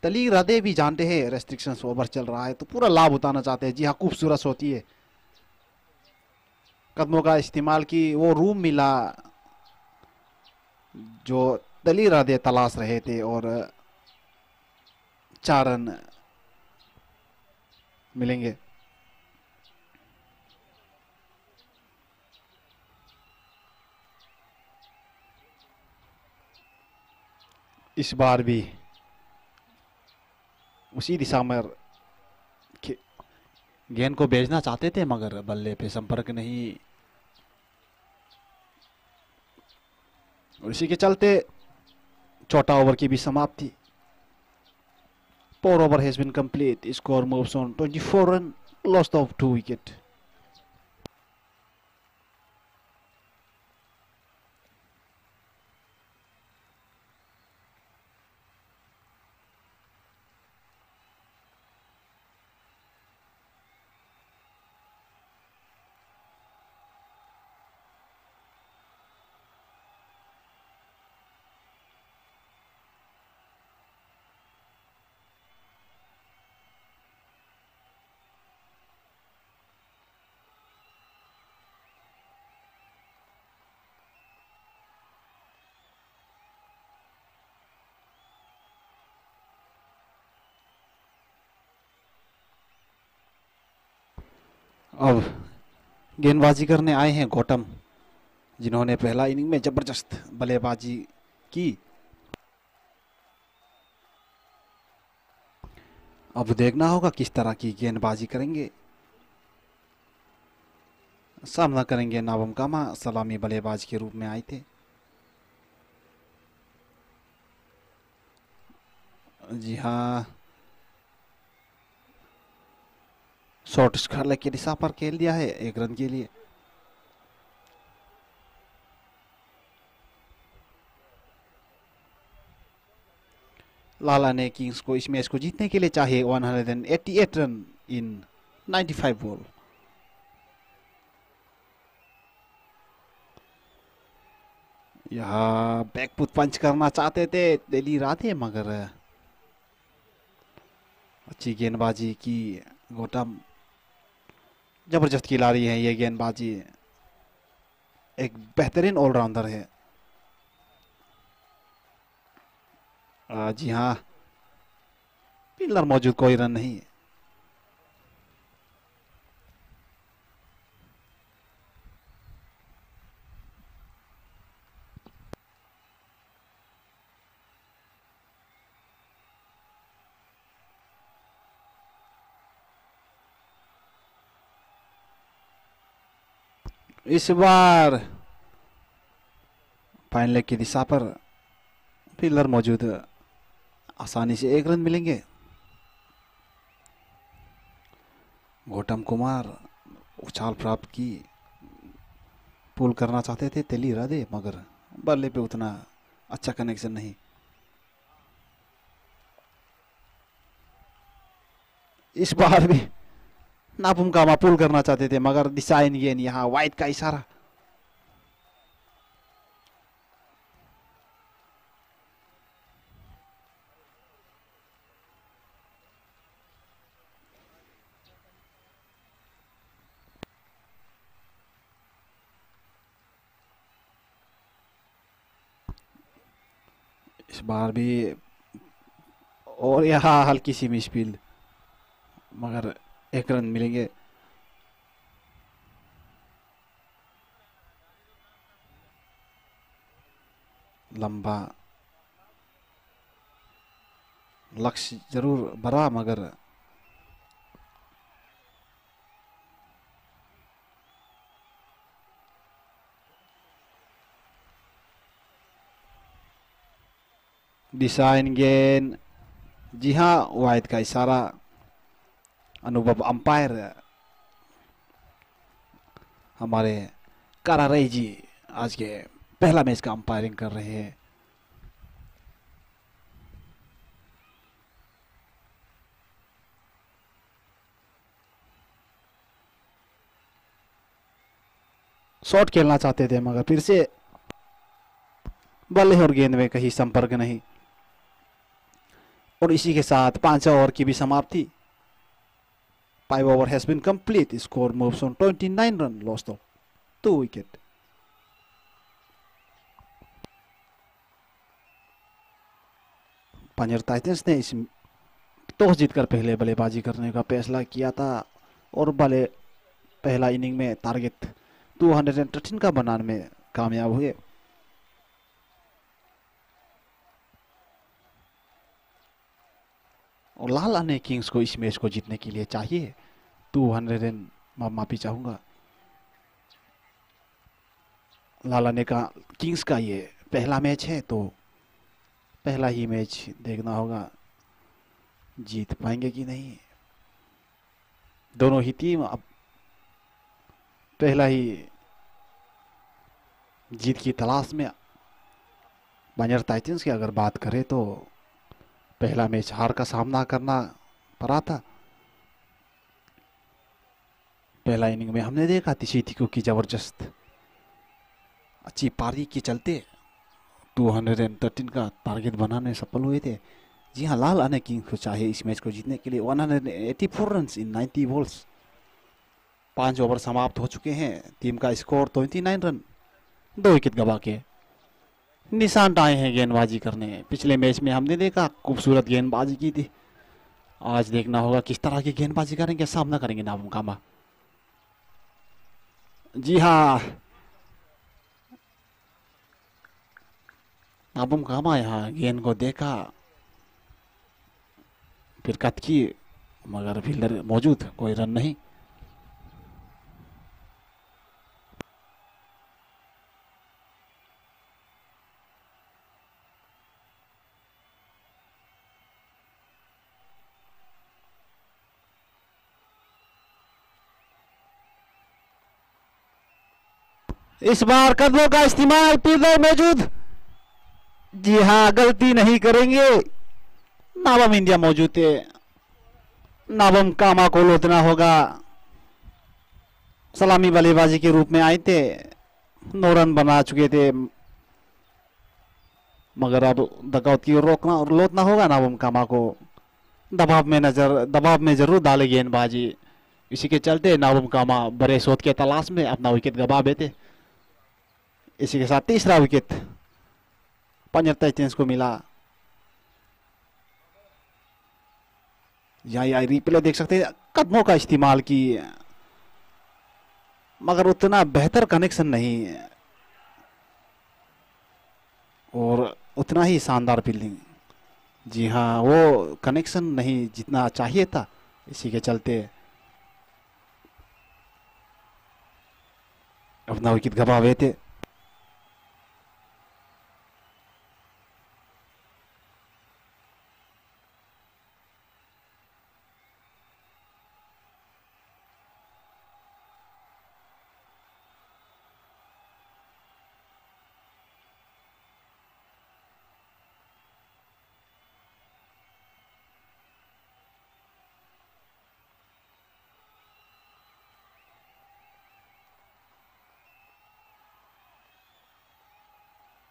तली राधे भी जानते हैं रेस्ट्रिक्शंस ओवर चल रहा है तो पूरा लाभ उठाना चाहते हैं। जी हाँ, खूबसूरत होती है कदमों का इस्तेमाल की वो रूम मिला जो तली राधे तलाश रहे थे और 4 रन मिलेंगे। इस बार भी उसी दिशा में गेंद को भेजना चाहते थे मगर बल्ले पे संपर्क नहीं, और इसी के चलते छोटा ओवर की भी समाप्ति। 4 over has been complete. Score moves on 24 run, lost of 2 wicket. अब गेंदबाजी करने आए हैं गौतम, जिन्होंने पहला इनिंग में जबरदस्त बल्लेबाजी की। अब देखना होगा किस तरह की गेंदबाजी करेंगे। सामना करेंगे नावम कामा, सलामी बल्लेबाज के रूप में आए थे। जी हाँ, शॉर्ट स्क्वायर लेग के दिशा पर खेल दिया है 1 रन के लिए। लाला ने किंग्स को इस मैच को जीतने के लिए चाहिए 188 रन इन 95 बॉल। यहाँ बैकफुट पंच करना चाहते थे दिल्ली राधे, मगर अच्छी गेंदबाजी की गौतम। जबरदस्त खिलाड़ी है ये गेंदबाजी, एक बेहतरीन ऑलराउंडर है। जी हाँ, पिलर मौजूद, कोई रन नहीं। इस बार फाइन लेग की दिशा पर पिलर मौजूद, आसानी से 1 रन मिलेंगे। गौतम कुमार उछाल प्राप्त की, पुल करना चाहते थे तेली राधे मगर बल्ले पे उतना अच्छा कनेक्शन नहीं। इस बार भी नापुम कामा पुल करना चाहते थे मगर डिसाइन गेंद, यहाँ वाइड का इशारा। इस बार भी और यहाँ हल्की सी मिसफील्ड, मगर 1 रन मिलेंगे। लंबा लक्ष्य जरूर बड़ा मगर डिजाइन गेन, जी हाँ वाइड का इशारा अनुभव अंपायर हमारे कारारई जी आज के पहला मैच का अंपायरिंग कर रहे हैं। शॉट खेलना चाहते थे मगर फिर से बल्ले और गेंद में कहीं संपर्क नहीं और इसी के साथ पांच ओवर की भी समाप्ति। 5 over has been complete. Score moves on 29 run, loss of 2 wicket. Punjab titans ने इस टॉस जीतकर पहले बल्लेबाजी करने का फैसला किया था और बल्ले पहला इनिंग में टारगेट 213 का बनाने में कामयाब हुए। और लाल आने किंग्स को इस मैच को जीतने के लिए चाहिए 200 रन। माफी चाहूँगा, लाल आने का किंग्स का ये पहला मैच है तो पहला ही मैच देखना होगा जीत पाएंगे कि नहीं। दोनों ही टीम अब पहला ही जीत की तलाश में। बंजर टाइटंस की अगर बात करें तो पहला मैच हार का सामना करना पड़ा था। पहला इनिंग में हमने देखा तिको की जबरदस्त अच्छी पारी के चलते 213 का टारगेट बनाने सफल हुए थे। जी हाँ, लाल आने किंग को चाहिए इस मैच को जीतने के लिए 184 रन इन 90 बॉल्स। 5 ओवर समाप्त हो चुके हैं। टीम का स्कोर 29 रन 2 विकेट गवा के निशान आए हैं गेंदबाजी करने। पिछले मैच में हमने देखा खूबसूरत गेंदबाजी की थी, आज देखना होगा किस तरह की गेंदबाजी करेंगे, सामना करेंगे नामुकामा। जी हाँ, नामुकामा यहाँ गेंद को देखा फिर कट की मगर फील्डर मौजूद, कोई रन नहीं। इस बार कदमों का इस्तेमाल फील्डर मौजूद, जी हाँ गलती नहीं करेंगे। नाबम इंडिया मौजूद है, नाबम कामा को लौटना होगा। सलामी बल्लेबाजी के रूप में आए थे, 9 रन बना चुके थे मगर अब डकआउट की ओर रोकना और लौटना होगा। नाबम कामा को दबाव में जरूर डाले गेंदबाजी, इसी के चलते नाबम कामा बड़े शॉट के तलाश में अपना विकेट गवा बैठे। इसी के साथ तीसरा विकेट पंजर टाइटंस को मिला। यहाँ रिप्ले देख सकते हैं, कदमों का इस्तेमाल की मगर उतना बेहतर कनेक्शन नहीं और उतना ही शानदार फील्डिंग। जी हाँ, वो कनेक्शन नहीं जितना चाहिए था, इसी के चलते अपना विकेट गवा बैठे।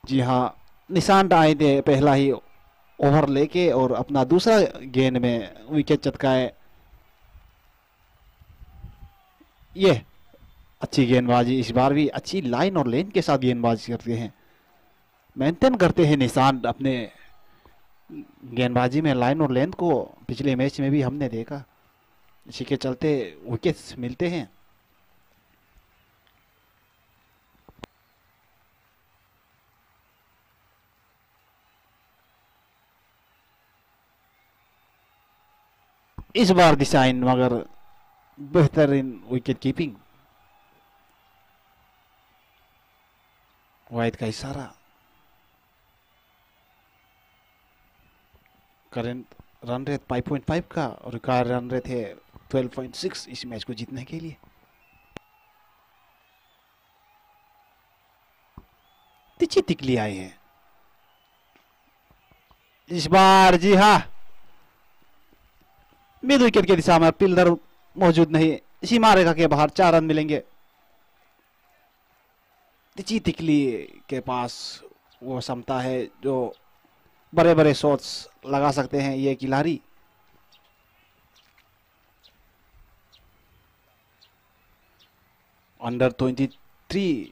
जी हाँ, निशांत आए थे पहला ही ओवर लेके और अपना दूसरा गेंद में विकेट चटकाए। ये अच्छी गेंदबाजी, इस बार भी अच्छी लाइन और लेन के साथ गेंदबाजी करते हैं, मेंटेन करते हैं निशांत अपने गेंदबाजी में लाइन और लेन को। पिछले मैच में भी हमने देखा, इसी के चलते विकेट्स मिलते हैं। इस बार डिजाइन मगर बेहतरीन विकेट कीपिंग। वाइड का इशारा, करंट रन रेट 5.5 का और रिकॉर्ड रन रेट है 12.6 इस मैच को जीतने के लिए। तिची तिकली आई है इस बार, जी हाँ, मिड विकेट के दिशा में पिलर मौजूद नहीं, सीमा रेखा के बाहर 4 रन मिलेंगे। तिची तिकली के पास वो क्षमता है जो बड़े बड़े शॉट्स लगा सकते हैं ये खिलाड़ी। अंडर 23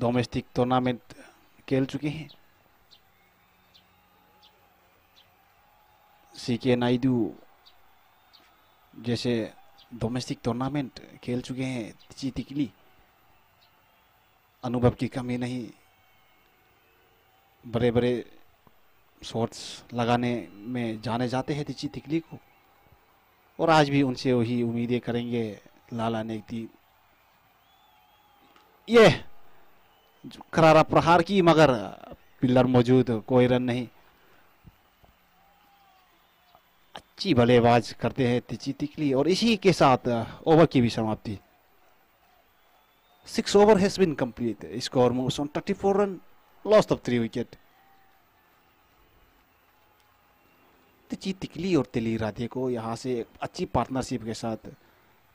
डोमेस्टिक टूर्नामेंट खेल चुके हैं। सीके नायडू जैसे डोमेस्टिक टूर्नामेंट खेल चुके हैं तिची तिकली। अनुभव की कमी नहीं, बड़े बड़े शॉट्स लगाने में जाने जाते हैं तिची तिकली को, और आज भी उनसे वही उम्मीदें करेंगे लाला नेगी। ये करारा प्रहार की मगर पिलर मौजूद, कोई रन नहीं। अच्छी बल्लेबाज करते हैं तिची तिकली और इसी के साथ ओवर की भी समाप्ति। 6 over has been complete, score moves on 34 run, lost of 3 wicket. तिची तिकली और तिली राधे को यहाँ से अच्छी पार्टनरशिप के साथ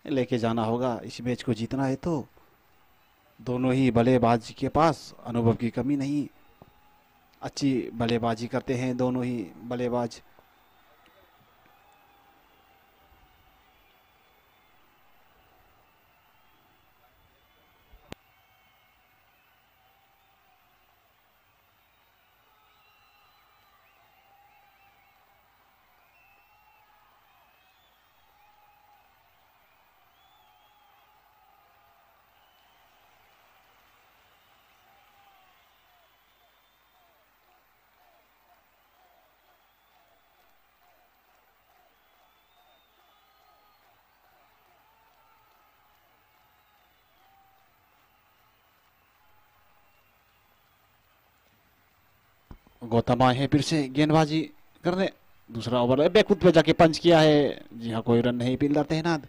लेके जाना होगा इस मैच को जीतना है तो। दोनों ही बल्लेबाजी के पास अनुभव की कमी नहीं, अच्छी बल्लेबाजी करते हैं दोनों ही बल्लेबाज। गौतम आए हैं फिर से गेंदबाजी करने, दूसरा ओवर बैकफुट पे जाके पंच किया है, जी हाँ, कोई रन नहीं। पिल्लर तैनात,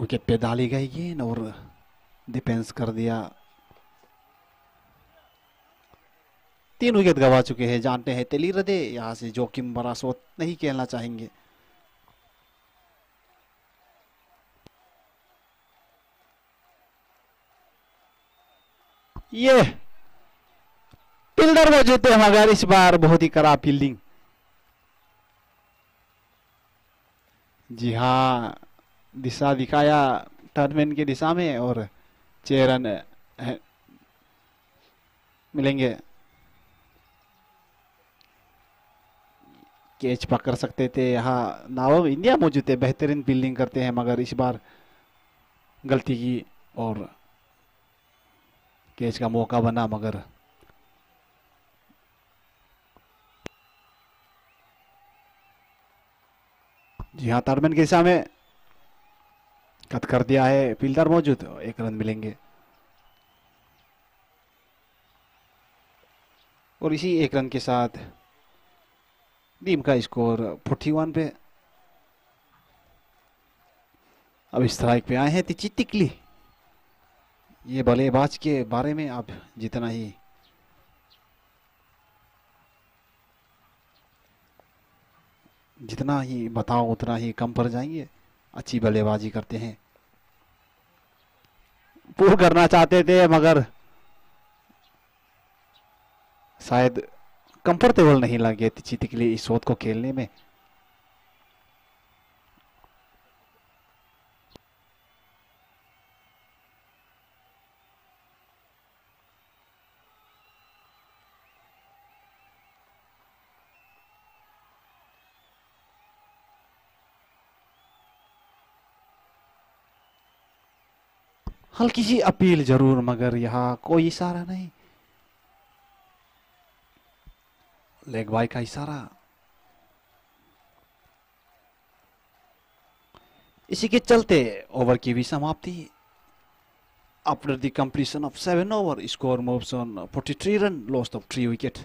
विकेट पे डाली गई गेंद और डिफेंस कर दिया। 3 विकेट गवा चुके हैं, जानते हैं तेली रदे यहाँ से जोखिम बड़ा शॉट नहीं खेलना चाहेंगे। ये फील्डर मौजूद थे मगर इस बार बहुत ही खराब फील्डिंग, जी हाँ, दिशा दिखाया टर्नमैन की दिशा में और 6 रन मिलेंगे। कैच पकड़ सकते थे यहाँ नाव इंडिया मौजूद थे, बेहतरीन फील्डिंग करते हैं मगर इस बार गलती की और कैच का मौका बना मगर जी हाँ टर्नमैन की दिशा में कट कर दिया है, फील्डर मौजूद, 1 रन मिलेंगे। और इसी 1 रन के साथ टीम का स्कोर 41 पे। अब स्ट्राइक पे आए हैं तिची तिकली। ये बल्लेबाज के बारे में आप जितना ही बताओ उतना ही कम पड़ जाएंगे। अच्छी बल्लेबाजी करते हैं, पूरा करना चाहते थे मगर शायद कंफर्टेबल नहीं लगे तिची तिकली इस शॉट को खेलने में। हल्की सी अपील जरूर, मगर यहाँ कोई इशारा नहीं। लेग बाय का इशारा। इसी के चलते ओवर की भी समाप्ति। After the completion of 7 over, score moves on 43 run, loss of 3 wicket.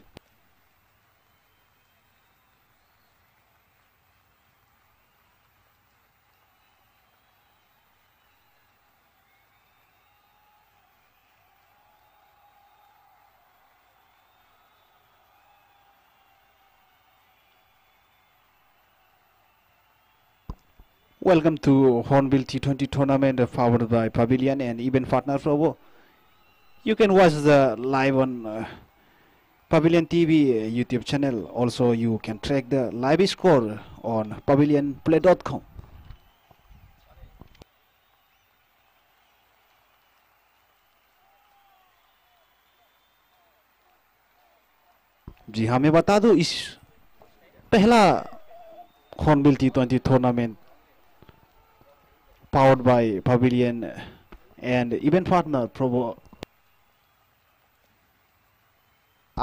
Welcome to Hornbill T20 tournament powered by Pavilion and event partner Provo. You can watch the live on Pavilion TV YouTube channel. Also, you can track the live score on pavilionplay.com. जी हाँ, मैं बता दूँ, इस पहला Hornbill T20 tournament powered by Pavilion and event partner Provo.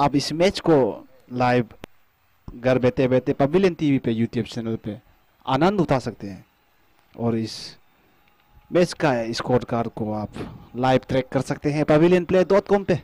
आप इस match को live घर बैठे बैठे Pavilion TV पे YouTube चैनल पे आनंद उठा सकते हैं और इस मैच का स्कोर कार्ड को आप लाइव ट्रैक कर सकते हैं pavilionplay.com पे।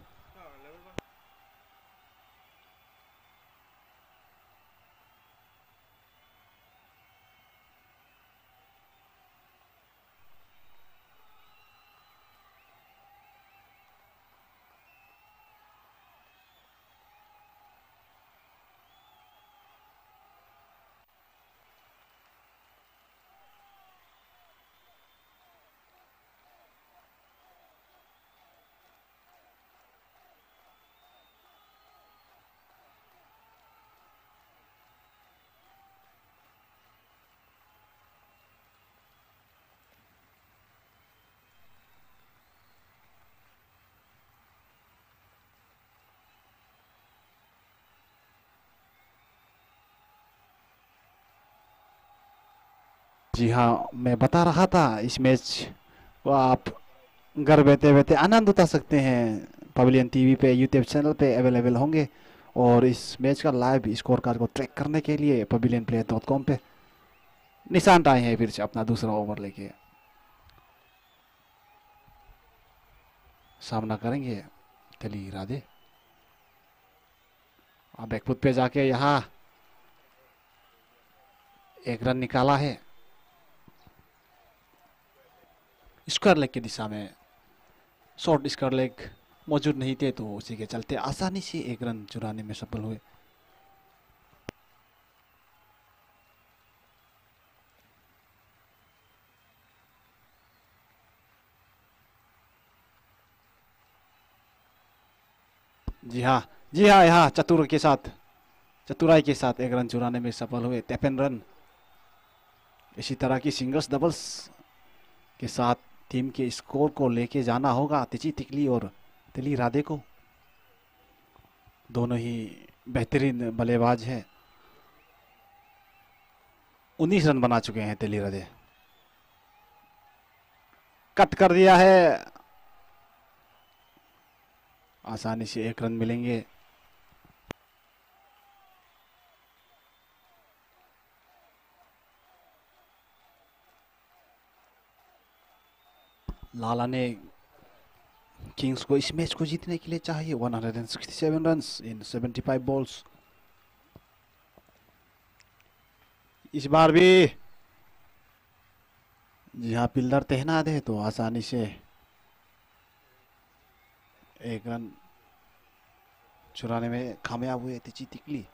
जी हाँ, मैं बता रहा था, इस मैच को आप घर बैठे बैठे आनंद उठा सकते हैं। Pavilion TV पे यूट्यूब चैनल पे अवेलेबल होंगे और इस मैच का लाइव स्कोर कार्ड को ट्रैक करने के लिए pavilionplay.com पे। निशांत आए हैं फिर से अपना दूसरा ओवर लेके, सामना करेंगे तली इरादे। आप बैकफुट पे जाके यहाँ 1 रन निकाला है। स्क्वायर लेग की दिशा में शॉर्ट स्क्वायर लेग मौजूद नहीं थे, तो उसी के चलते आसानी से 1 रन चुराने में सफल हुए। जी हाँ, यहाँ चतुराई के साथ 1 रन चुराने में सफल हुए। टैप एंड रन, इसी तरह की सिंगल्स डबल्स के साथ टीम के स्कोर को लेके जाना होगा। तिची तिकली और तिली राधे को, दोनों ही बेहतरीन बल्लेबाज हैं। 19 रन बना चुके हैं तिली राधे। कट कर दिया है, आसानी से 1 रन मिलेंगे। लाला ने किंग्स को इस मैच को जीतने के लिए चाहिए 167 रन इन 75 बॉल्स। इस बार भी जहाँ पिल्लर तहना दे तो आसानी से 1 रन चुराने में कामयाब हुए तिची तिकली।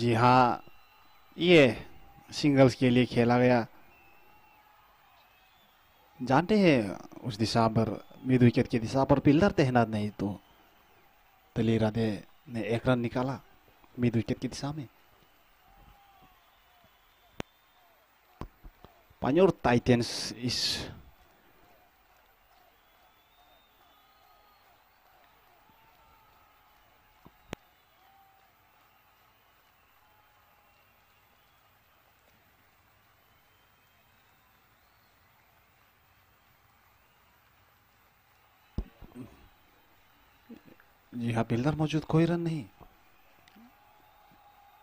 जी हाँ, ये सिंगल्स के लिए खेला गया। जानते हैं उस दिशा पर, मिड विकेट की दिशा पर पिल्लर तैनात नहीं, तो तिली राधे ने 1 रन निकाला मिड विकेट की दिशा में। पान्योर टाइटेंस इस जी हाँ, बिल्डर मौजूद, कोई रन नहीं।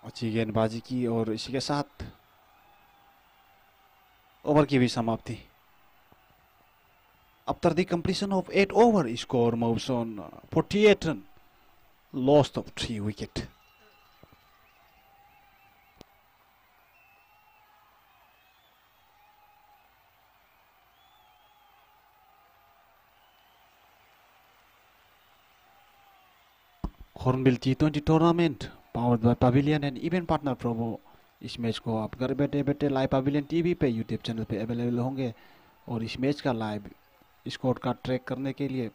अच्छी गेंदबाजी की और इसी के साथ ओवर की भी समाप्ति। After the completion of 8 over, score moves on 48 run, loss of 3 wicket. Hornbill T20 tournament powered by Pavilion and event partner Provo. इस मैच को आप घर बैठे बैठे लाइव Pavilion TV पे YouTube चैनल पे अवेलेबल होंगे और इस मैच का लाइव स्कोर का ट्रैक करने के लिए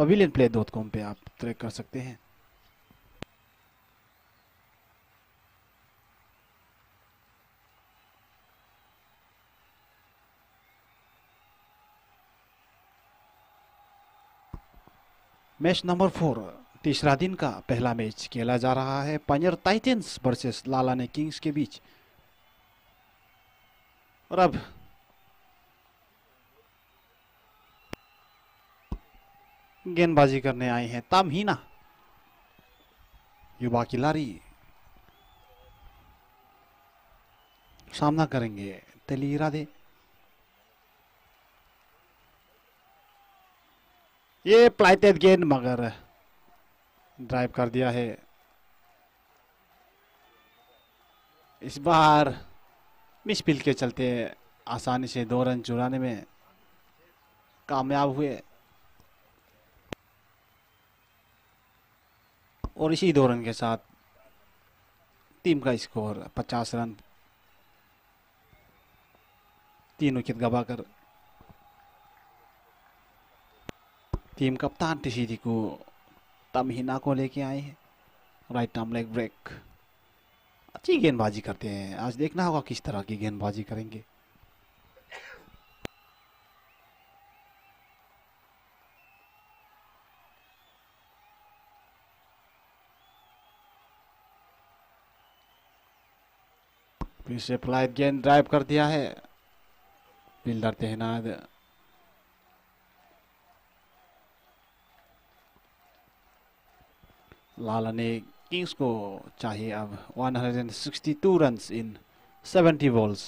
pavilionplay.com पे आप ट्रैक कर सकते हैं। मैच नंबर 4 तीसरा दिन का पहला मैच खेला जा रहा है पान्यर टाइटेंस वर्सेस लालाने किंग्स के बीच। और अब गेंदबाजी करने आए हैं तामहीना युवा खिलाड़ी। सामना करेंगे तेली इरादे। ये प्लाइटेड गेंद मगर ड्राइव कर दिया है। इस बार मिस पिल के चलते आसानी से 2 रन चुराने में कामयाब हुए और इसी 2 रन के साथ टीम का स्कोर 50 रन, 3 विकेट गवाकर टीम कप्तान टीसीडी को तमहीना को लेके आए हैं। राइट आर्म लेग ब्रेक, अच्छी गेंदबाजी करते हैं। आज देखना होगा किस तरह की गेंदबाजी करेंगे। फिर से फ्लाइट गेंद ड्राइव कर दिया है। बिल्डर तहनाद लालाने किंग्स को चाहिए अब 162 रन इन 70 बॉल्स।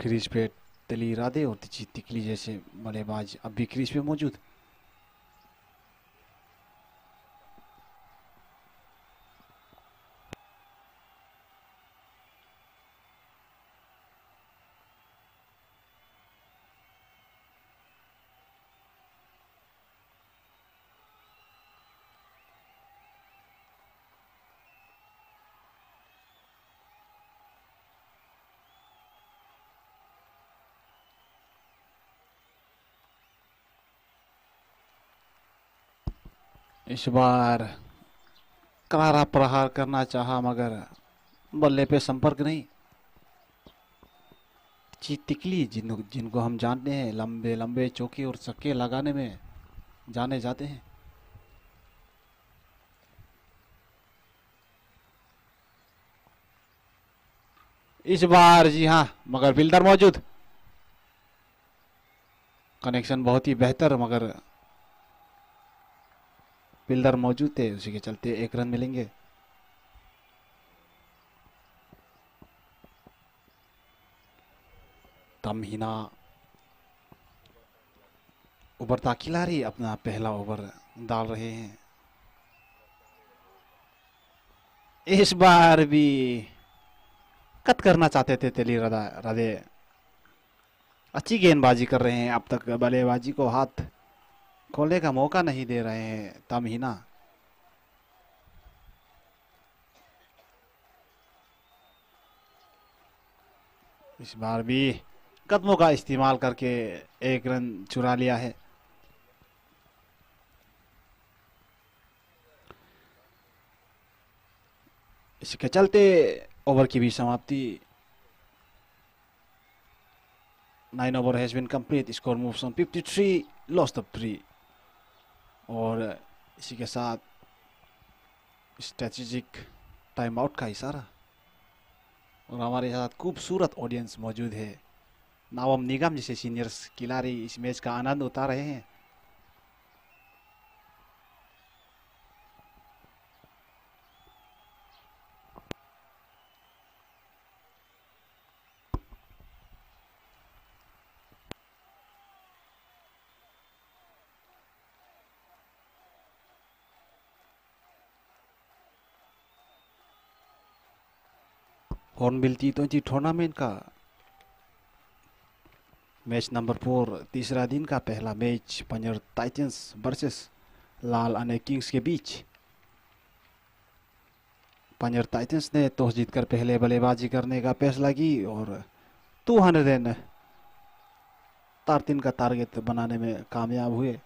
क्रीज पे तेली इरादे और तिकली जैसे बल्लेबाज अब भी क्रीज पे मौजूद। इस बार करारा प्रहार करना चाहा मगर बल्ले पे संपर्क नहीं। तिकली जिनको हम जानते हैं लंबे लंबे चौके और छक्के लगाने में जाने जाते हैं। इस बार जी हाँ मगर बिल्डर मौजूद, कनेक्शन बहुत ही बेहतर मगर बिल्डर मौजूद थे, उसी के चलते 1 रन मिलेंगे। तमहीना उभरता खिलाड़ी अपना पहला ओवर डाल रहे हैं। इस बार भी कट करना चाहते थे तेली राधे। अच्छी गेंदबाजी कर रहे हैं, अब तक बल्लेबाजी को हाथ खोलने का मौका नहीं दे रहे हैं तमहीना। इस बार भी कदमों का इस्तेमाल करके 1 रन चुरा लिया है। इसके चलते ओवर की भी समाप्ति। 9 over has been complete, score moves on 53, lost of 3। और इसी के साथ स्ट्रेटेजिक टाइम आउट का इशारा। और हमारे साथ खूबसूरत ऑडियंस मौजूद है। नवम निगम जैसे सीनियर्स खिलाड़ी इस मैच का आनंद उठा रहे हैं। हॉर्नबिल T20 टूर्नामेंट का मैच नंबर 4 तीसरा दिन का पहला match Panjar Titans versus Lalane Kings के बीच। पंजर टाइटंस ने टॉस जीतकर पहले बल्लेबाजी करने का फैसला की और 213 का टारगेट बनाने में कामयाब हुए।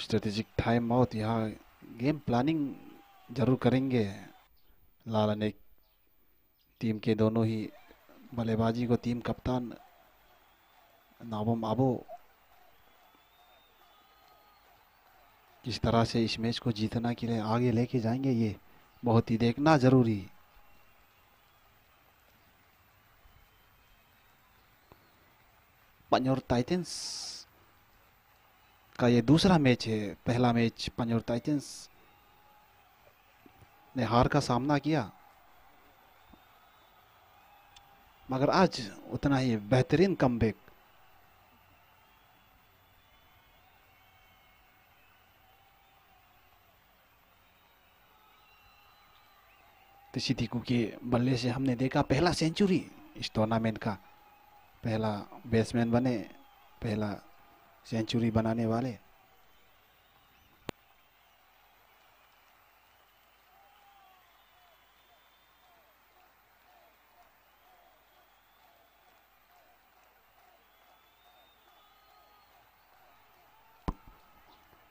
स्ट्रेटेजिक टाइम आउट यहाँ गेम प्लानिंग जरूर करेंगे। लाला ने टीम के दोनों ही बल्लेबाजी को टीम कप्तान नावम आबो किस तरह से इस मैच को जीतना के लिए आगे लेके जाएंगे, ये बहुत ही देखना ज़रूरी। पंजोर टाइटंस का ये दूसरा मैच है। पहला मैच पंजोर टाइटंस ने हार का सामना किया, मगर आज उतना ही बेहतरीन कमबैक तिशितिकु के बल्ले से हमने देखा। पहला सेंचुरी इस टूर्नामेंट का, पहला बैट्समैन बने, पहला सेंचुरी बनाने वाले।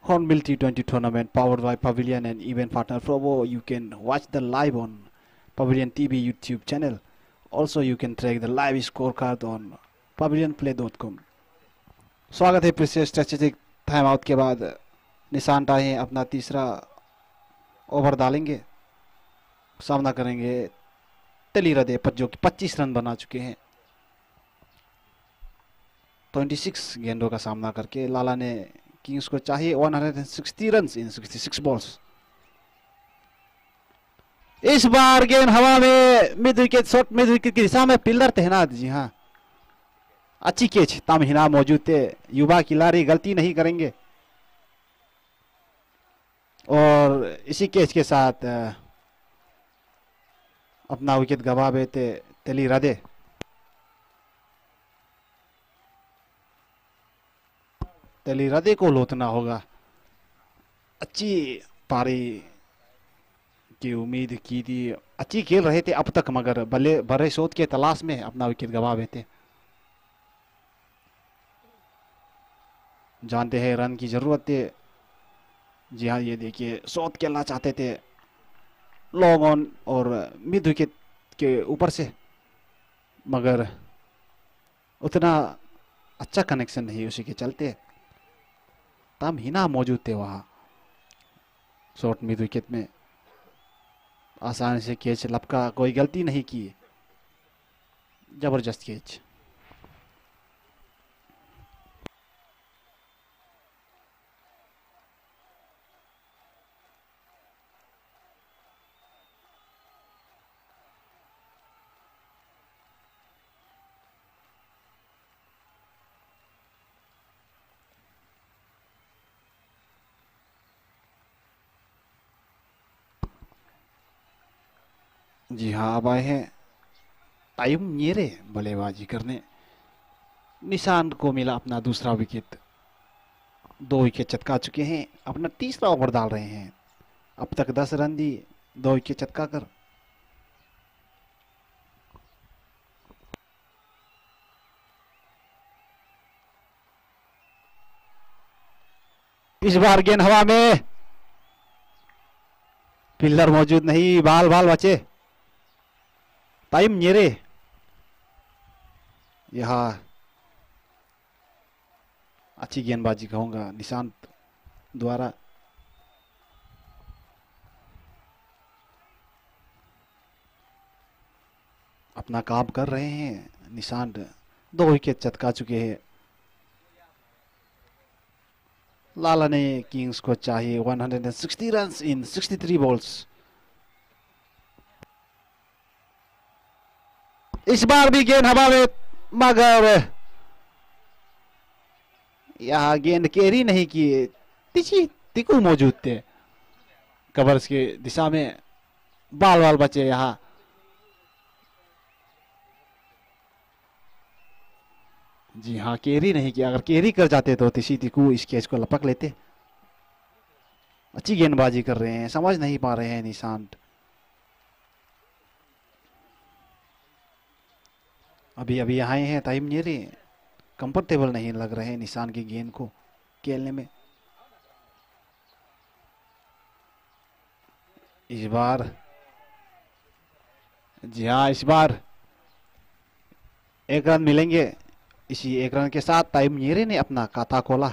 Hornbill T20 tournament powered by Pavilion and event partner Provo. You can watch the live on Pavilion TV YouTube channel. Also you can track the live scorecard on pavilionplay.com. स्वागत है फिर से। Strategic time out के बाद निशान टाहे अपना तीसरा over डालेंगे। सामना करेंगे तेलीरदे पर, जो कि 25 रन बना चुके हैं। 26 गेंदों का सामना करके लाला ने किंग्स को चाहिए 160 रन इन 66 बॉल्स। इस बार गेंद हवा में, mid wicket shot, mid wicket की दिशा में पिलर तैनात। जी हाँ, अच्छी कैच, तामहिना मौजूद थे। युवा खिलाड़ी गलती नहीं करेंगे और इसी कैच के साथ अपना विकेट गवा बैठे तेलीरदे। तेलीरदे को लौटना होगा। अच्छी पारी की उम्मीद की थी, अच्छी खेल रहे थे अब तक, मगर बल्ले भरे शॉट के तलाश में अपना विकेट गवा बैठे। जानते हैं रन की ज़रूरत है। जी हाँ, ये देखिए शॉट खेलना चाहते थे लॉन्ग ऑन और मिड विकेट के ऊपर से, मगर उतना अच्छा कनेक्शन नहीं, उसी के चलते तामहिना मौजूद थे वहाँ। शॉट मिड विकेट में आसानी से कैच लपका, कोई गलती नहीं की, ज़बरदस्त कैच। जी हाँ, अब आए हैं टाइम नेरे बल्लेबाजी करने। निशान को मिला अपना दूसरा विकेट, 2 विकेट चटका चुके हैं। अपना तीसरा ओवर डाल रहे हैं। अब तक 10 रन दी 2 विकेट चटका कर। इस बार गेंद हवा में, पिल्लर मौजूद नहीं, बाल बाल बचे, टाइम नेरे। यहाँ अच्छी गेंदबाजी कहूँगा निशांत द्वारा। अपना काम कर रहे हैं निशांत, 2 विकेट चटका चुके हैं। लाला ने किंग्स को चाहिए 160 रन इन 63 बॉल्स। इस बार भी गेंद हवा में, मगर यह गेंद कैरी नहीं किए, टिकू मौजूद थे कवर्स के दिशा में, बाल बाल बचे। यहाँ जी हाँ, कैरी नहीं किया, अगर कैरी कर जाते तो तिशी तिकू इस कैच को लपक लेते। अच्छी गेंदबाजी कर रहे हैं, समझ नहीं पा रहे हैं निशांत। अभी अभी आए हैं, टाइम नहीं रही, कंफर्टेबल नहीं लग रहे हैं निशांत की गेंद को खेलने में। इस बार जी हाँ, इस बार 1 रन मिलेंगे। इसी 1 रन के साथ टाइम येरे ने अपना खाता खोला।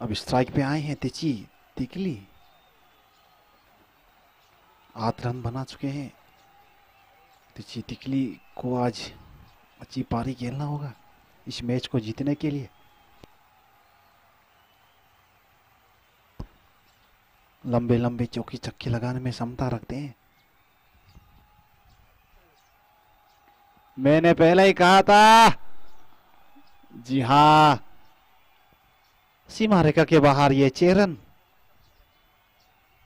अब स्ट्राइक पे आए हैं तिची तिकली, 8 रन बना चुके हैं। तिची तिकली को आज अच्छी पारी खेलना होगा इस मैच को जीतने के लिए। लंबे लंबे चौकी छक्के लगाने में क्षमता रखते हैं। मैंने पहले ही कहा था जी हाँ, सीमा रेखा के बाहर ये 6 रन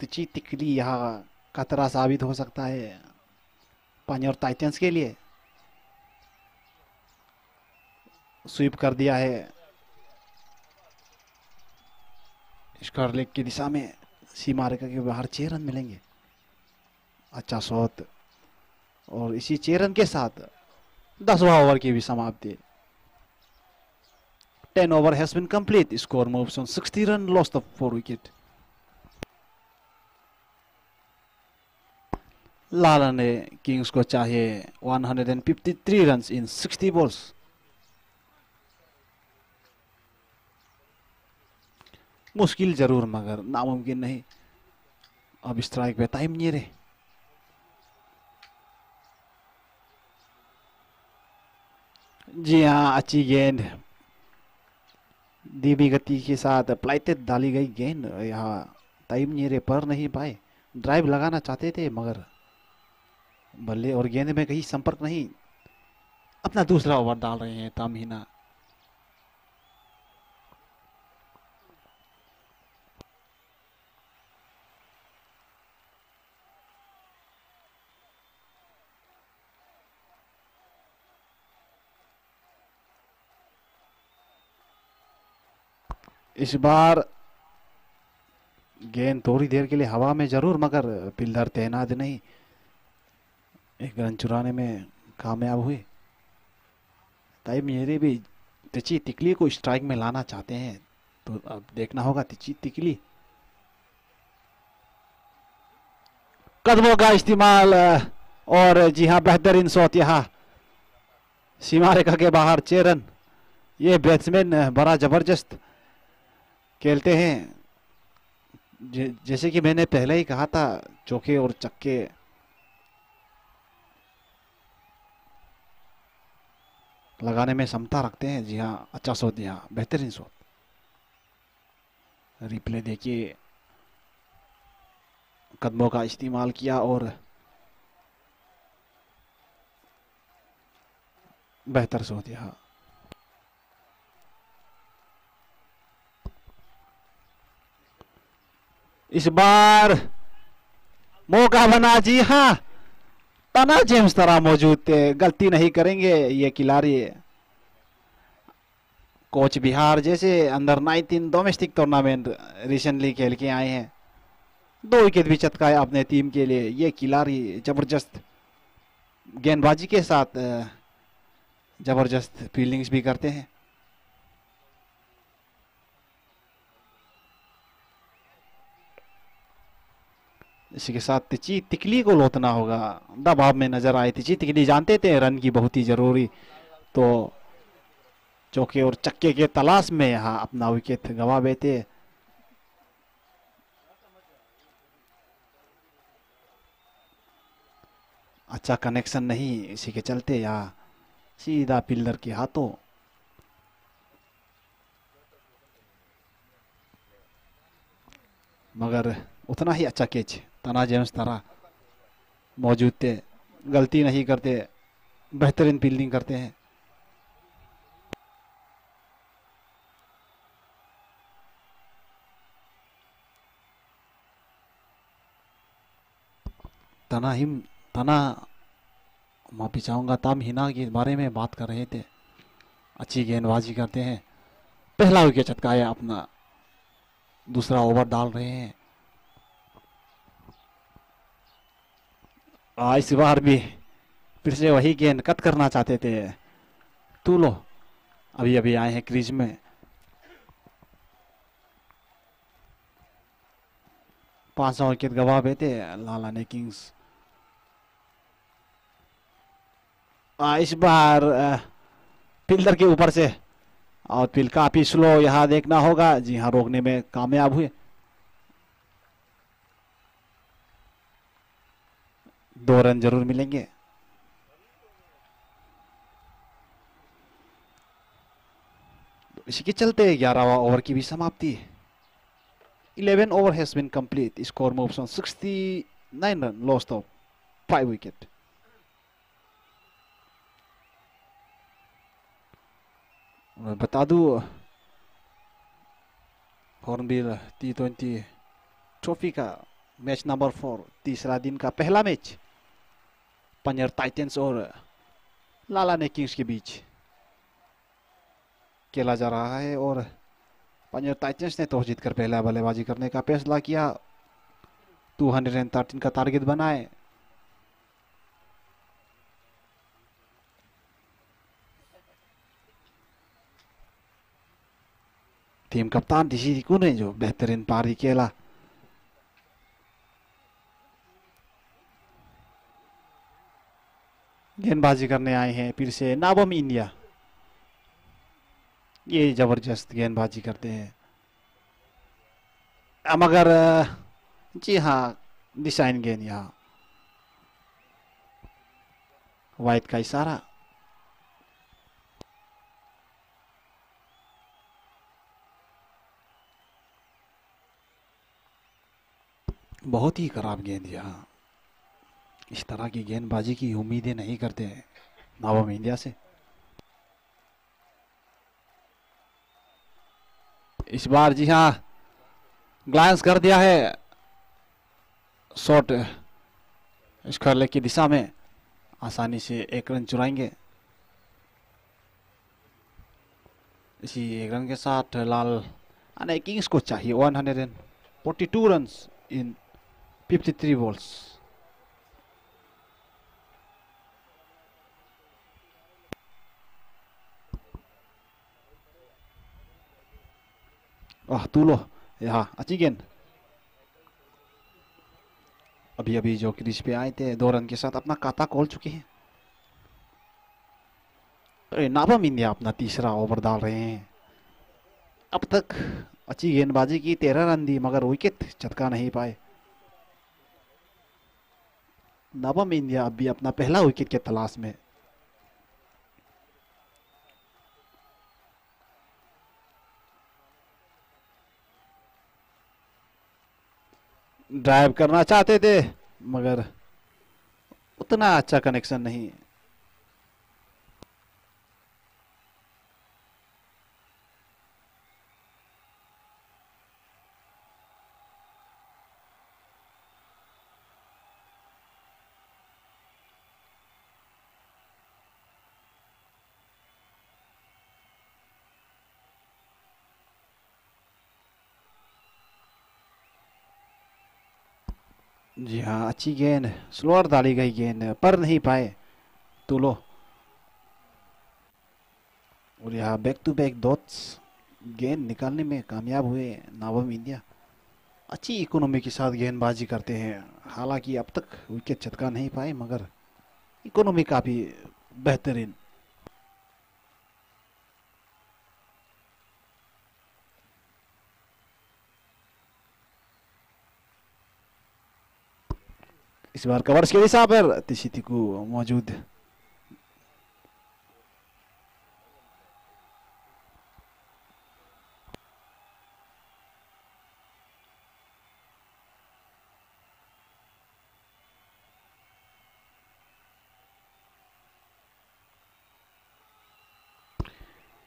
तिची तिकली यहाँ खतरा साबित हो सकता है पंजौर टाइटंस के लिए। स्वीप कर दिया है स्क्वायर लेग की दिशा में, सीमा रेखा के बाहर 6 रन मिलेंगे। अच्छा शॉट, और इसी 6 रन के साथ 10वां ओवर की भी समाप्ति। 10 over has been complete, score moves on 60 run, lost of 4 wicket. Lala ने किंग्स को चाहिए 153 रन इन 60 बॉल्स। मुश्किल जरूर मगर नामुमकिन नहीं। अब स्ट्राइक पे टाइम नहीं रहे, जी हाँ, अच्छी गेंद, धीमी गति के साथ प्लाइटेड डाली गई गेंद। यहाँ टाइम नहीं रहे पर नहीं पाए, ड्राइव लगाना चाहते थे मगर बल्ले और गेंद में कहीं संपर्क नहीं। अपना दूसरा ओवर डाल रहे हैं तामहीना। इस बार गेंद थोड़ी देर के लिए हवा में जरूर, मगर पिल्लर तैनात नहीं, 1 रन चुराने में कामयाब हुए। टाइम मेरे भी तिची तिकली को स्ट्राइक में लाना चाहते हैं, तो अब देखना होगा तिची तिकली। कदमों का इस्तेमाल और जी हाँ, बेहतरीन शॉट यहाँ, सीमा रेखा के बाहर 6 रन। ये बैट्समैन बड़ा जबरदस्त खेलते हैं। जैसे कि मैंने पहले ही कहा था, चौके और चक्के लगाने में क्षमता रखते हैं। जी हाँ, अच्छा शॉट, यहाँ बेहतरीन शॉट। रिप्ले देखिए, कदमों का इस्तेमाल किया और बेहतर शॉट यहाँ। इस बार मौका बना, जी हाँ, तना जेम्स तरह मौजूद थे, गलती नहीं करेंगे ये खिलाड़ी। कोच बिहार जैसे अंडर 19 डोमेस्टिक टूर्नामेंट रिसेंटली खेल के आए हैं, दो विकेट भी चटकाए अपने टीम के लिए। ये खिलाड़ी जबरदस्त गेंदबाजी के साथ जबरदस्त फील्डिंग्स भी करते हैं। इसी के साथ तिची तिकली को लौटना होगा, दबाव में नजर आए। तिची तिकली जानते थे रन की बहुत ही जरूरी, तो चौके और चक्के के तलाश में यहाँ अपना विकेट गंवा बैठे। अच्छा कनेक्शन नहीं, इसी के चलते यहाँ सीधा पिल्लर के हाथों। मगर उतना ही अच्छा कैच तना जेम्स तारा मौजूद थे, गलती नहीं करते, बेहतरीन फील्डिंग करते हैं। तना माफी चाहूँगा, ताम हिना के बारे में बात कर रहे थे। अच्छी गेंदबाजी करते हैं, पहला विकेट चटकाया अपना, दूसरा ओवर डाल रहे हैं। इस बार भी फिर से वही गेंद कट करना चाहते थे तूलो, अभी अभी आए हैं क्रीज में। पांच विकेट गंवा बैठे लाला ने किंग्स। इस बार पिल्लर के ऊपर से और पिल काफी स्लो, यहाँ देखना होगा। जी हाँ, रोकने में कामयाब हुए। दो रन जरूर मिलेंगे। इसी के चलते 11वां ओवर की भी समाप्ति। 11 over has been complete. Score moves on 69 run, lost of 5 wicket. बता दूं हॉर्नबिल T20 ट्रॉफी का मैच नंबर 4 तीसरा दिन का पहला मैच पंजर टाइटेंस और लालाने किंग्स के बीच खेला जा रहा है और पंजर टाइटेंस ने टॉस जीतकर पहला बल्लेबाजी करने का फैसला किया। 213 का टारगेट बनाए। टीम कप्तान ऋषि रिकू ने जो बेहतरीन पारी खेला, गेंदबाजी करने आए हैं फिर से नाबम इंडिया। ये जबरदस्त गेंदबाजी करते हैं, मगर जी हाँ डिसाइन गेंद यहाँ वाइट का इशारा। बहुत ही खराब गेंद यहाँ, इस तरह की गेंदबाजी की उम्मीदें नहीं करते हैं नाबम इंडिया से। इस बार जी हाँ ग्लांस कर दिया है, शॉट स्क्वायर की दिशा में, आसानी से एक रन चुराएंगे। इसी एक रन के साथ लाल अने किंग्स को चाहिए 142 रन इन 53 बॉल्स। वाह तूलो, यहाँ अच्छी गेंद। अभी अभी जो क्रीज पे आए थे 2 रन के साथ अपना काता खोल चुके हैं। नाबम इंडिया अपना तीसरा ओवर डाल रहे हैं। अब तक अच्छी गेंदबाजी की, 13 रन दी, मगर विकेट चटका नहीं पाए। नाबम इंडिया अब भी अपना पहला विकेट के तलाश में। ड्राइव करना चाहते थे मगर उतना अच्छा कनेक्शन नहीं। जी हाँ, अच्छी गेंद है, स्लोअर डाली गई गेंद है, पर नहीं पाए तुलो। और यहाँ बैक टू बैक डॉट्स गेंद निकालने में कामयाब हुए नावम इंडिया। अच्छी इकोनॉमी के साथ गेंदबाजी करते हैं, हालांकि अब तक विकेट चटका नहीं पाए मगर इकोनॉमी काफ़ी बेहतरीन। इस बार कवर्स के लिए साबर तिशिति को मौजूद।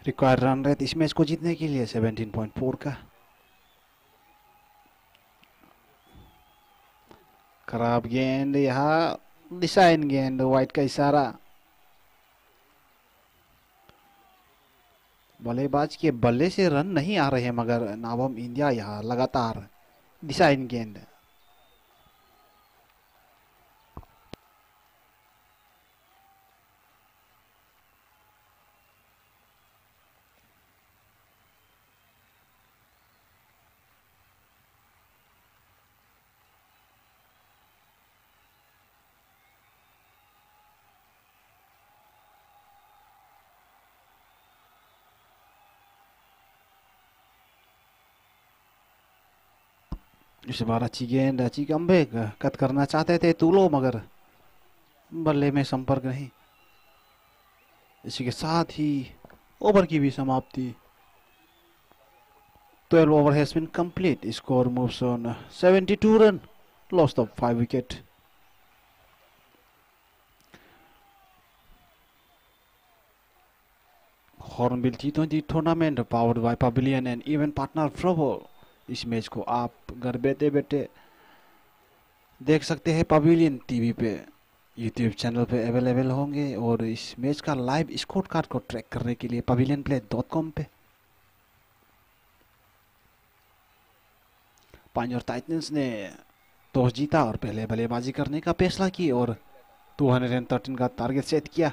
रिक्वायर्ड रन रेट इस मैच को जीतने के लिए 17.4 का। खराब गेंद, यहाँ डिसाइन गेंद, वाइट का इशारा, बल्लेबाज के बल्ले से रन नहीं आ रहे हैं मगर नावम इंडिया यहाँ लगातार डिसाइन गेंद। इस बार अच्छी गेंद, अच्छी कमबैक कट करना चाहते थे तुलो मगर बल्ले में संपर्क नहीं। इसी के साथ ही ओवर की भी समाप्ति। 12 over has been complete. Score moves on 72 run, lost of 5 wicket. Hornbill T20 tournament powered by pavilion and event partner फ्रोवो। इस मैच को आप घर बैठे बैठे देख सकते हैं, पवेलियन टीवी पे यूट्यूब चैनल पे अवेलेबल होंगे। और इस मैच का लाइव स्कोर कार्ड को ट्रैक करने के लिए pavilion.play.com पे पंजाब टाइटंस ने टॉस जीता और पहले बल्लेबाजी करने का फैसला किया और 213 का टारगेट सेट किया।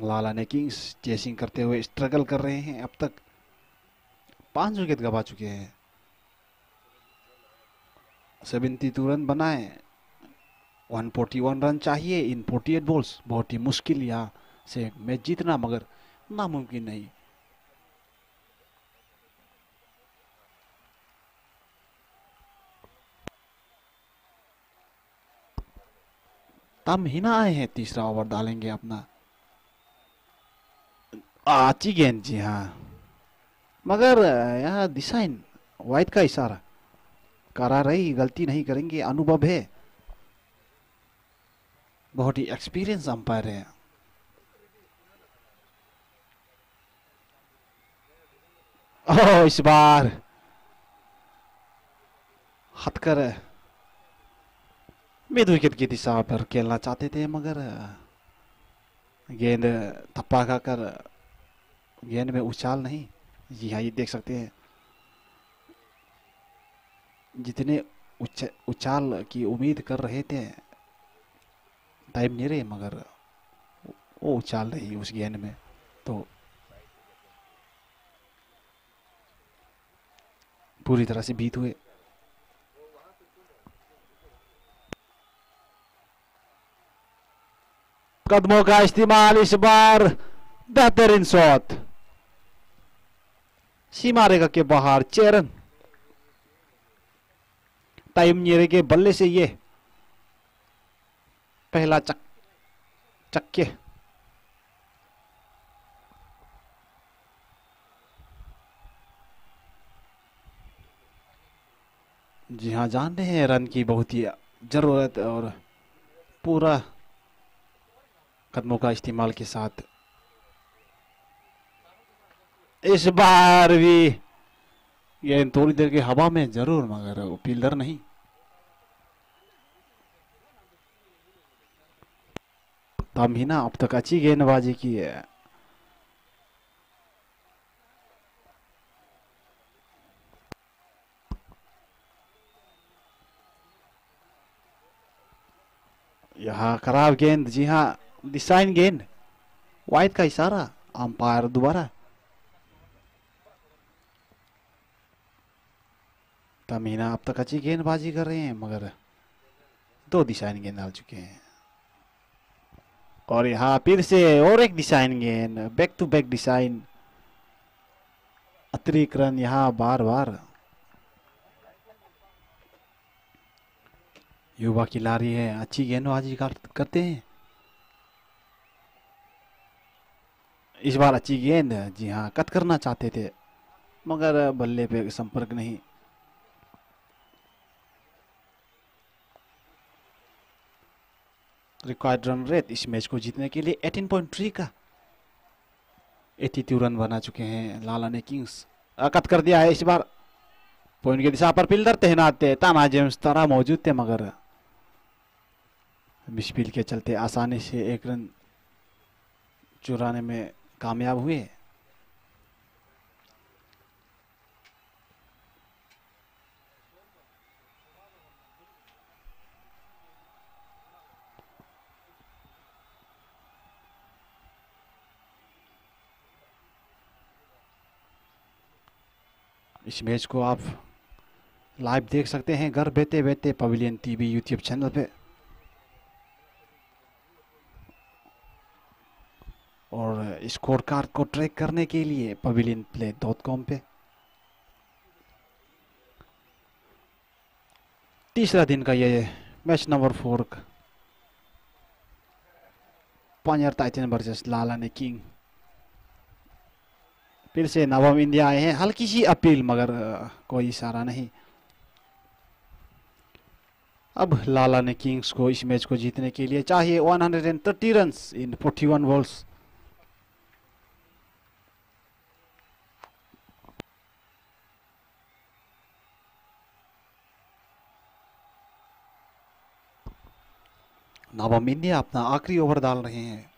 लाला ने किंग्स चेसिंग करते हुए स्ट्रगल कर रहे हैं, अब तक 5 विकेट गवा चुके हैं, 72 रन बनाए, 141 रन चाहिए इन 48 बॉल्स। बहुत ही मुश्किल यहाँ से मैच जीतना मगर नामुमकिन नहीं। तम हिना आए हैं, तीसरा ओवर डालेंगे अपना। अच्छी गेंद जी हाँ, मगर यहाँ डिसाइन वाइट का इशारा, करा रही गलती नहीं करेंगे, अनुभव है, बहुत ही एक्सपीरियंस अंपायर है। ओह, इस बार हटकर मिड विकेट की दिशा पर खेलना चाहते थे मगर गेंद थप्पा खाकर गेंद में उछाल नहीं। जी हाँ, ये देख सकते हैं जितने उछाल की उम्मीद कर रहे थे टाइम नहीं रहे मगर वो उछाल नहीं उस गेंद में। तो पूरी तरह से बीत हुए। कदमों का इस्तेमाल, इस बार बेहतरीन शॉट, सीमा रेखा के बाहर 6 रन। टाइम नियरे के बल्ले से ये पहला चक्के। जी हाँ, जान रहे हैं रन की बहुत ही जरूरत और पूरा कदमों का इस्तेमाल के साथ इस बार भी गेंद थोड़ी देर के हवा में जरूर मगर वो फील्डर नहीं। तामीना अब तक अच्छी गेंदबाजी की है। यहाँ खराब गेंद, जी हाँ डिसाइन गेंद, वाइड का इशारा, अंपायर दोबारा तमीना अब तक अच्छी गेंदबाजी कर रहे हैं मगर दो डिसाइन गेंद डाल चुके हैं और यहाँ फिर से और एक डिसाइन गेंद, बैक टू बैक डिसाइन, अतिरिक्त रन यहाँ बार बार युवा खिलाड़ी है, अच्छी गेंदबाजी करते हैं, इस बार अच्छी गेंद, जी हाँ कट करना चाहते थे मगर बल्ले पे संपर्क नहीं। रिक्वायर्ड रन रेट इस मैच को जीतने के लिए 18.3 का 82 रन बना चुके हैं लालाने किंग्स। कट कर दिया है इस बार, पॉइंट की दिशा पर फील्डर तैनात थे, ताना जेम्स तारा मौजूद थे मगर मिसफील्ड के चलते आसानी से एक रन चुराने में कामयाब हुए। इस मैच को आप लाइव देख सकते हैं घर बैठे बैठे पवेलियन टीवी यूट्यूब चैनल पे और स्कोर कार्ड को ट्रैक करने के लिए pavilion.play.com पे। तीसरा दिन का ये match number 4 Panjar Titan versus लालाने king. फिर से नवम इंडिया आए हैं, हल्की सी अपील मगर कोई इशारा नहीं। अब लालाने किंग्स को इस मैच को जीतने के लिए चाहिए 130 रन इन 41 बॉल्स। नवम इंडिया अपना आखिरी ओवर डाल रहे हैं,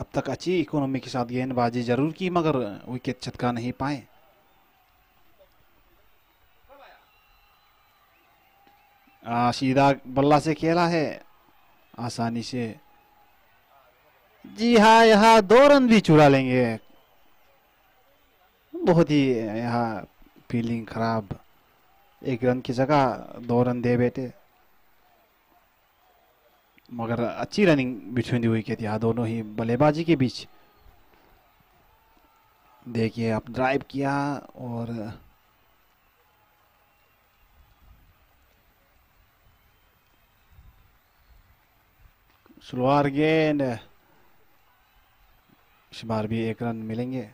अब तक अच्छी इकोनॉमी के साथ गेंदबाजी जरूर की मगर विकेट चटका नहीं पाए। सीधा बल्ला से खेला है आसानी से, जी हाँ यहाँ 2 रन भी चुरा लेंगे, बहुत ही यहाँ फील्डिंग खराब, 1 रन की जगह 2 रन दे बैठे मगर अच्छी रनिंग बिटवीन द विकेट यहाँ दोनों ही बल्लेबाजी के बीच। देखिए अब ड्राइव किया और शुरुआत गेंद, इस बार भी 1 रन मिलेंगे।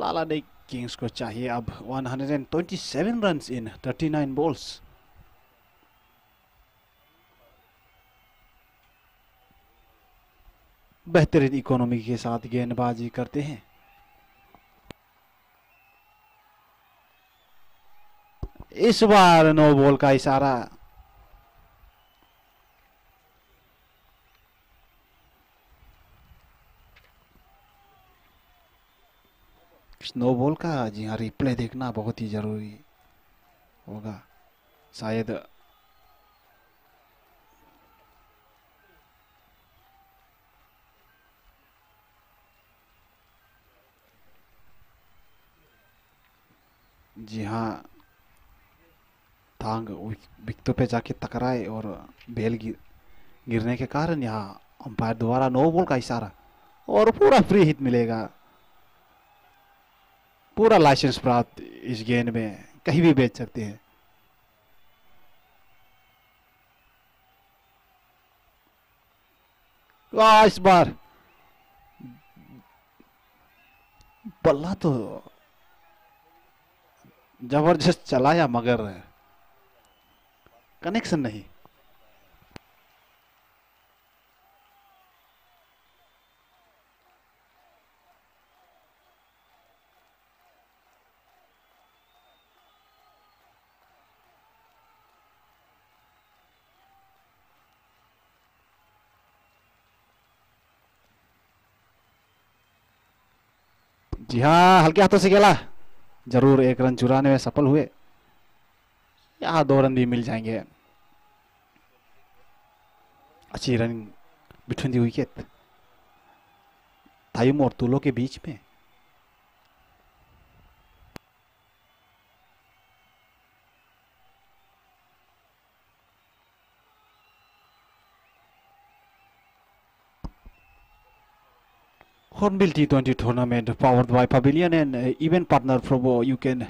लालाने किंग्स को चाहिए अब 127 रन इन 39 बॉल्स। बेहतरीन इकोनॉमी के साथ गेंदबाजी करते हैं, इस बार 9 बॉल का इशारा, स्नो बॉल का, जी हाँ रिप्ले देखना बहुत ही जरूरी होगा, शायद जी हाँ टांग विकेटों पे जाके टकराए और बेल गिरने के कारण यहाँ अंपायर द्वारा 9 बॉल का इशारा और पूरा फ्री हिट मिलेगा, पूरा लाइसेंस प्राप्त, इस गेंद में कहीं भी बेच सकते हैं। वाह इस बार बल्ला तो जबरदस्त चलाया मगर कनेक्शन नहीं। जी हाँ हल्के हाथों से खेला, जरूर 1 रन चुराने में सफल हुए। यहाँ 2 रन भी मिल जाएंगे। अच्छी running between the wicket, Tayum और तुलो के बीच में। Hornbill T20 tournament powered by Pavilion and event partner Provo. You can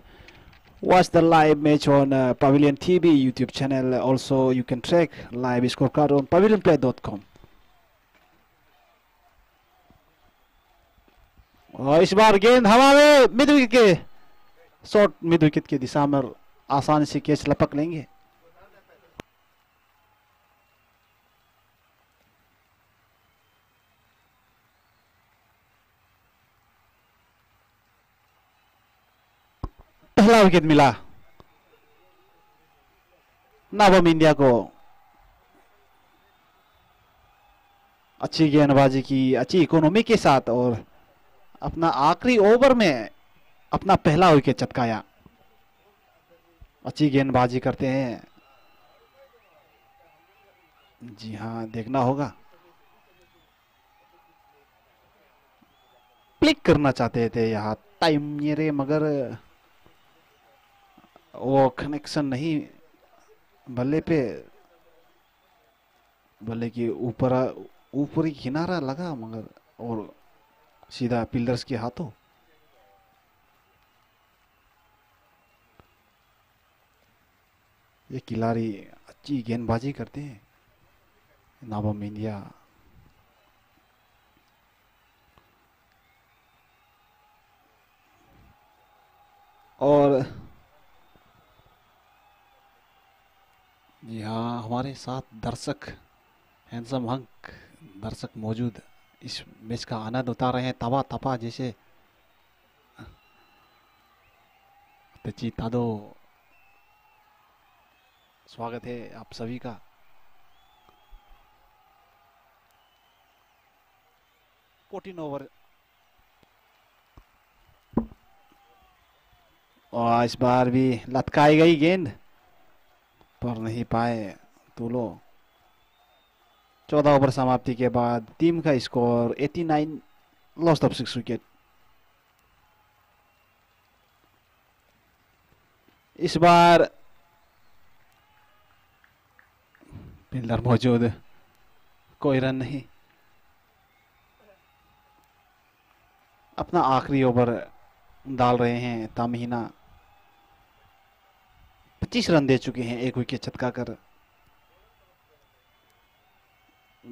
watch the live match on Pavilion TV YouTube channel. Also, you can track live scorecard on pavilionplay.com. और इस बार गेंद हवा में, mid wicket के shot, mid wicket की दिशा में आसानी से कैच लपक लेंगे। पहला विकेट मिला नवम इंडिया को। अच्छी गेंदबाजी की, अच्छी इकोनॉमी के साथ, और अपना आखिरी ओवर में अपना पहला विकेट चटकाया। अच्छी गेंदबाजी करते हैं। जी हाँ, देखना होगा, क्लिक करना चाहते थे यहाँ टाइम ये, मगर वो कनेक्शन नहीं बल्ले पे, बल्ले के ऊपर ऊपरी किनारा लगा मगर और सीधा पिलर्स के हाथों। ये खिलाड़ी अच्छी गेंदबाजी करते हैं नवम इंडिया। और जी हाँ, हमारे साथ दर्शक हैंडसम हंक दर्शक मौजूद इस मैच का आनंद उतार रहे हैं। तबा तपा जैसे तची तादो, स्वागत है आप सभी का। फोर्टीन ओवर, और इस बार भी लटकाई गई गेंद पर नहीं पाए तुलो। 14 ओवर समाप्ति के बाद टीम का स्कोर 89, लॉस्ट ऑफ 6 विकेट। इस बार पिलर मौजूद, कोई रन नहीं। अपना आखिरी ओवर डाल रहे हैं तामहीना। 25 रन दे चुके हैं 1 विकेट चटका कर।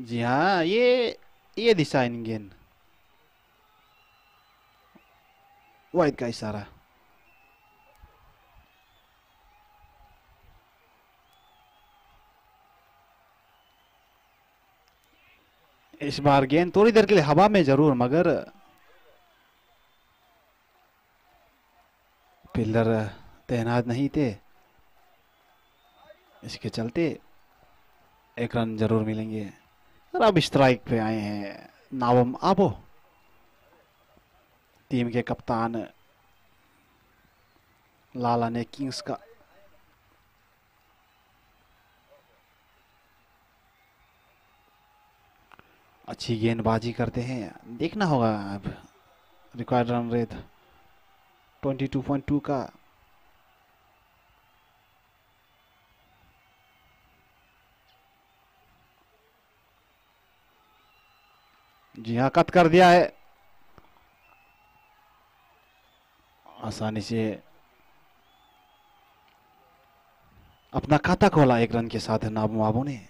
जी हाँ, ये दिशा इन गेंद, वाइड का इशारा। इस बार गेंद थोड़ी देर के लिए हवा में जरूर, मगर पिलर तैनात नहीं थे, इसके चलते 1 रन जरूर मिलेंगे। और अब स्ट्राइक पे आए हैं नावम आबो, टीम के कप्तान लालाने किंग्स का। अच्छी गेंदबाजी करते हैं, देखना होगा अब। रिक्वायर्ड रन रेट 22.2 का। जी हाँ, कट कर दिया है आसानी से, अपना खाता खोला 1 रन के साथ नाबू आबू ने।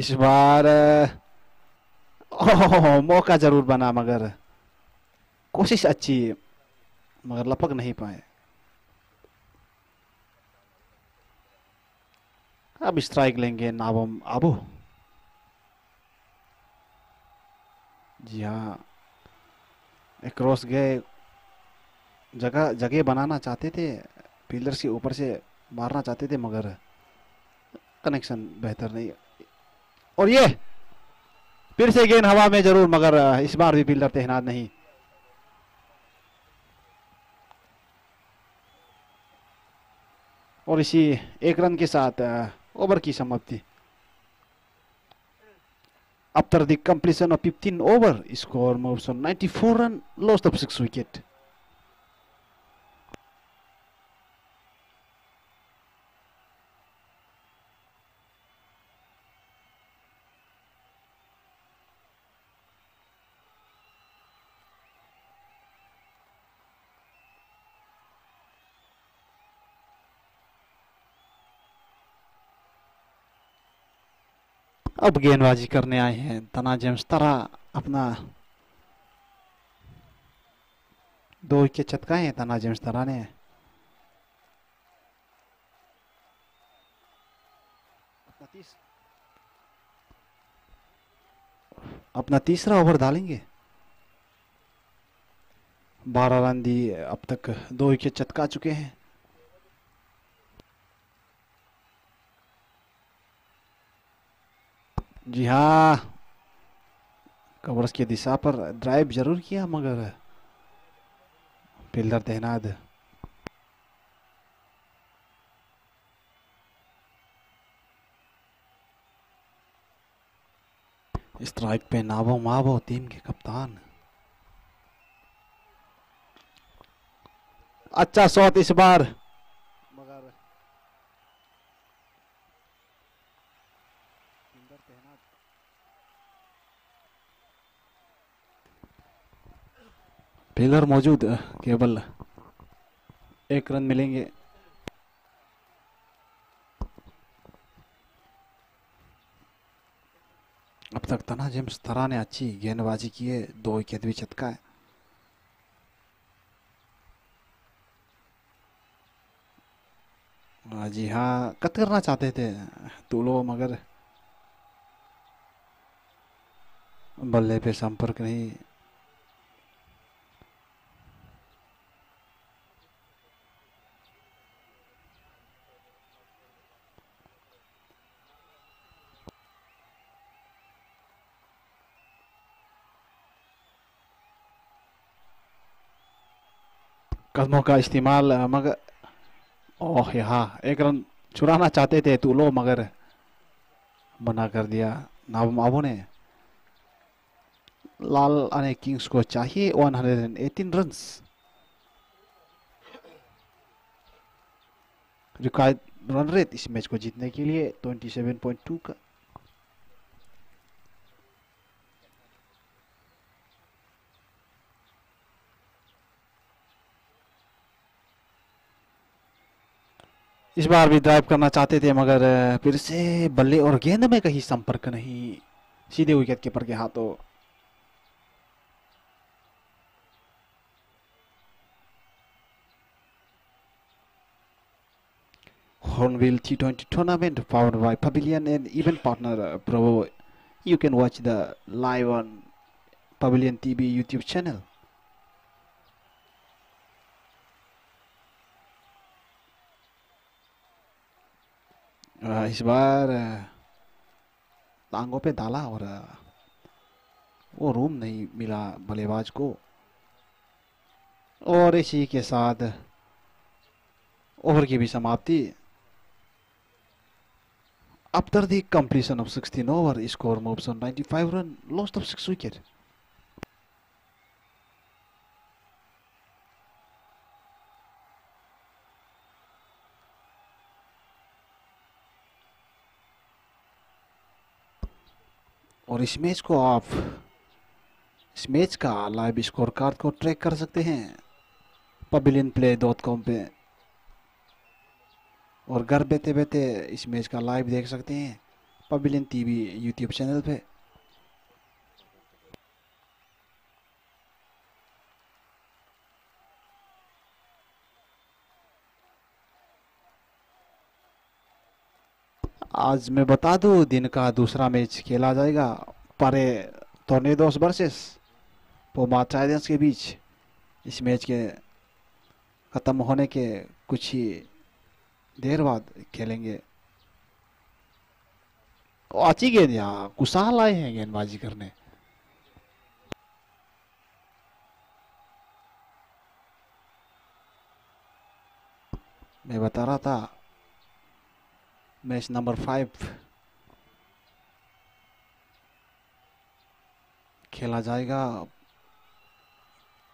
इस बार मौका जरूर बना, मगर कोशिश अच्छी, मगर लपक नहीं पाए। अब स्ट्राइक लेंगे नावम आबू। जी हाँ, क्रॉस गए, जगह बनाना चाहते थे, पिलर्स के ऊपर से मारना चाहते थे, मगर कनेक्शन बेहतर नहीं है। और ये फिर से गेंद हवा में जरूर, मगर इस बार भी फील्डर तैनात नहीं। और इसी एक रन के साथ ओवर की समाप्ति। After the completion of 15 over score moves on 94 run lost of 6 wicket. अब गेंदबाजी करने आए हैं तना जेम्स तारा, अपना 2 विकेट चटकाए हैं तना जेम्स तारा ने। अपना तीसरा ओवर डालेंगे। 12 रन दिए अब तक, 2 विकेट चटका चुके हैं। जी हाँ, कवर्स की दिशा पर ड्राइव जरूर किया मगर फील्डर तैनात। स्ट्राइक पे नावो मावो टीम के कप्तान। अच्छा शॉट इस बार, फील्डर मौजूद, केवल 1 रन मिलेंगे। अब तक तना जेम्स तारा ने अच्छी गेंदबाजी की है, 2 विकेट भी चटका है। जी हाँ, कट करना चाहते थे तुलो, मगर बल्ले पे संपर्क नहीं। कदमों का इस्तेमाल, मगर ओह यहाँ 1 रन चुराना चाहते थे तुलो, मगर मना कर दिया नाबम आबू ने। लाल आने किंग्स को चाहिए 118 रन। रिक्वायर्ड रन रेट इस मैच को जीतने के लिए 27.2 का। इस बार भी ड्राइव करना चाहते थे मगर फिर से बल्ले और गेंद में कहीं संपर्क नहीं, सीधे विकेट कीपर के हाथों। Hornbill T20 tournament powered by Pavilion and event partner Bravo. You can watch the live on Pavilion TV YouTube channel. इस बार टांगों पे डाला और वो रूम नहीं मिला बल्लेबाज को। और इसी के साथ ओवर की भी समाप्ति। After the completion of 16 over score moves on 95 run lost of 6 wicket. और इस मैच को आप, इस मैच का लाइव स्कोर कार्ड को ट्रैक कर सकते हैं pavilion play.com पे, और घर बैठे बैठे इस मैच का लाइव देख सकते हैं पवेलियन टीवी यूट्यूब चैनल पे। आज मैं बता दूं, दिन का दूसरा मैच खेला जाएगा परे टोर्नेडोस वर्सेस पोमा टाइटंस के बीच। इस मैच के ख़त्म होने के कुछ ही देर बाद खेलेंगे। अच्छी गेंद यहाँ कुशाल आए हैं गेंदबाजी करने। मैं बता रहा था मैच नंबर 5 खेला जाएगा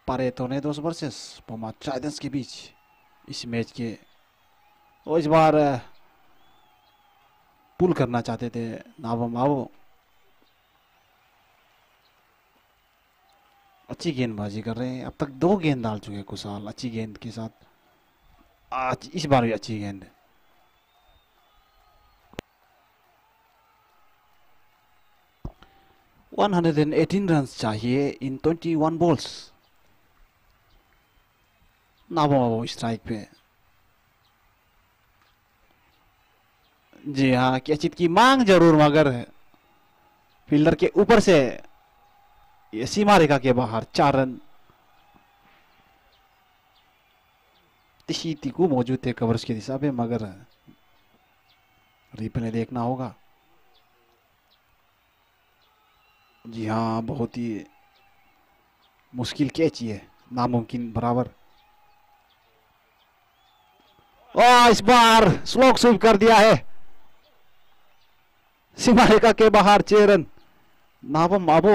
पारेटोनेडोस वर्सेस पोमा ट्राइडेंट्स के बीच इस मैच के। और इस बार पुल करना चाहते थे नावो मावो। अच्छी गेंदबाजी कर रहे हैं, अब तक 2 गेंद डाल चुके हैं कुशाल अच्छी गेंद के साथ। आज इस बार भी अच्छी गेंद। वन 118 रन चाहिए इन 21 बॉल्स। नावो स्ट्राइक पे। जी हाँ, कैचित की मांग जरूर मगर फील्डर के ऊपर से ये सीमा रेखा के बाहर 4 रन। तीसी को मौजूद थे कवर्स की दिशा पे मगर रिप्ले देखना होगा। जी हाँ, बहुत ही मुश्किल कैच, ये नामुमकिन बराबर। और इस बार स्लोक स्वीप कर दिया है सीमा रेखा के बाहर 6 रन। नावो मावो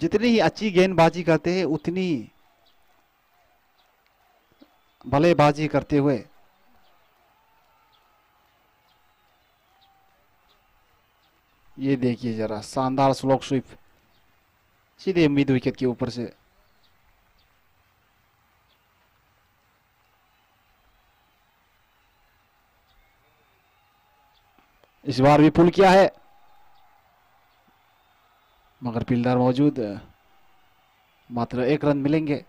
जितनी ही अच्छी गेंदबाजी करते हैं उतनी बल्लेबाजी करते हुए ये देखिए जरा शानदार स्लोक स्वीप सीधे मिड विकेट के ऊपर से। इस बार भी पुल किया है मगर फील्डर मौजूद, मात्र 1 रन मिलेंगे।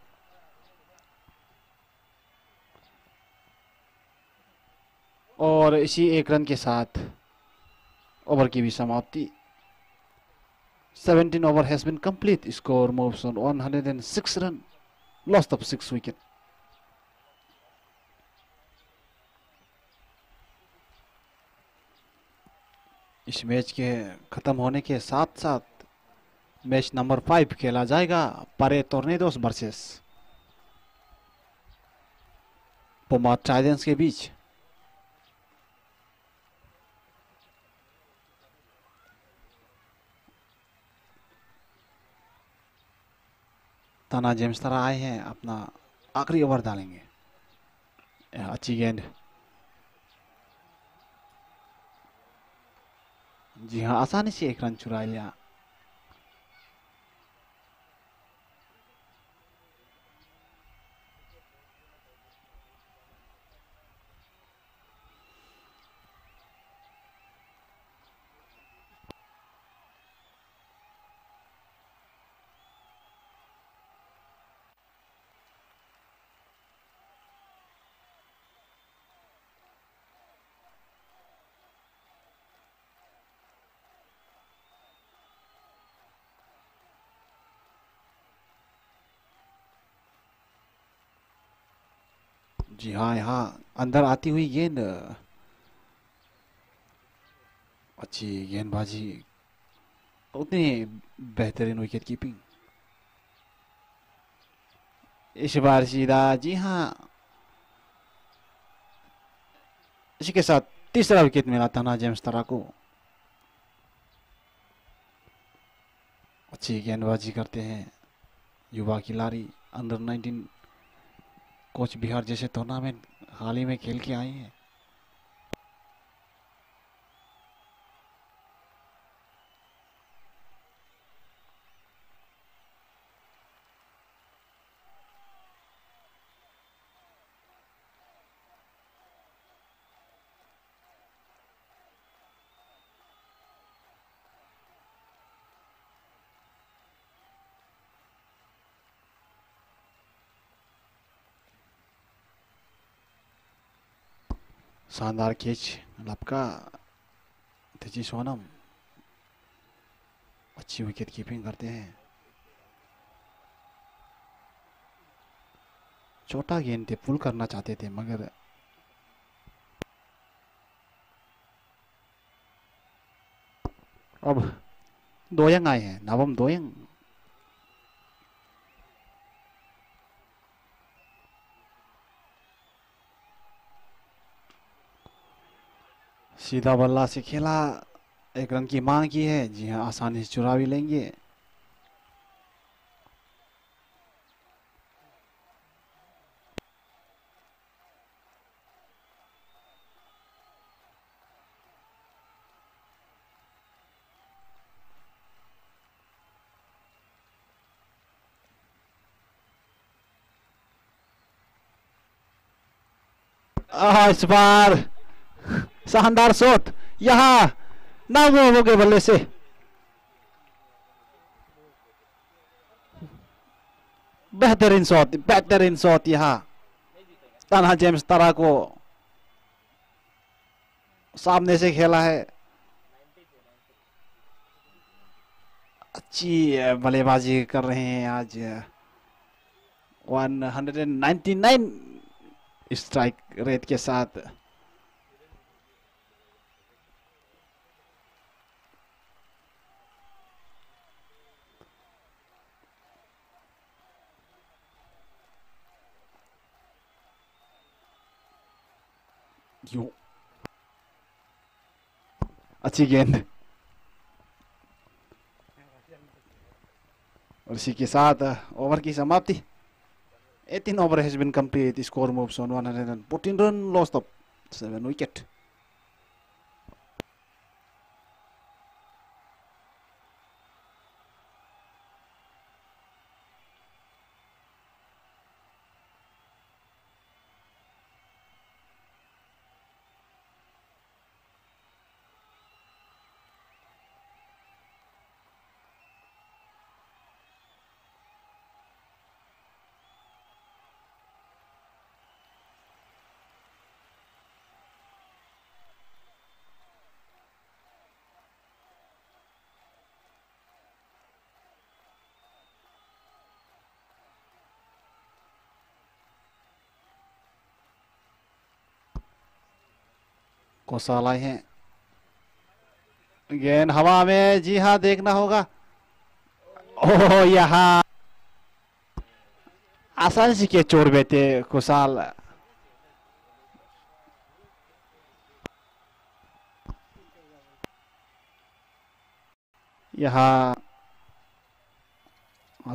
और इसी 1 रन के साथ ओवर की भी समाप्ति। 17 over has been complete. Score moves on 106 run, lost of 6 wicket. इस मैच के खत्म होने के साथ साथ मैच नंबर 5 खेला जाएगा पारेटोनेडोस वर्सेस पोमा ट्राइडेंट्स के बीच। ताना जेम्स तरह आए हैं, अपना आखिरी ओवर डालेंगे। अच्छी गेंद। जी हाँ, आसानी से 1 रन चुरा लिया। जी हाँ, यहाँ अंदर आती हुई गेंद, अच्छी गेंदबाजी, उतनी बेहतरीन विकेट कीपिंग इस बार सीधा। जी हाँ, इसी के साथ तीसरा विकेट मिला ताना जेम्स तारा को। अच्छी गेंदबाजी करते हैं युवा खिलाड़ी, अंडर 19 कोच बिहार जैसे टूर्नामेंट हाल ही में खेल के आए हैं। शानदार कैच लपका तेजी सोनम। अच्छी विकेट कीपिंग करते हैं। छोटा गेंद थे, पुल करना चाहते थे मगर अब दोयंग आए हैं, नवम दोयंग। सीधा बल्ला से खेला, एक रन की मांग की है, जी हाँ आसानी से चुरा भी लेंगे। इस बार शानदार शॉट, यहां नागो हो गए बल्ले से। बेहतरीन शॉट, बेहतरीन शॉट यहां तान्हा जेम्स तारा को सामने से खेला है। अच्छी बल्लेबाजी कर रहे हैं आज, 199 स्ट्राइक रेट के साथ। यो अच्छी गेंद, और इसी के साथ ओवर की समाप्ति। 18 over has been complete. The score moves on 114 run, lost of 7 wicket. कोसाल आए हैं, गेंद हवा में, जी हाँ देखना होगा। ओह यहाँ आसान से के चोर बेटे कोसाल। यहाँ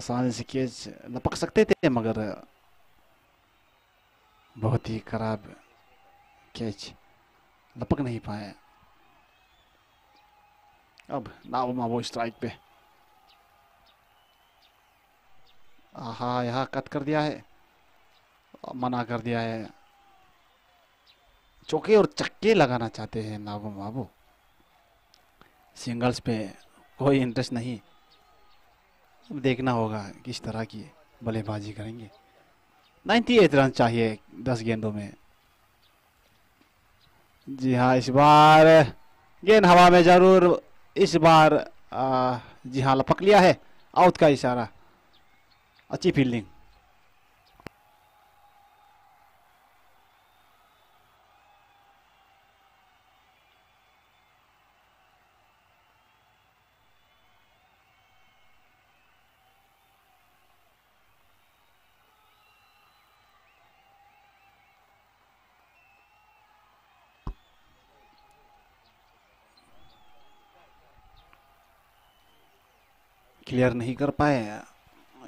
आसान से कैच लपक सकते थे, मगर बहुत ही खराब कैच, लपक नहीं पाए। अब नाव मावो स्ट्राइक पे, आहा यहाँ कट कर दिया है, मना कर दिया है। चौके और चक्के लगाना चाहते हैं नाव मावो, सिंगल्स पे कोई इंटरेस्ट नहीं। अब देखना होगा किस तरह की बल्लेबाजी करेंगे। 98 रन चाहिए 10 गेंदों में। जी हाँ इस बार गेंद हवा में जरूर, इस बार जी हाँ लपक लिया है, आउट का इशारा। अच्छी फील्डिंग, क्लियर नहीं कर पाए,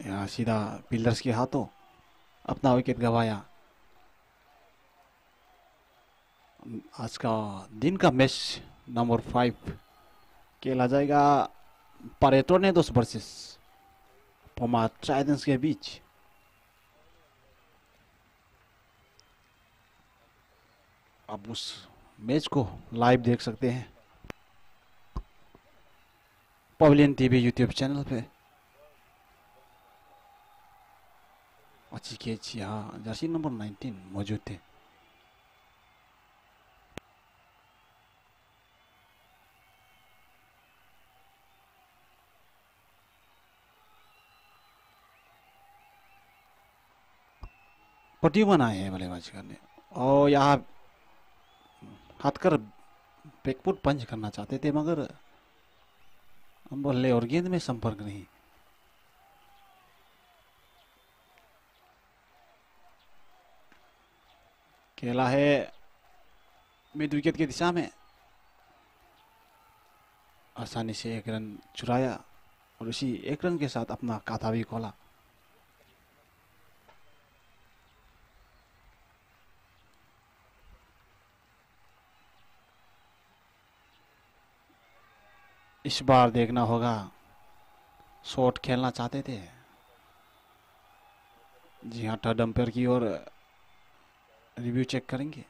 यहाँ सीधा पिलर्स के हाथों अपना विकेट गंवाया। आज का दिन का मैच नंबर 5 खेला जाएगा पैरेटोर्नेडोस वर्सेस पोमा ट्राइडेंट्स के बीच। आप उस मैच को लाइव देख सकते हैं पवेलियन टीवी यूट्यूब चैनल पे। अच्छी कैच यहाँ जर्सी नंबर 19 मौजूद थे। पट्टीवन आए हैं बल्लेबाजी करने, और यहाँ हाथ कर बैकफुट पंच करना चाहते थे, मगर बल्ले और गेंद में संपर्क नहीं। खेला है मिड विकेट की दिशा में, आसानी से एक रन चुराया और उसी एक रन के साथ अपना खाता भी खोला। इस बार देखना होगा, शॉट खेलना चाहते थे। जी हाँ, थर्ड अंपायर की ओर रिव्यू चेक करेंगे।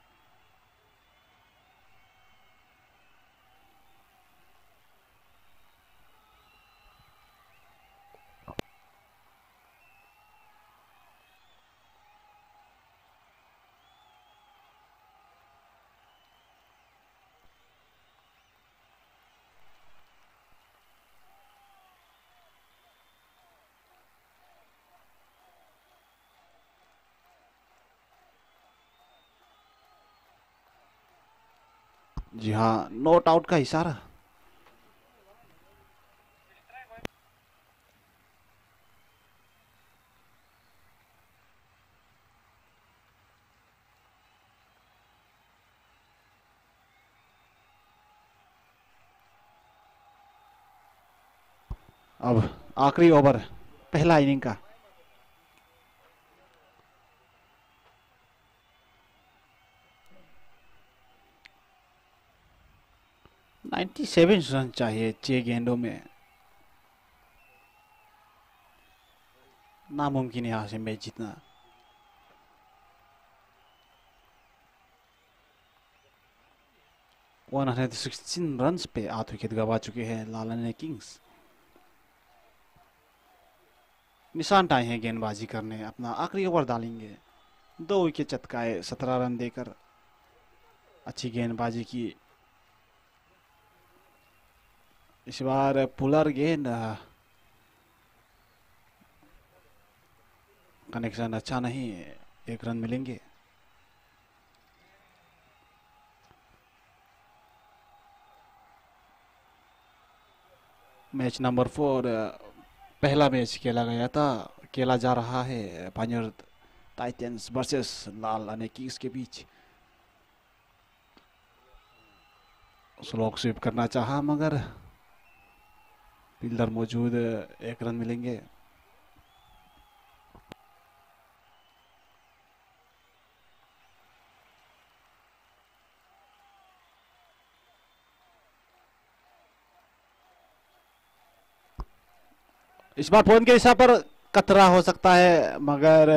जी हाँ, नॉट आउट का इशारा। अब आखिरी ओवर पहला इनिंग का। सेवन रन चाहिए 6 गेंदों में, नामुमकिन है यहाँ से मैच जीतना। वन 116 रन पे 8 विकेट गवा चुके हैं लालन किंग्स। निशान टाए हैं गेंदबाजी करने, अपना आखिरी ओवर डालेंगे। 2 विकेट चटकाए 17 रन देकर, अच्छी गेंदबाजी की। इस बार पुलर गेंद कनेक्शन अच्छा नहीं, 1 रन मिलेंगे। मैच नंबर 4 पहला मैच खेला गया था, खेला जा रहा है Panyor Titans versus Lalan Kings के बीच। स्लोक स्वीप करना चाहा मगर फील्डर मौजूद, 1 रन मिलेंगे। इस बार फोन के हिस्सा पर कतरा हो सकता है, मगर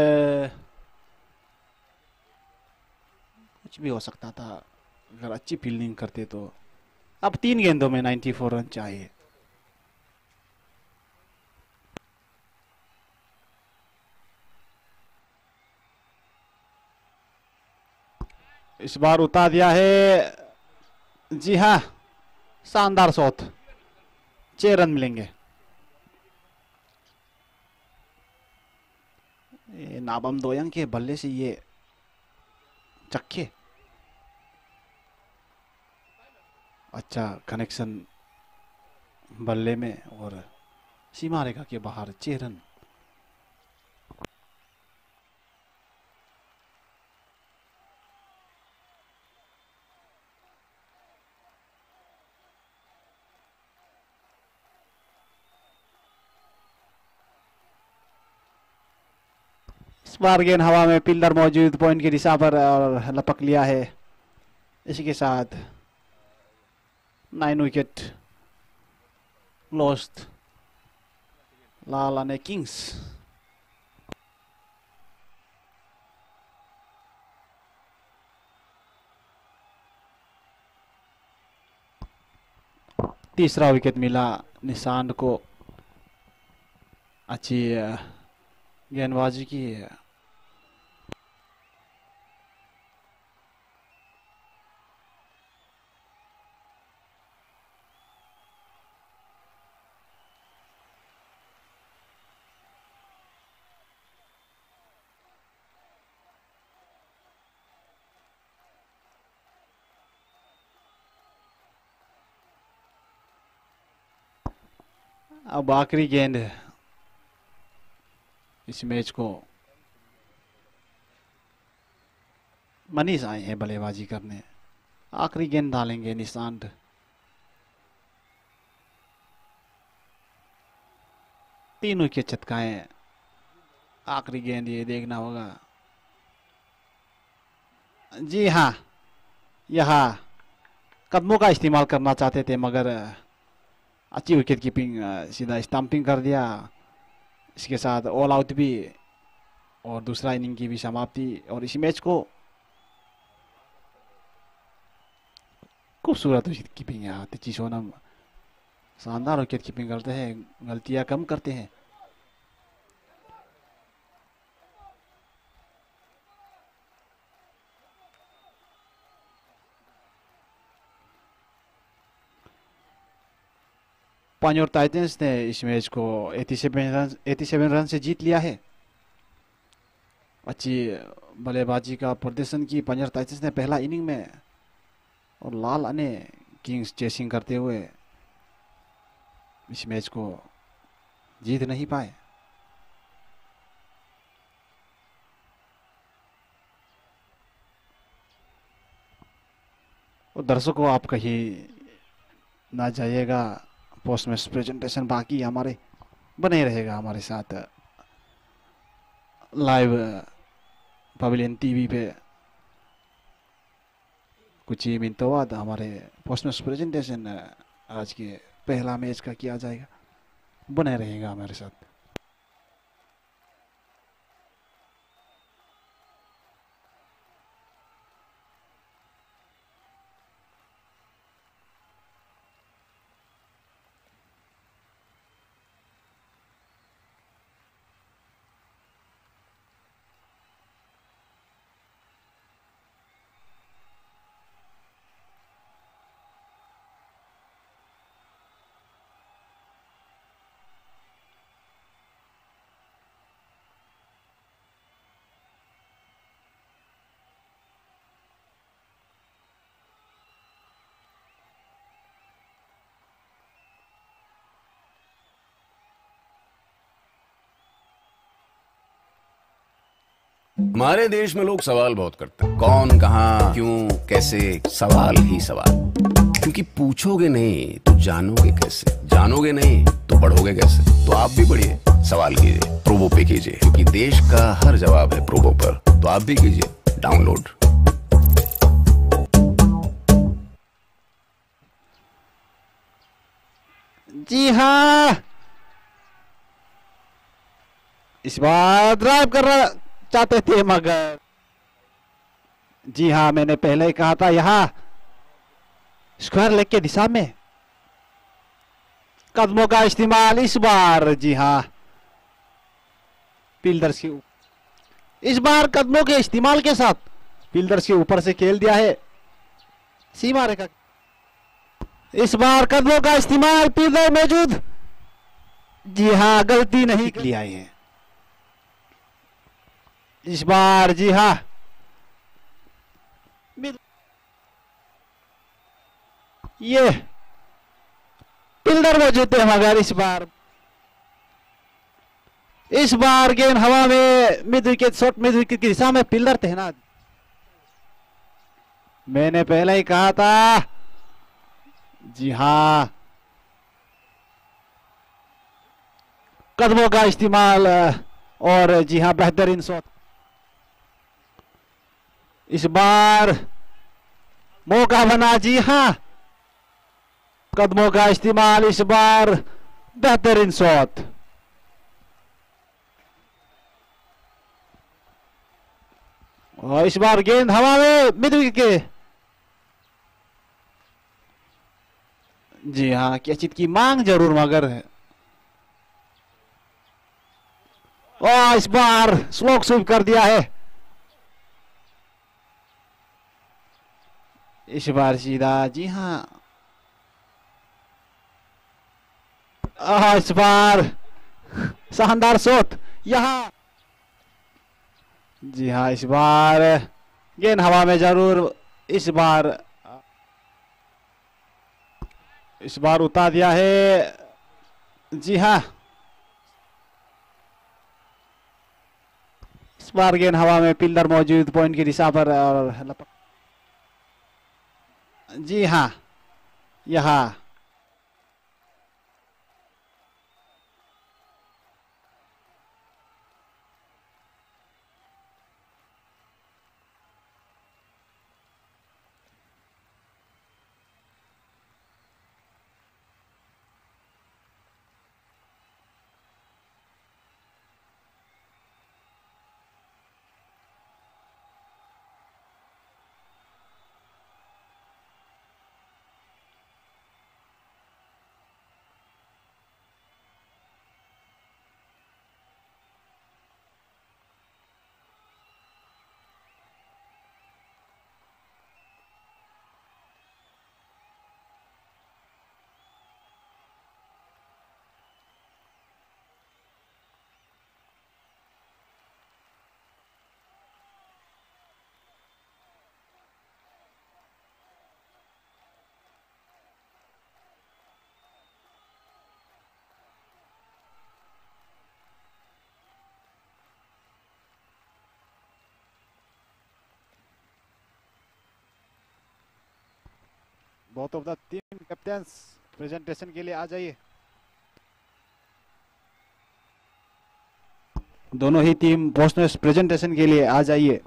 कुछ भी हो सकता था अगर अच्छी फील्डिंग करते तो। अब 3 गेंदों में 94 रन चाहिए। इस बार उतार दिया है। जी हाँ, शानदार शॉट, 6 रन मिलेंगे। नाबम दोयंग के बल्ले से ये चक्के, अच्छा कनेक्शन बल्ले में और सीमा रेखा के बाहर, 6 रन। बार गेंद हवा में, पिल्लर मौजूद पॉइंट की दिशा पर और लपक लिया है। इसी के साथ 9 विकेट लॉस्ट लालन किंग्स। तीसरा विकेट मिला निशांत को, अच्छी गेंदबाजी की। अब आखिरी गेंद है इस मैच को। मनीष आए हैं बल्लेबाजी करने, आखिरी गेंद डालेंगे निशांत। तीन विकेट चटकाए, आखिरी गेंद ये देखना होगा। जी हाँ, यहाँ कदमों का इस्तेमाल करना चाहते थे मगर अच्छी विकेट कीपिंग, सीधा स्टंपिंग कर दिया। इसके साथ ऑल आउट भी और दूसरा इनिंग की भी समाप्ति, और इस मैच को खूबसूरत विकेट कीपिंग है। तिची सोनम शानदार विकेट कीपिंग करते हैं, गलतियां कम करते हैं। पान्योर टाइटंस ने इस मैच को 87 रन से जीत लिया है। अच्छी बल्लेबाजी का प्रदर्शन की पान्योर टाइटंस ने पहला इनिंग में, और लाल अने किंग्स चेसिंग करते हुए इस मैच को जीत नहीं पाए। और दर्शकों, आप कहीं ना जाइएगा, पोस्ट मैच प्रेजेंटेशन बाकी हमारे बने रहेगा हमारे साथ लाइव पवेलियन टीवी पे। कुछ ही मिनटों बाद हमारे पोस्ट मैच प्रेजेंटेशन आज के पहला मैच का किया जाएगा, बने रहेगा हमारे साथ। हमारे देश में लोग सवाल बहुत करते हैं, कौन कहाँ क्यों कैसे, सवाल ही सवाल। क्योंकि पूछोगे नहीं तो जानोगे कैसे, जानोगे नहीं तो बढ़ोगे कैसे। तो आप भी बढ़िए, सवाल कीजिए, प्रोबो पे कीजिए, क्योंकि देश का हर जवाब है प्रोबो पर। तो आप भी कीजिए डाउनलोड। जी हाँ, इस बार ड्राइव कर रहा चाहते थे मगर, जी हाँ मैंने पहले ही कहा था, यहाँ स्क्वायर लेग के दिशा में कदमों का इस्तेमाल इस बार। जी हाँ, फील्डर्स के इस बार कदमों के इस्तेमाल के साथ फील्डर्स के ऊपर से खेल दिया है सीमा रेखा। इस बार कदमों का इस्तेमाल, फील्डर मौजूद, जी हाँ गलती नहीं की आई है इस बार। जी हाँ, ये फील्डर मौजूद थे मगर इस बार गेंद हवा में, mid wicket, short mid wicket की दिशा में फील्डर थे ना। मैंने पहले ही कहा था, जी हाँ कदमों का इस्तेमाल, और जी हाँ बेहतरीन शॉट। इस बार मौका बना, जी हाँ कदमों का इस्तेमाल, इस बार बेहतरीन शॉट। और इस बार गेंद हवा में, मिड विकेट के, जी हाँ कैचित की मांग जरूर मगर है। और इस बार स्लोक स्वीप कर दिया है, इस बार सीधा, जी हाँ इस बार शानदार शॉट यहाँ। जी हाँ इस बार गेंद हवा में जरूर, इस बार उतार दिया है जी हाँ, इस बार गेंद हवा में, पिल्लर मौजूद पॉइंट की दिशा पर और जी हाँ, यहाँ both of the team captains presentation के लिए आ जाइए। दोनों ही टीम बोस्टनर्स प्रेजेंटेशन के लिए आ जाइए।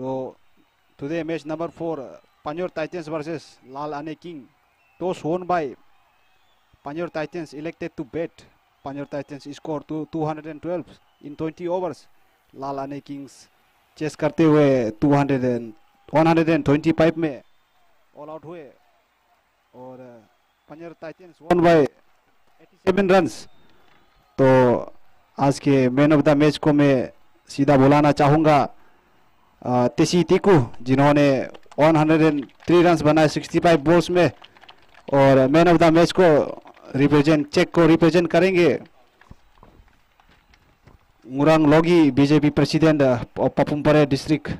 So today match number 4, Panjor Titans versus Lal Ane King. Toss won by Panjor Titans, elected to bat. Panjor Titans score to 212 in 20 overs. Lal Ane Kings chase करते हुए 125 में all out हुए और Panjor Titans won by 87 runs. तो आज के man of the match को मैं सीधा बुलाना चाहूँगा तेसी टीकू, जिन्होंने 103 रन्स बनाए 65 बॉल्स में, और मैन ऑफ द मैच को रिप्रेजेंट, चेक को रिप्रेजेंट करेंगे Murang Logi, BJP president of Papumpare district.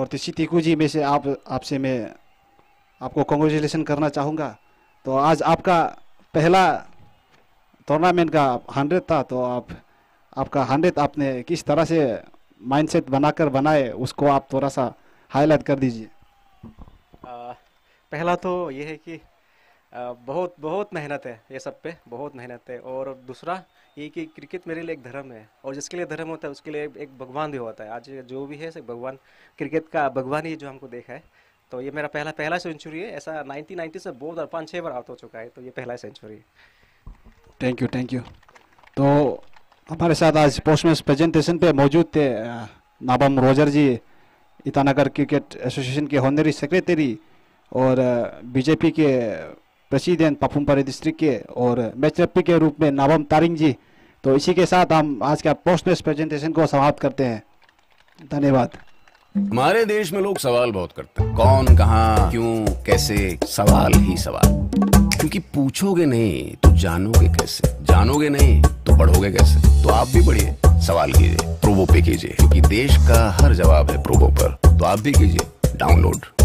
और तेसी टीकू जी, में से आपसे मैं आपको कॉन्ग्रेचुलेसन करना चाहूँगा। तो आज आपका पहला टूर्नामेंट का 100 था, तो आपका 100 आपने किस तरह से माइंडसेट बनाकर बनाए, उसको आप थोड़ा सा हाईलाइट कर दीजिए। पहला तो ये है कि बहुत बहुत मेहनत है, ये सब पे बहुत मेहनत है। और दूसरा ये कि क्रिकेट मेरे लिए एक धर्म है, और जिसके लिए धर्म होता है उसके लिए एक भगवान भी होता है। आज जो भी है भगवान, क्रिकेट का भगवान ही जो हमको देखा है। तो ये मेरा पहला सेंचुरी है, ऐसा 1990 से बहुत बार 5-6 बार आउट हो चुका है, तो ये पहला सेंचुरी है। Thank you, thank you. तो हमारे साथ आज स्पोर्ट्समैन प्रेजेंटेशन पे मौजूद थे Nabam Roger ji, Itanagar cricket association के ऑनरेरी सेक्रेटरी और बीजेपी के प्रेसिडेंट पापुमपारे डिस्ट्रिक्ट के, और मैच रेफरी के रूप में नाबम तारिंग जी। तो इसी के साथ हम आज का स्पोर्ट्समैन प्रेजेंटेशन को समाप्त करते हैं। धन्यवाद। हमारे देश में लोग सवाल बहुत करते हैं, कौन, कहाँ, क्यों, कैसे, सवाल ही सवाल। क्योंकि पूछोगे नहीं तो जानोगे कैसे, जानोगे नहीं तो पढ़ोगे कैसे। तो आप भी पढ़िए, सवाल कीजिए, प्रोबो पे कीजिए, क्योंकि देश का हर जवाब है प्रोबो पर। तो आप भी कीजिए डाउनलोड।